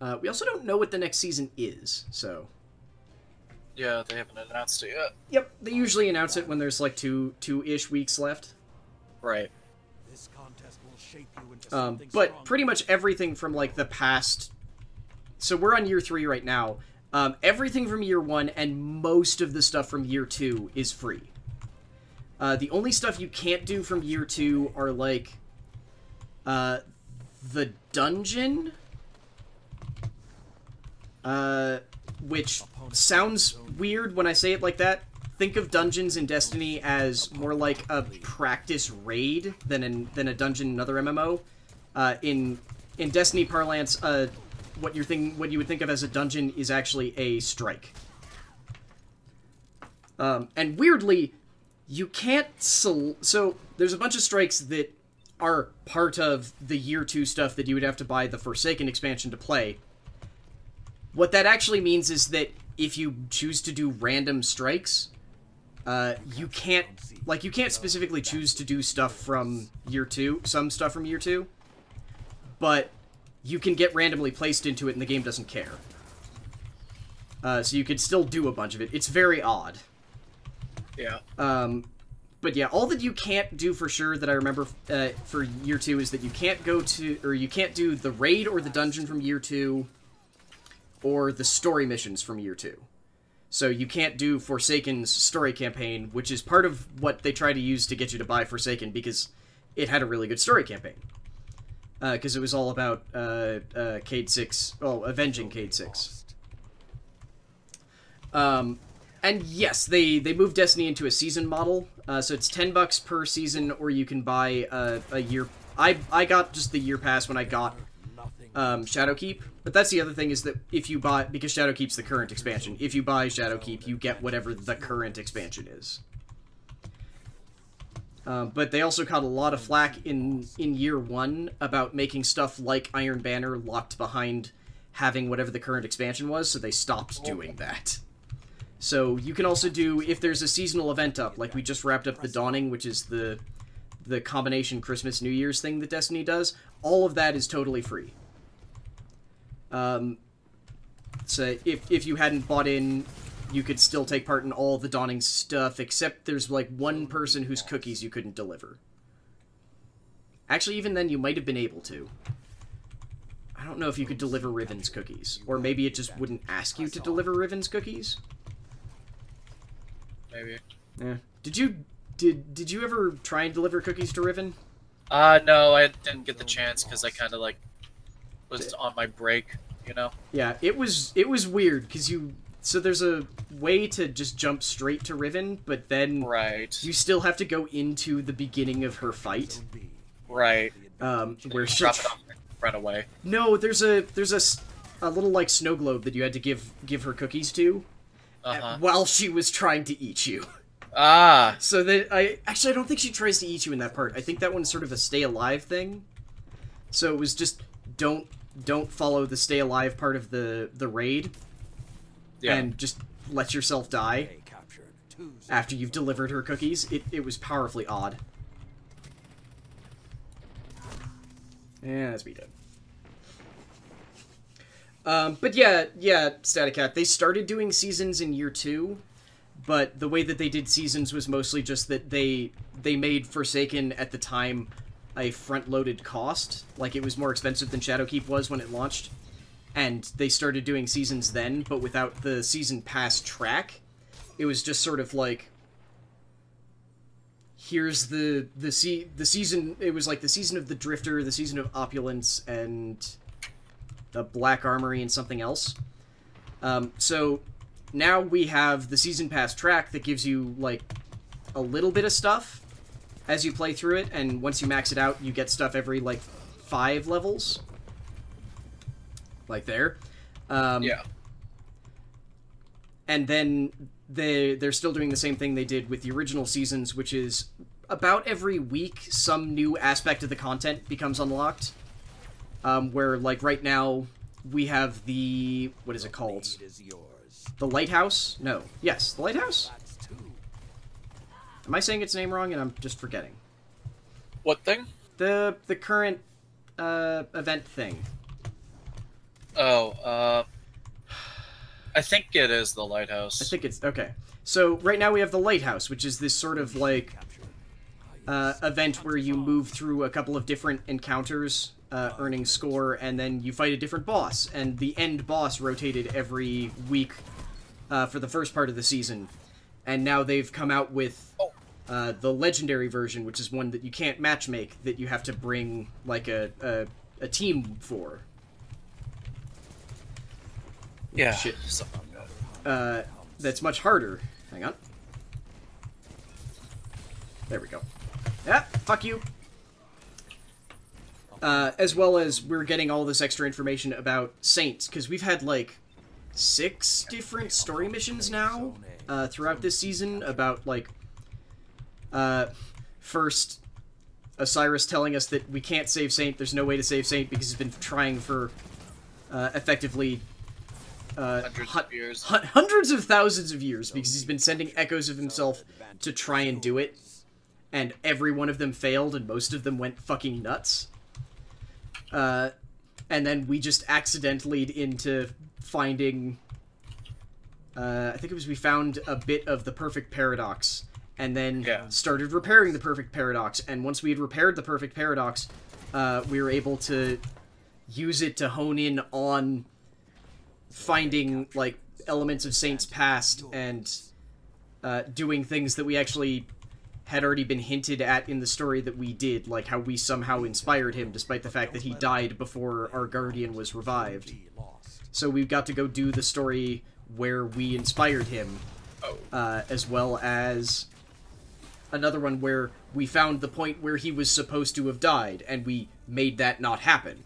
Uh, we also don't know what the next season is, so. Yeah, they haven't announced it yet. Yep, they usually announce it when there's like two, two-ish weeks left. Right. This contest will shape you into um, but strong. Pretty much everything from like the past... So we're on year three right now. Um, everything from year one and most of the stuff from year two is free. Uh, the only stuff you can't do from year two are like... Uh, the dungeon? Uh... Which sounds weird when I say it like that. Think of dungeons in Destiny as more like a practice raid than an, than a dungeon in another M M O. Uh, in in Destiny parlance, a what you're thinking, what you would think of as a dungeon is actually a strike. Um, and weirdly, you can't... Sol so there's a bunch of strikes that are part of the year two stuff that you would have to buy the Forsaken expansion to play. What that actually means is that if you choose to do random strikes, uh, you can't... Like, you can't specifically choose to do stuff from year two, some stuff from year two, but you can get randomly placed into it and the game doesn't care. Uh, so you could still do a bunch of it. It's very odd. Yeah. Um, but yeah, all that you can't do for sure that I remember uh, for year two is that you can't go to... Or you can't do the raid or the dungeon from year two or the story missions from year two. So you can't do Forsaken's story campaign, which is part of what they try to use to get you to buy Forsaken, because it had a really good story campaign. Because uh, it was all about uh, uh, Cade six... Oh, avenging Cade six. Um, and yes, they, they moved Destiny into a season model. Uh, so it's ten bucks per season, or you can buy a, a year... I, I got just the year pass when I got um, Shadowkeep. But that's the other thing, is that if you buy... Because Shadowkeep's the current expansion. If you buy Shadowkeep, you get whatever the current expansion is. Uh, but they also caught a lot of flack in, in year one about making stuff like Iron Banner locked behind having whatever the current expansion was, so they stopped doing that. So you can also do, if there's a seasonal event up, like we just wrapped up the Dawning, which is the the combination Christmas New Year's thing that Destiny does, all of that is totally free. Um, so if, if you hadn't bought in, you could still take part in all the Dawning stuff, except there's like one person whose cookies you couldn't deliver. Actually, even then you might have been able to. I don't know if you could deliver Riven's cookies, or maybe it just wouldn't ask you to deliver Riven's cookies. Maybe. Yeah. Did you did did you ever try and deliver cookies to Riven? Uh no, I didn't get the chance because I kind of like was on my break, you know. Yeah, it was it was weird because you so there's a way to just jump straight to Riven, but then right. you still have to go into the beginning of her fight. Right. Um, where she dropped it off right away. No, there's a there's a a little like snow globe that you had to give give her cookies to. Uh-huh. While she was trying to eat you. Ah. So that I actually I don't think she tries to eat you in that part. I think that one's sort of a stay alive thing. So it was just don't don't follow the stay alive part of the the raid. Yeah. And just let yourself die after you've delivered her cookies. It it was powerfully odd. Yeah, that's me done. Um, but yeah, yeah, Staticat, they started doing seasons in year two, but the way that they did seasons was mostly just that they they made Forsaken at the time a front-loaded cost. Like, it was more expensive than Shadowkeep was when it launched, and they started doing seasons then, but without the season pass track. It was just sort of like, here's the, the, se the season, it was like the season of the Drifter, the season of Opulence, and... the Black Armory and something else. Um, so now we have the Season Pass track that gives you, like, a little bit of stuff as you play through it, and once you max it out, you get stuff every, like, five levels. Like there. Um, yeah. And then they, they're still doing the same thing they did with the original seasons, which is about every week some new aspect of the content becomes unlocked. Um, where, like, right now, we have the... What is it called? The Lighthouse? No. Yes, the Lighthouse? Am I saying its name wrong and I'm just forgetting? What thing? The the current uh, event thing. Oh, uh... I think it is the Lighthouse. I think it's... Okay. So, right now we have the Lighthouse, which is this sort of, like, uh, event where you move through a couple of different encounters... Uh, earning score, and then you fight a different boss, and the end boss rotated every week uh, for the first part of the season, and now they've come out with uh, the legendary version, which is one that you can't matchmake, that you have to bring like a a, a team for. Yeah, shit. Uh, that's much harder. Hang on. There we go. Ah, fuck you. Uh, as well as we're getting all this extra information about Saints, because we've had, like, six different story missions now uh, throughout this season about, like, uh, first Osiris telling us that we can't save Saint, there's no way to save Saint because he's been trying for uh, effectively uh, hundreds, hu of years. Hu hundreds of thousands of years because he's been sending echoes of himself to try and do it, and every one of them failed and most of them went fucking nuts. Uh, and then we just accidentally into finding, uh, I think it was we found a bit of the Perfect Paradox, and then yeah. started repairing the Perfect Paradox, and once we had repaired the Perfect Paradox, uh, we were able to use it to hone in on finding, like, elements of Saint's past, and, uh, doing things that we actually had already been hinted at in the story that we did, like how we somehow inspired him, despite the fact that he died before our Guardian was revived. So we've got to go do the story where we inspired him, uh, as well as another one where we found the point where he was supposed to have died, and we made that not happen.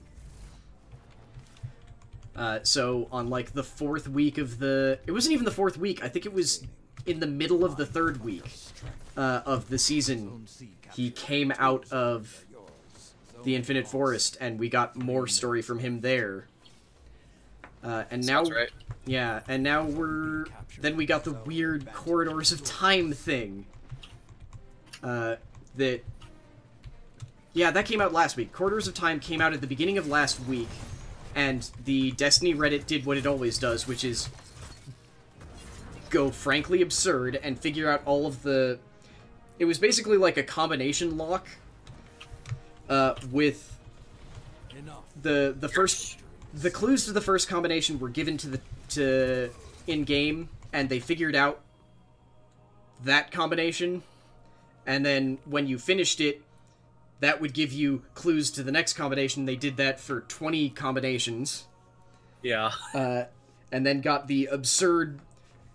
Uh, so on, like, the fourth week of the... It wasn't even the fourth week, I think it was in the middle of the third week. Uh, of the season, he came out of the Infinite Forest, and we got more story from him there. Uh, and now, right. yeah, and now we're then we got the weird Corridors of Time thing. Uh, that, yeah, that came out last week. Corridors of Time came out at the beginning of last week, and the Destiny Reddit did what it always does, which is go frankly absurd and figure out all of the. It was basically like a combination lock uh, with the the first the clues to the first combination were given to the to in game, and they figured out that combination, and then when you finished it, that would give you clues to the next combination. They did that for twenty combinations. Yeah. Uh, and then got the absurd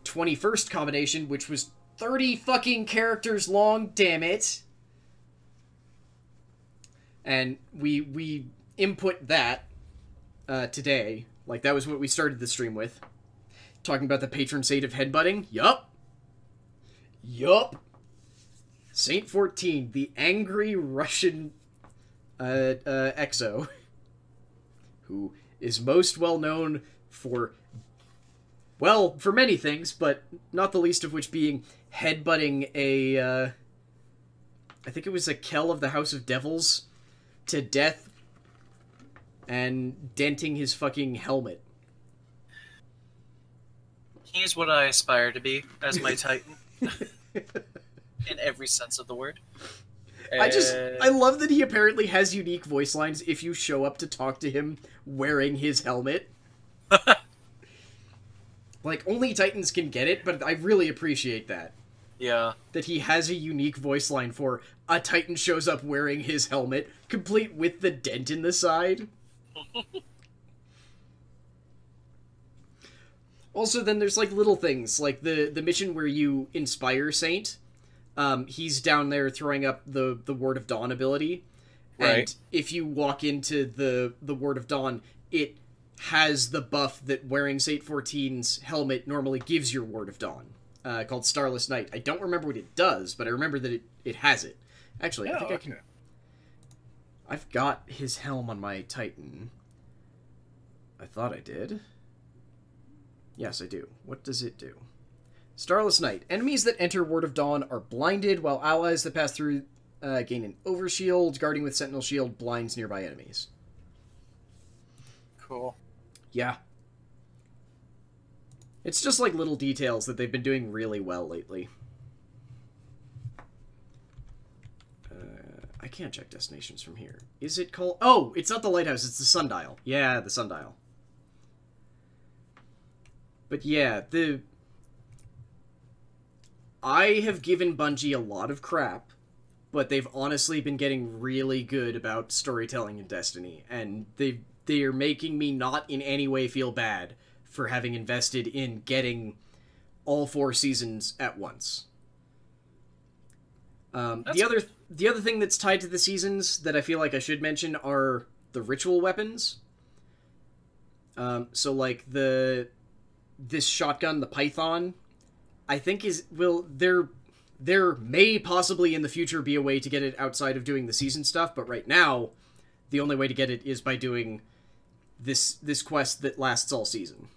twenty-first combination, which was thirty fucking characters long, damn it. And we we input that uh, today. Like, that was what we started the stream with. Talking about the patron saint of headbutting. Yup. Yup. Saint fourteen, the angry Russian uh, uh, exo, who is most well known for... Well, for many things, but not the least of which being headbutting a, uh, I think it was a Kel of the House of Devils to death and denting his fucking helmet. He's what I aspire to be as my Titan. In every sense of the word. And... I just, I love that he apparently has unique voice lines if you show up to talk to him wearing his helmet. Like, only Titans can get it, but I really appreciate that. Yeah. That he has a unique voice line for a Titan shows up wearing his helmet, complete with the dent in the side. Also, then there's, like, little things. Like, the, the mission where you inspire Saint, um, he's down there throwing up the, the Word of Dawn ability. Right. And if you walk into the, the Word of Dawn, it... has the buff that wearing Saint fourteen's helmet normally gives your Word of Dawn, uh, called Starless Night. I don't remember what it does, but I remember that it, it has it. Actually, oh, I think I can... Okay. I've got his helm on my Titan. I thought I did. Yes, I do. What does it do? Starless Night. Enemies that enter Word of Dawn are blinded, while allies that pass through uh, gain an overshield. Guarding with Sentinel Shield blinds nearby enemies. Cool. Yeah. It's just like little details that they've been doing really well lately. Uh, I can't check destinations from here. Is it called... Oh, it's not the Lighthouse, it's the Sundial. Yeah, the Sundial. But yeah, the... I have given Bungie a lot of crap, but they've honestly been getting really good about storytelling in Destiny, and they've... They are making me not in any way feel bad for having invested in getting all four seasons at once. Um, the other th the other thing that's tied to the seasons that I feel like I should mention are the ritual weapons. Um, so like the this shotgun, the Python, I think is will there there may possibly in the future be a way to get it outside of doing the season stuff, but right now the only way to get it is by doing this this quest that lasts all season.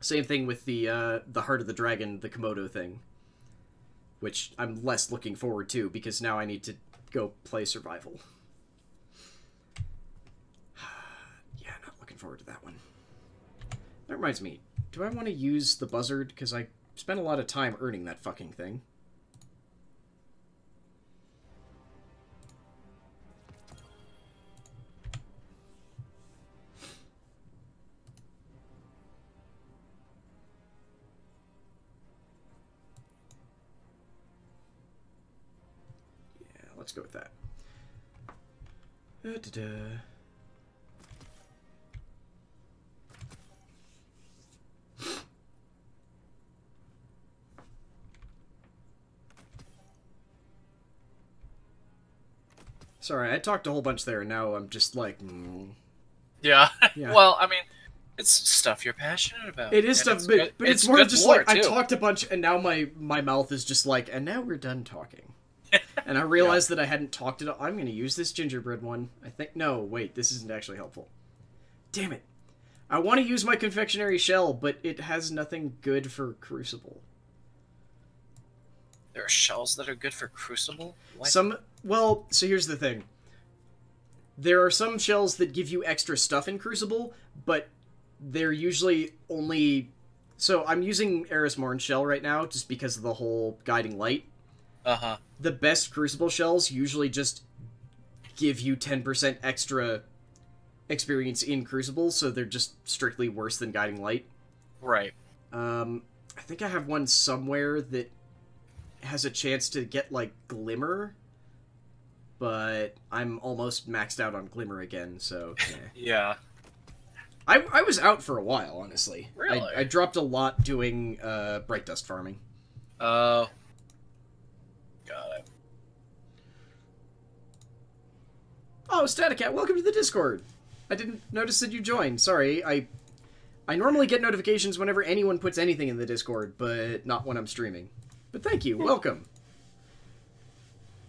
Same thing with the uh, the Heart of the Dragon, the Komodo thing, which I'm less looking forward to because now I need to go play survival. Yeah, not looking forward to that one. That reminds me, do I want to use the buzzard? Because I spent a lot of time earning that fucking thing. Let's go with that. Da, da, da. Sorry, I talked a whole bunch there, and now I'm just like... Mm. Yeah. yeah, well, I mean, it's stuff you're passionate about. It is stuff, it's but, good, but it's, it's more just like, too. I talked a bunch, and now my, my mouth is just like, and now we're done talking. And I realized yeah. that I hadn't talked it up. I'm going to use this gingerbread one. I think... No, wait. This isn't actually helpful. Damn it. I want to use my confectionery shell, but it has nothing good for Crucible. There are shells that are good for Crucible? What? Some... Well, so here's the thing. There are some shells that give you extra stuff in Crucible, but they're usually only... So I'm using Eris Morn shell right now, just because of the whole Guiding Light. Uh-huh. The best Crucible shells usually just give you ten percent extra experience in Crucible, so they're just strictly worse than Guiding Light. Right. Um, I think I have one somewhere that has a chance to get, like, Glimmer, but I'm almost maxed out on Glimmer again, so... Eh. yeah. I, I was out for a while, honestly. Really? I, I dropped a lot doing uh, Bright Dust farming. Oh... Uh... Got it. Oh, Staticat, welcome to the Discord. I didn't notice that you joined. Sorry, I I normally get notifications whenever anyone puts anything in the Discord, but not when I'm streaming. But thank you, welcome.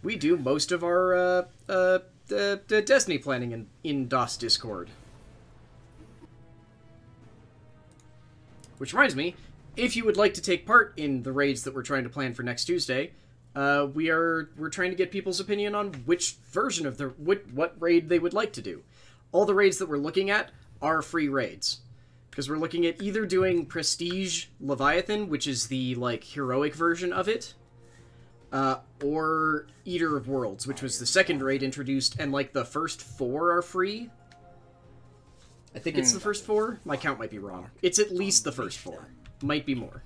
We do most of our uh, uh, uh, Destiny planning in, in DOS Discord. Which reminds me, if you would like to take part in the raids that we're trying to plan for next Tuesday... Uh, we are, we're trying to get people's opinion on which version of the, what, what raid they would like to do. All the raids that we're looking at are free raids. Because we're looking at either doing Prestige Leviathan, which is the, like, heroic version of it, uh, or Eater of Worlds, which was the second raid introduced, and, like, the first four are free. I think it's the first four. My count might be wrong. It's at least the first four. Might be more.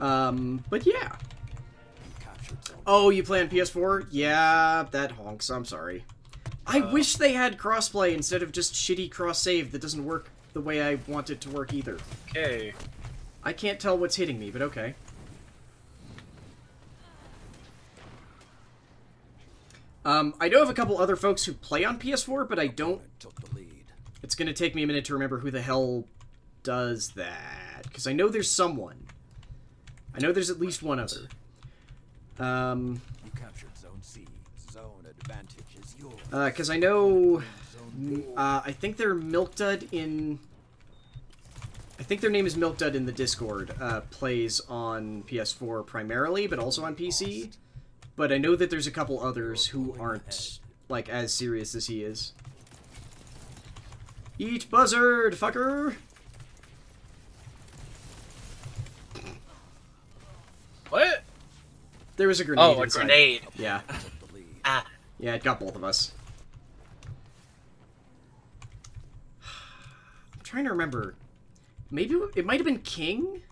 Um, but yeah. Oh, you play on P S four? Yeah, that honks. I'm sorry. I uh, wish they had crossplay instead of just shitty cross-save that doesn't work the way I want it to work either. Okay. I can't tell what's hitting me, but okay. Um, I know of a couple other folks who play on P S four, but I don't... It's gonna take me a minute to remember who the hell does that. Because I know there's someone... I know there's at least one other. Um, you captured Zone C. Zone advantage is yours. Uh, because I know, uh, I think they're Milkdud in. I think their name is Milkdud in the Discord. Uh, plays on P S four primarily, but also on P C. But I know that there's a couple others who aren't like as serious as he is. Eat buzzard, fucker. What? There was a grenade. Oh, a inside. Grenade. Yeah. ah. Yeah, it got both of us. I'm trying to remember. Maybe it might have been King?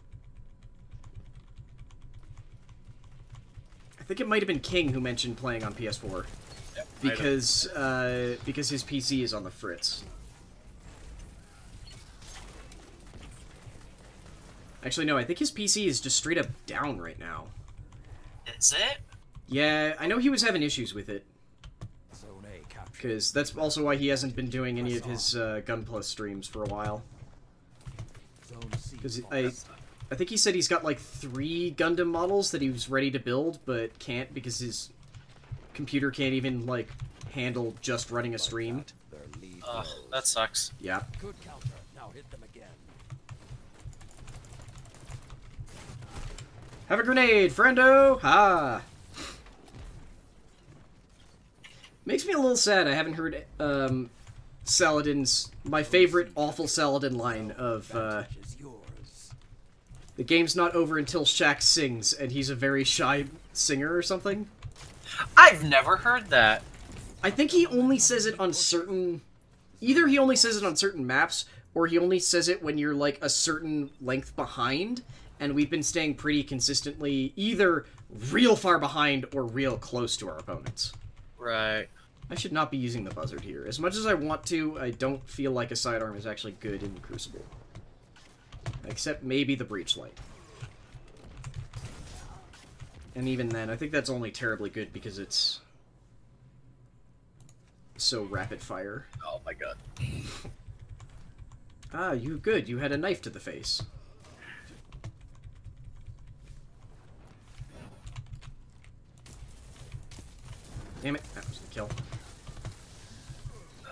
I think it might have been King who mentioned playing on P S four. Yeah, because, uh, because his P C is on the fritz. Actually, no, I think his P C is just straight up down right now. Is it? Yeah, I know he was having issues with it. Because that's also why he hasn't been doing any of his uh, Gunpla streams for a while. Because I, I think he said he's got like three Gundam models that he was ready to build, but can't because his computer can't even like handle just running a stream. Ugh, that sucks. Yeah. Good counter. Now hit them again. Have a grenade, friendo! Ha! Makes me a little sad I haven't heard um, Saladin's, my favorite awful Saladin line of, uh, the game's not over until Shaq sings, and he's a very shy singer or something. I've never heard that. I think he only says it on certain, either he only says it on certain maps, or he only says it when you're, like, a certain length behind, and we've been staying pretty consistently either real far behind or real close to our opponents. Right. I should not be using the buzzard here. As much as I want to, I don't feel like a sidearm is actually good in the Crucible. Except maybe the breach light. And even then, I think that's only terribly good because it's so rapid fire. Oh my god. Ah, you good. You had a knife to the face. Damn it, that was the kill.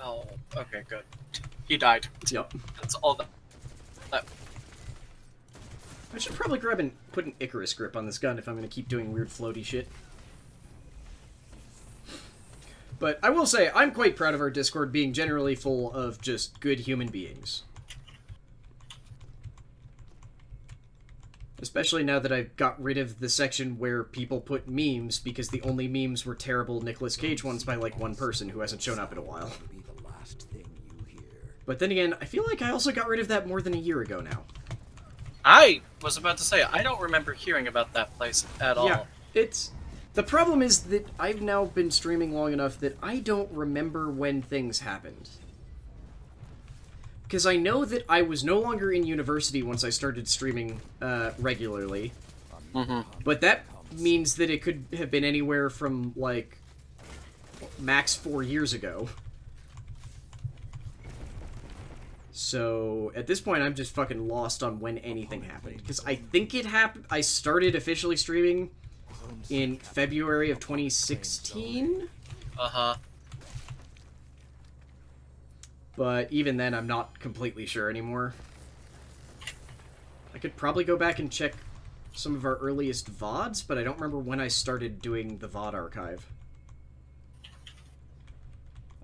Oh, okay, good. He died. Yep. That's all that. that. I should probably grab and put an Icarus grip on this gun if I'm going to keep doing weird floaty shit. But I will say, I'm quite proud of our Discord being generally full of just good human beings. Especially now that I've got rid of the section where people put memes, because the only memes were terrible Nicolas Cage ones by, like, one person who hasn't shown up in a while. But then again, I feel like I also got rid of that more than a year ago now. I was about to say, I don't remember hearing about that place at all. Yeah, it's... The problem is that I've now been streaming long enough that I don't remember when things happened. Because I know that I was no longer in university once I started streaming uh, regularly. Mm-hmm. But that means that it could have been anywhere from, like, max four years ago. So, at this point, I'm just fucking lost on when anything happened. Because I think it happened... I started officially streaming in February of twenty sixteen? Uh-huh. But even then, I'm not completely sure anymore. I could probably go back and check some of our earliest V O Ds, but I don't remember when I started doing the V O D archive.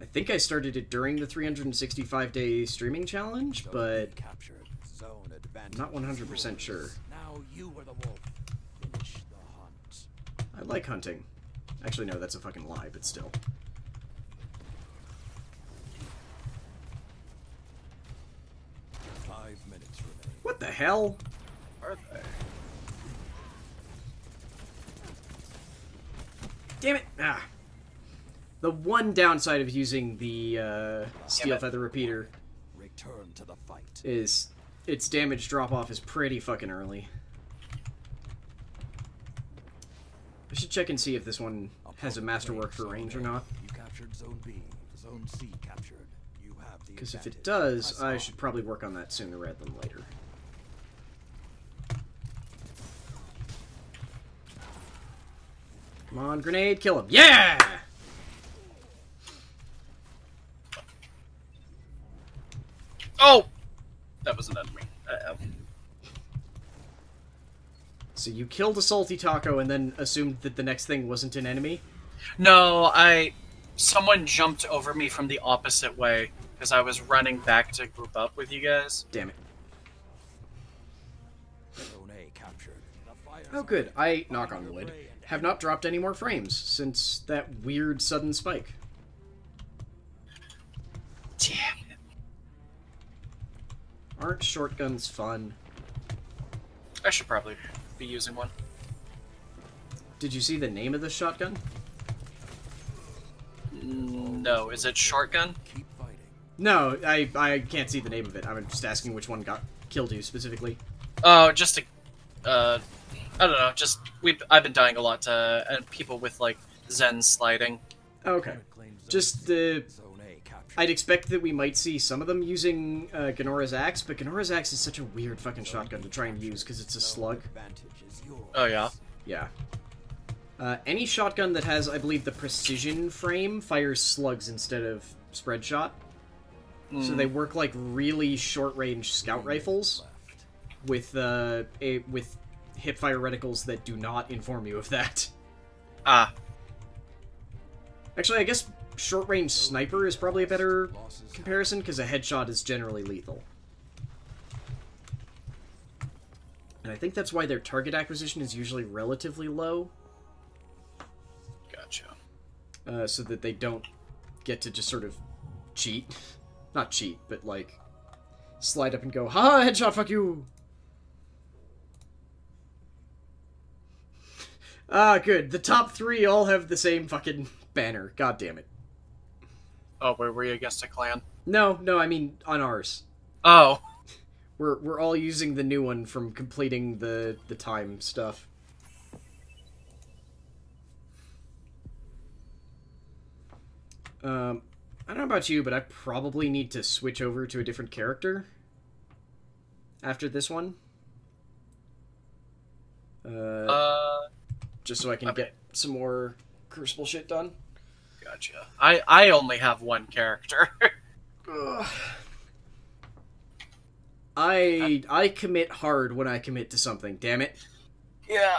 I think I started it during the three hundred sixty-five day streaming challenge, but I'm not one hundred percent sure. I like hunting. Actually, no, that's a fucking lie, but still. What the hell? Are they? Damn it! Ah. The one downside of using the uh, Steel Feather Repeater Return to the fight. is its damage drop-off is pretty fucking early. I should check and see if this one has a masterwork for range or not. You captured Zone B. Zone C captured. You have the advantage. Because if it does, I should probably work on that sooner rather than later. Come on, grenade, kill him. Yeah! Oh! That was an enemy. Uh-oh. So you killed a salty taco and then assumed that the next thing wasn't an enemy? No, I... Someone jumped over me from the opposite way, because I was running back to group up with you guys. Damn it. Oh good, I, knock on wood, have not dropped any more frames since that weird sudden spike. Damn it. Aren't shotguns fun? I should probably be using one. Did you see the name of the shotgun? No, is it shotgun? Keep fighting. No, I, I can't see the name of it. I'm just asking which one got killed you specifically. Oh, just a... Uh... I don't know, just, we've, I've been dying a lot to uh, people with, like, Zen sliding. Okay. Just, uh, I'd expect that we might see some of them using uh, Ganora's Axe, but Ganora's Axe is such a weird fucking shotgun to try and use, because it's a slug. Oh, yeah? Yeah. Uh, any shotgun that has, I believe, the precision frame fires slugs instead of spread shot. Mm. So they work like really short-range scout rifles with, uh, a, with hipfire reticles that do not inform you of that. Ah. Actually, I guess short-range sniper is probably a better comparison, because a headshot is generally lethal. And I think that's why their target acquisition is usually relatively low. Gotcha. Uh, so that they don't get to just sort of cheat. Not cheat, but, like, slide up and go, ha, headshot, fuck you! Ah, good. The top three all have the same fucking banner. God damn it. Oh, where were you against a clan? No, no, I mean, on ours. Oh. We're, we're all using the new one from completing the, the time stuff. Um... I don't know about you, but I probably need to switch over to a different character after this one. Uh, uh just so I can okay. get some more Crucible shit done. Gotcha. I I only have one character. I I commit hard when I commit to something. Damn it. Yeah.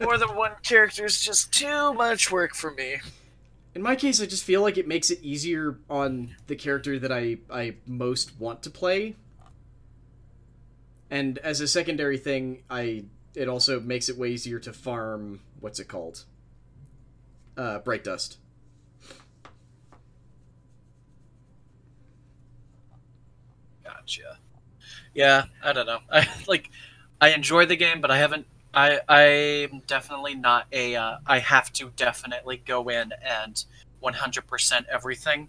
More than one character is just too much work for me. In my case, I just feel like it makes it easier on the character that I, I most want to play. And as a secondary thing, I it also makes it way easier to farm... What's it called? Uh, Bright Dust. Gotcha. Yeah, I don't know. I, like, I enjoy the game, but I haven't... I, I'm definitely not a, uh, I have to definitely go in and one hundred percent everything.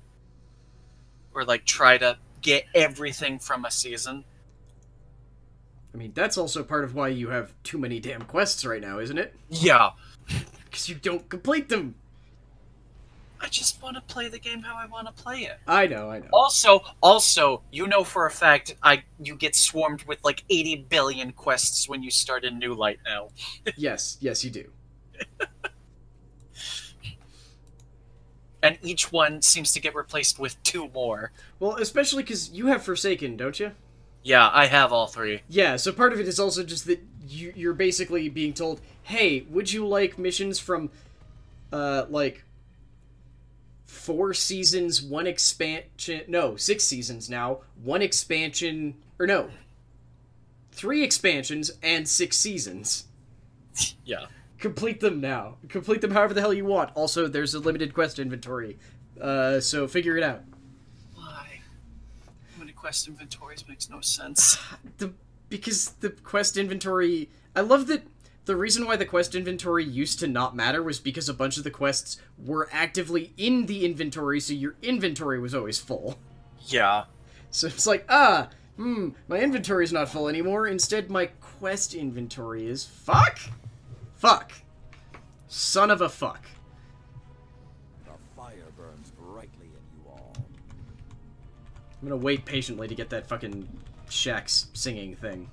Or, like, try to get everything from a season. I mean, that's also part of why you have too many damn quests right now, isn't it? Yeah. Because you don't complete them. I just want to play the game how I want to play it. I know, I know. Also, also, you know for a fact, I you get swarmed with like eighty billion quests when you start in New Light now. Yes, yes you do. And each one seems to get replaced with two more. Well, especially because you have Forsaken, don't you? Yeah, I have all three. Yeah, so part of it is also just that you, you're basically being told, hey, would you like missions from, uh, like... Four seasons, one expansion... No, six seasons now. One expansion... Or no. Three expansions and six seasons. Yeah. Complete them now. Complete them however the hell you want. Also, there's a limited quest inventory. Uh, so figure it out. Why? Limited quest inventories makes no sense. The, because the quest inventory... I love that... The reason why the quest inventory used to not matter was because a bunch of the quests were actively in the inventory, so your inventory was always full. Yeah. So it's like, ah, hmm, my inventory's not full anymore. Instead, my quest inventory is... Fuck! Fuck. Son of a fuck. The fire burns brightly in you all. I'm gonna wait patiently to get that fucking Shax singing thing.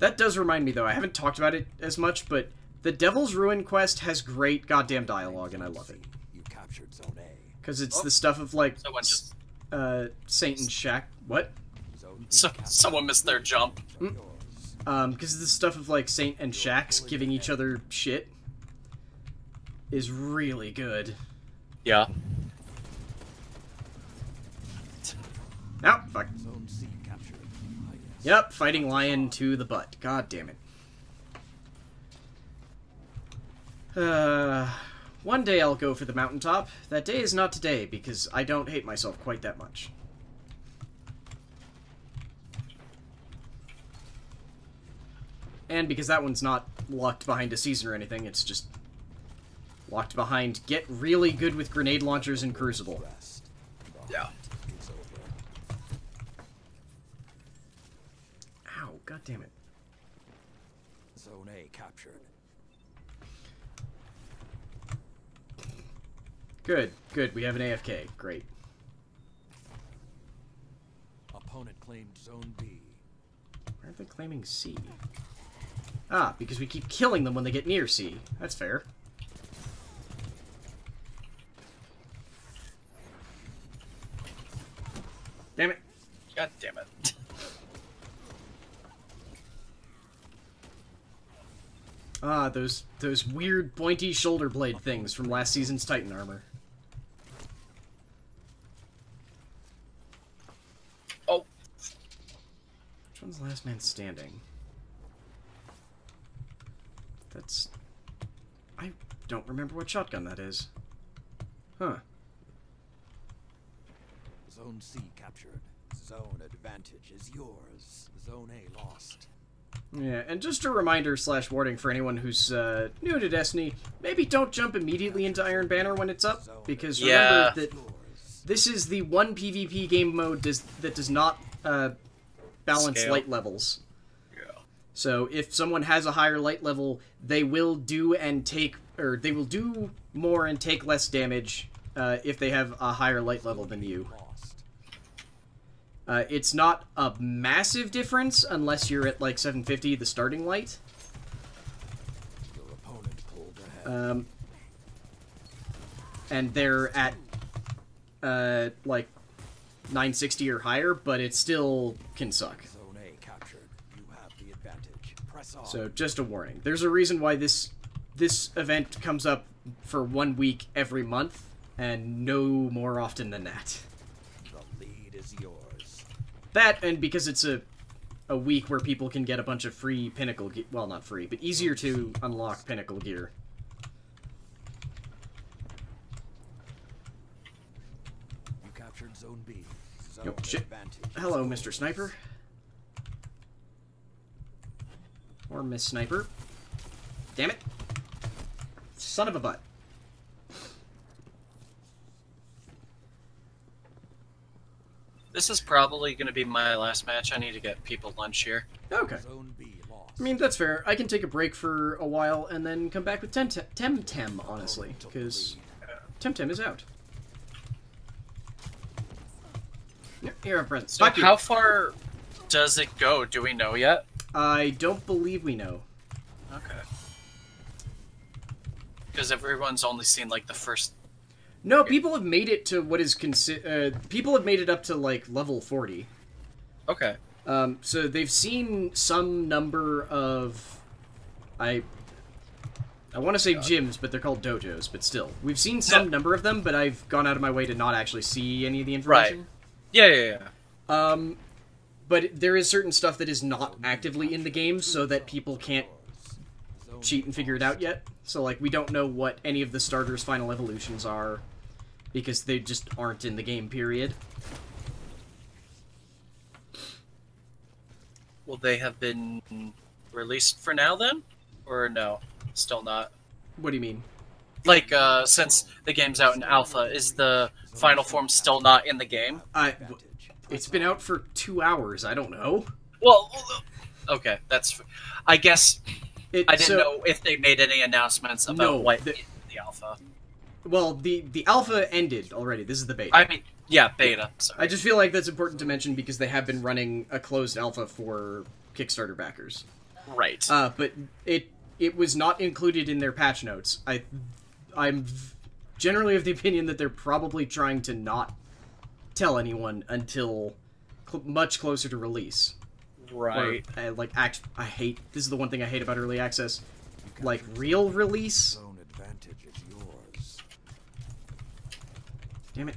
That does remind me, though, I haven't talked about it as much, but the Devil's Ruin quest has great goddamn dialogue, and I love it. You captured Zone A. Because it's oh. the stuff of, like, someone just... uh, Saint and Shaq... What? So, someone missed their jump. Mm. Um, because the stuff of, like, Saint and Shaq's giving each other shit is really good. Yeah. Now, fuck. Yep, fighting lion to the butt. God damn it. Uh, one day I'll go for the mountaintop. That day is not today, because I don't hate myself quite that much. And because that one's not locked behind a season or anything, it's just locked behind get really good with grenade launchers and Crucible. Yeah. God God damn it. Zone A captured. Good, good. We have an A F K. Great. Opponent claimed Zone B. Why are they claiming C? Ah, because we keep killing them when they get near C. That's fair. Damn it. God damn it. Ah, those those weird pointy shoulder blade things from last season's Titan armor. Oh. Which one's the last man standing? That's... I don't remember what shotgun that is. Huh. Zone C captured. Zone advantage is yours. Zone A lost. Yeah, and just a reminder slash warning for anyone who's uh, new to Destiny, maybe don't jump immediately into Iron Banner when it's up, because yeah. remember that this is the one PvP game mode does, that does not uh, balance Scale. light levels. So if someone has a higher light level, they will do and take, or they will do more and take less damage uh, if they have a higher light level than you. Uh, it's not a massive difference unless you're at like seven fifty, the starting light. Um, and they're at uh, like nine sixty or higher, but it still can suck. So just a warning. There's a reason why this this event comes up for one week every month, and no more often than that. The lead is yours. That, and because it's a a week where people can get a bunch of free pinnacle gear. Well, not free, but easier to unlock pinnacle gear. You captured Zone B. Zone Yo, shit. Hello, Mister Sniper. Or Miss Sniper. Damn it. Son of a butt. This is probably going to be my last match. I need to get people lunch here. Okay. I mean, that's fair. I can take a break for a while and then come back with Temtem, honestly. Because Temtem is out. Here, I'm present. So how far does it go? Do we know yet? I don't believe we know. Okay. Because everyone's only seen like the first. No, people have made it to what is considered. Uh, people have made it up to like level forty. Okay. Um. So they've seen some number of, I. I want to say God. gyms, but they're called dojos. But still, we've seen some no. number of them. But I've gone out of my way to not actually see any of the information. Right. Yeah. Yeah. Yeah. Um. But there is certain stuff that is not actively in the game, so that people can't cheat and figure it out yet. So, like, we don't know what any of the starters' final evolutions are, because they just aren't in the game, period. Will they have been released for now, then? Or no? Still not? What do you mean? Like, uh, since the game's out in alpha, is the final form still not in the game? I... It's been out for two hours. I don't know. Well, okay, that's. I guess it, I didn't so, know if they made any announcements about no, what the, the alpha. Well, the the alpha ended already. This is the beta. I mean, yeah, beta. Sorry. I just feel like that's important to mention because they have been running a closed alpha for Kickstarter backers. Right. Uh, but it it was not included in their patch notes. I I'm generally of the opinion that they're probably trying to not tell anyone until cl much closer to release, right? Or, uh, like, act I hate. This is the one thing I hate about early access. Like real release. Zone advantage is yours. Damn it.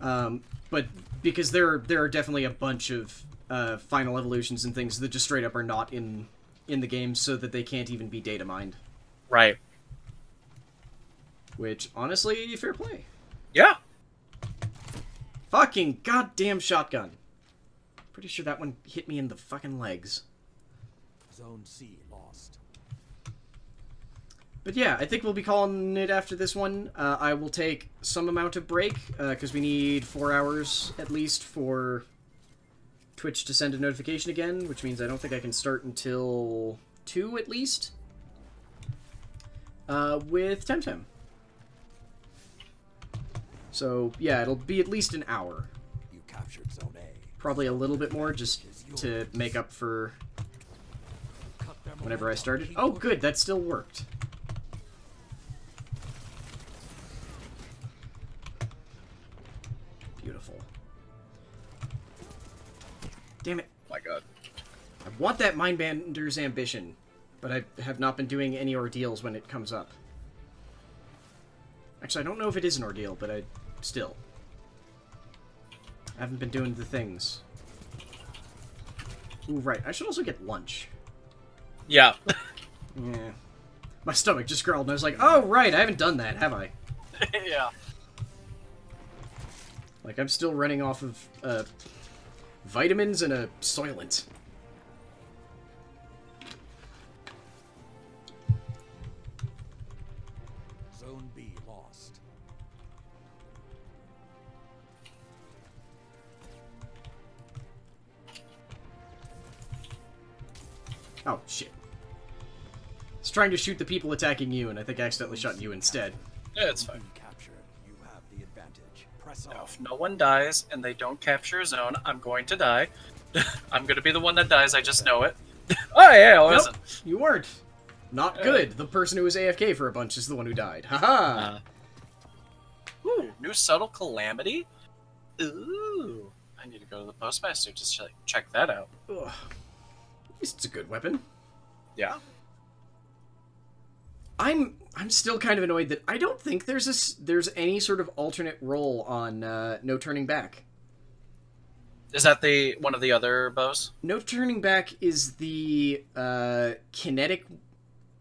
Um, but because there are, there are definitely a bunch of uh, final evolutions and things that just straight up are not in in the game, so that they can't even be data mined. Right. Which, honestly, fair play. Yeah. Fucking goddamn shotgun. Pretty sure that one hit me in the fucking legs. Zone C lost. But yeah, I think we'll be calling it after this one. Uh, I will take some amount of break, because uh, we need four hours at least for Twitch to send a notification again, which means I don't think I can start until two at least. Uh, with Temtem. So, yeah, it'll be at least an hour. You captured Zone A. Probably a little bit more just to make up for whenever I started. Oh, good, that still worked. Beautiful. Damn it. Oh my god. I want that Mindbender's Ambition, but I have not been doing any ordeals when it comes up. Actually, I don't know if it is an ordeal, but I still. I haven't been doing the things. Ooh, right. I should also get lunch. Yeah. Yeah. My stomach just growled, and I was like, oh, right, I haven't done that, have I? Yeah. Like, I'm still running off of uh, vitamins and a Soylent. Zone B lost. Oh, shit. I was trying to shoot the people attacking you, and I think I accidentally shot you instead. Yeah, that's fine. Now, if no one dies and they don't capture a zone, I'm going to die. I'm going to be the one that dies, I just know it. Oh, yeah, I wasn't. Nope, you weren't. Not good. The person who was A F K for a bunch is the one who died. Haha. -ha. Uh, new Subtle Calamity? Ooh. I need to go to the Postmaster to ch check that out. Ugh. At least it's a good weapon. Yeah. I'm I'm still kind of annoyed that I don't think there's a, there's any sort of alternate role on uh, No Turning Back. Is that the one of the other bows? No Turning Back is the uh, kinetic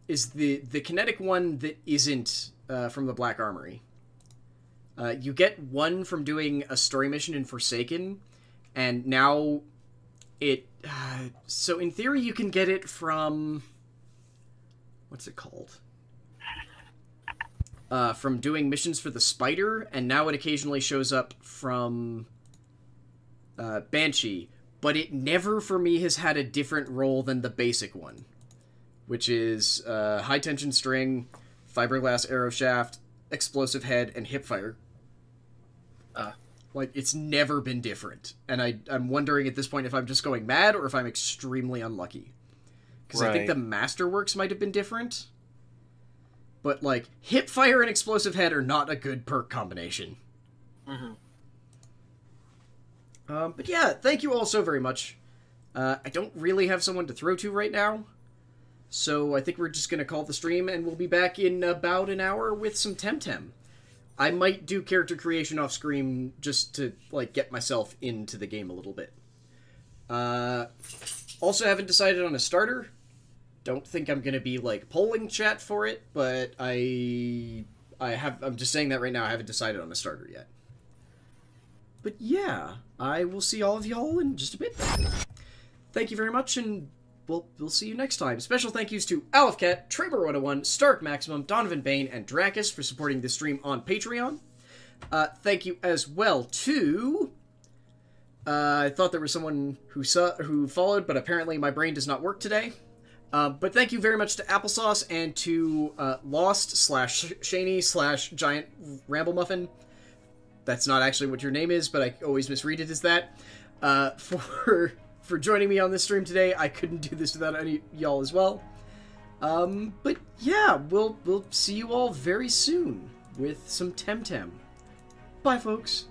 is the the kinetic one that isn't uh, from the Black Armory. Uh, you get one from doing a story mission in Forsaken, and now it. Uh, so in theory, you can get it from what's it called? Uh, from doing missions for the Spider, and now it occasionally shows up from uh, Banshee, but it never for me has had a different role than the basic one, which is uh, high tension string, fiberglass arrow shaft, explosive head, and hip fire. Uh, like, it's never been different, and I, I'm wondering at this point if I'm just going mad or if I'm extremely unlucky. Because right. I think the Masterworks might have been different. But, like, hip fire and explosive head are not a good perk combination. Mm-hmm. Um, but, yeah, thank you all so very much. Uh, I don't really have someone to throw to right now. So I think we're just going to call the stream, and we'll be back in about an hour with some Temtem. I might do character creation off screen just to, like, get myself into the game a little bit. Uh, also haven't decided on a starter. Don't think I'm gonna be like polling chat for it, but I I have I'm just saying that right now. I haven't decided on a starter yet. But yeah, I will see all of y'all in just a bit. Thank you very much, and we'll we'll see you next time. Special thank yous to Alefcat, Traber one oh one, Stark Maximum, Donovan Bain, and Dracus for supporting the stream on Patreon. Uh, thank you as well to uh, I thought there was someone who saw who followed, but apparently my brain does not work today. Uh, but thank you very much to Applesauce and to uh, Lost slash Shaney slash Giant Ramble Muffin. That's not actually what your name is, but I always misread it as that. Uh, for for joining me on this stream today, I couldn't do this without any y'all as well. Um, but yeah, we'll we'll see you all very soon with some Temtem. Bye, folks.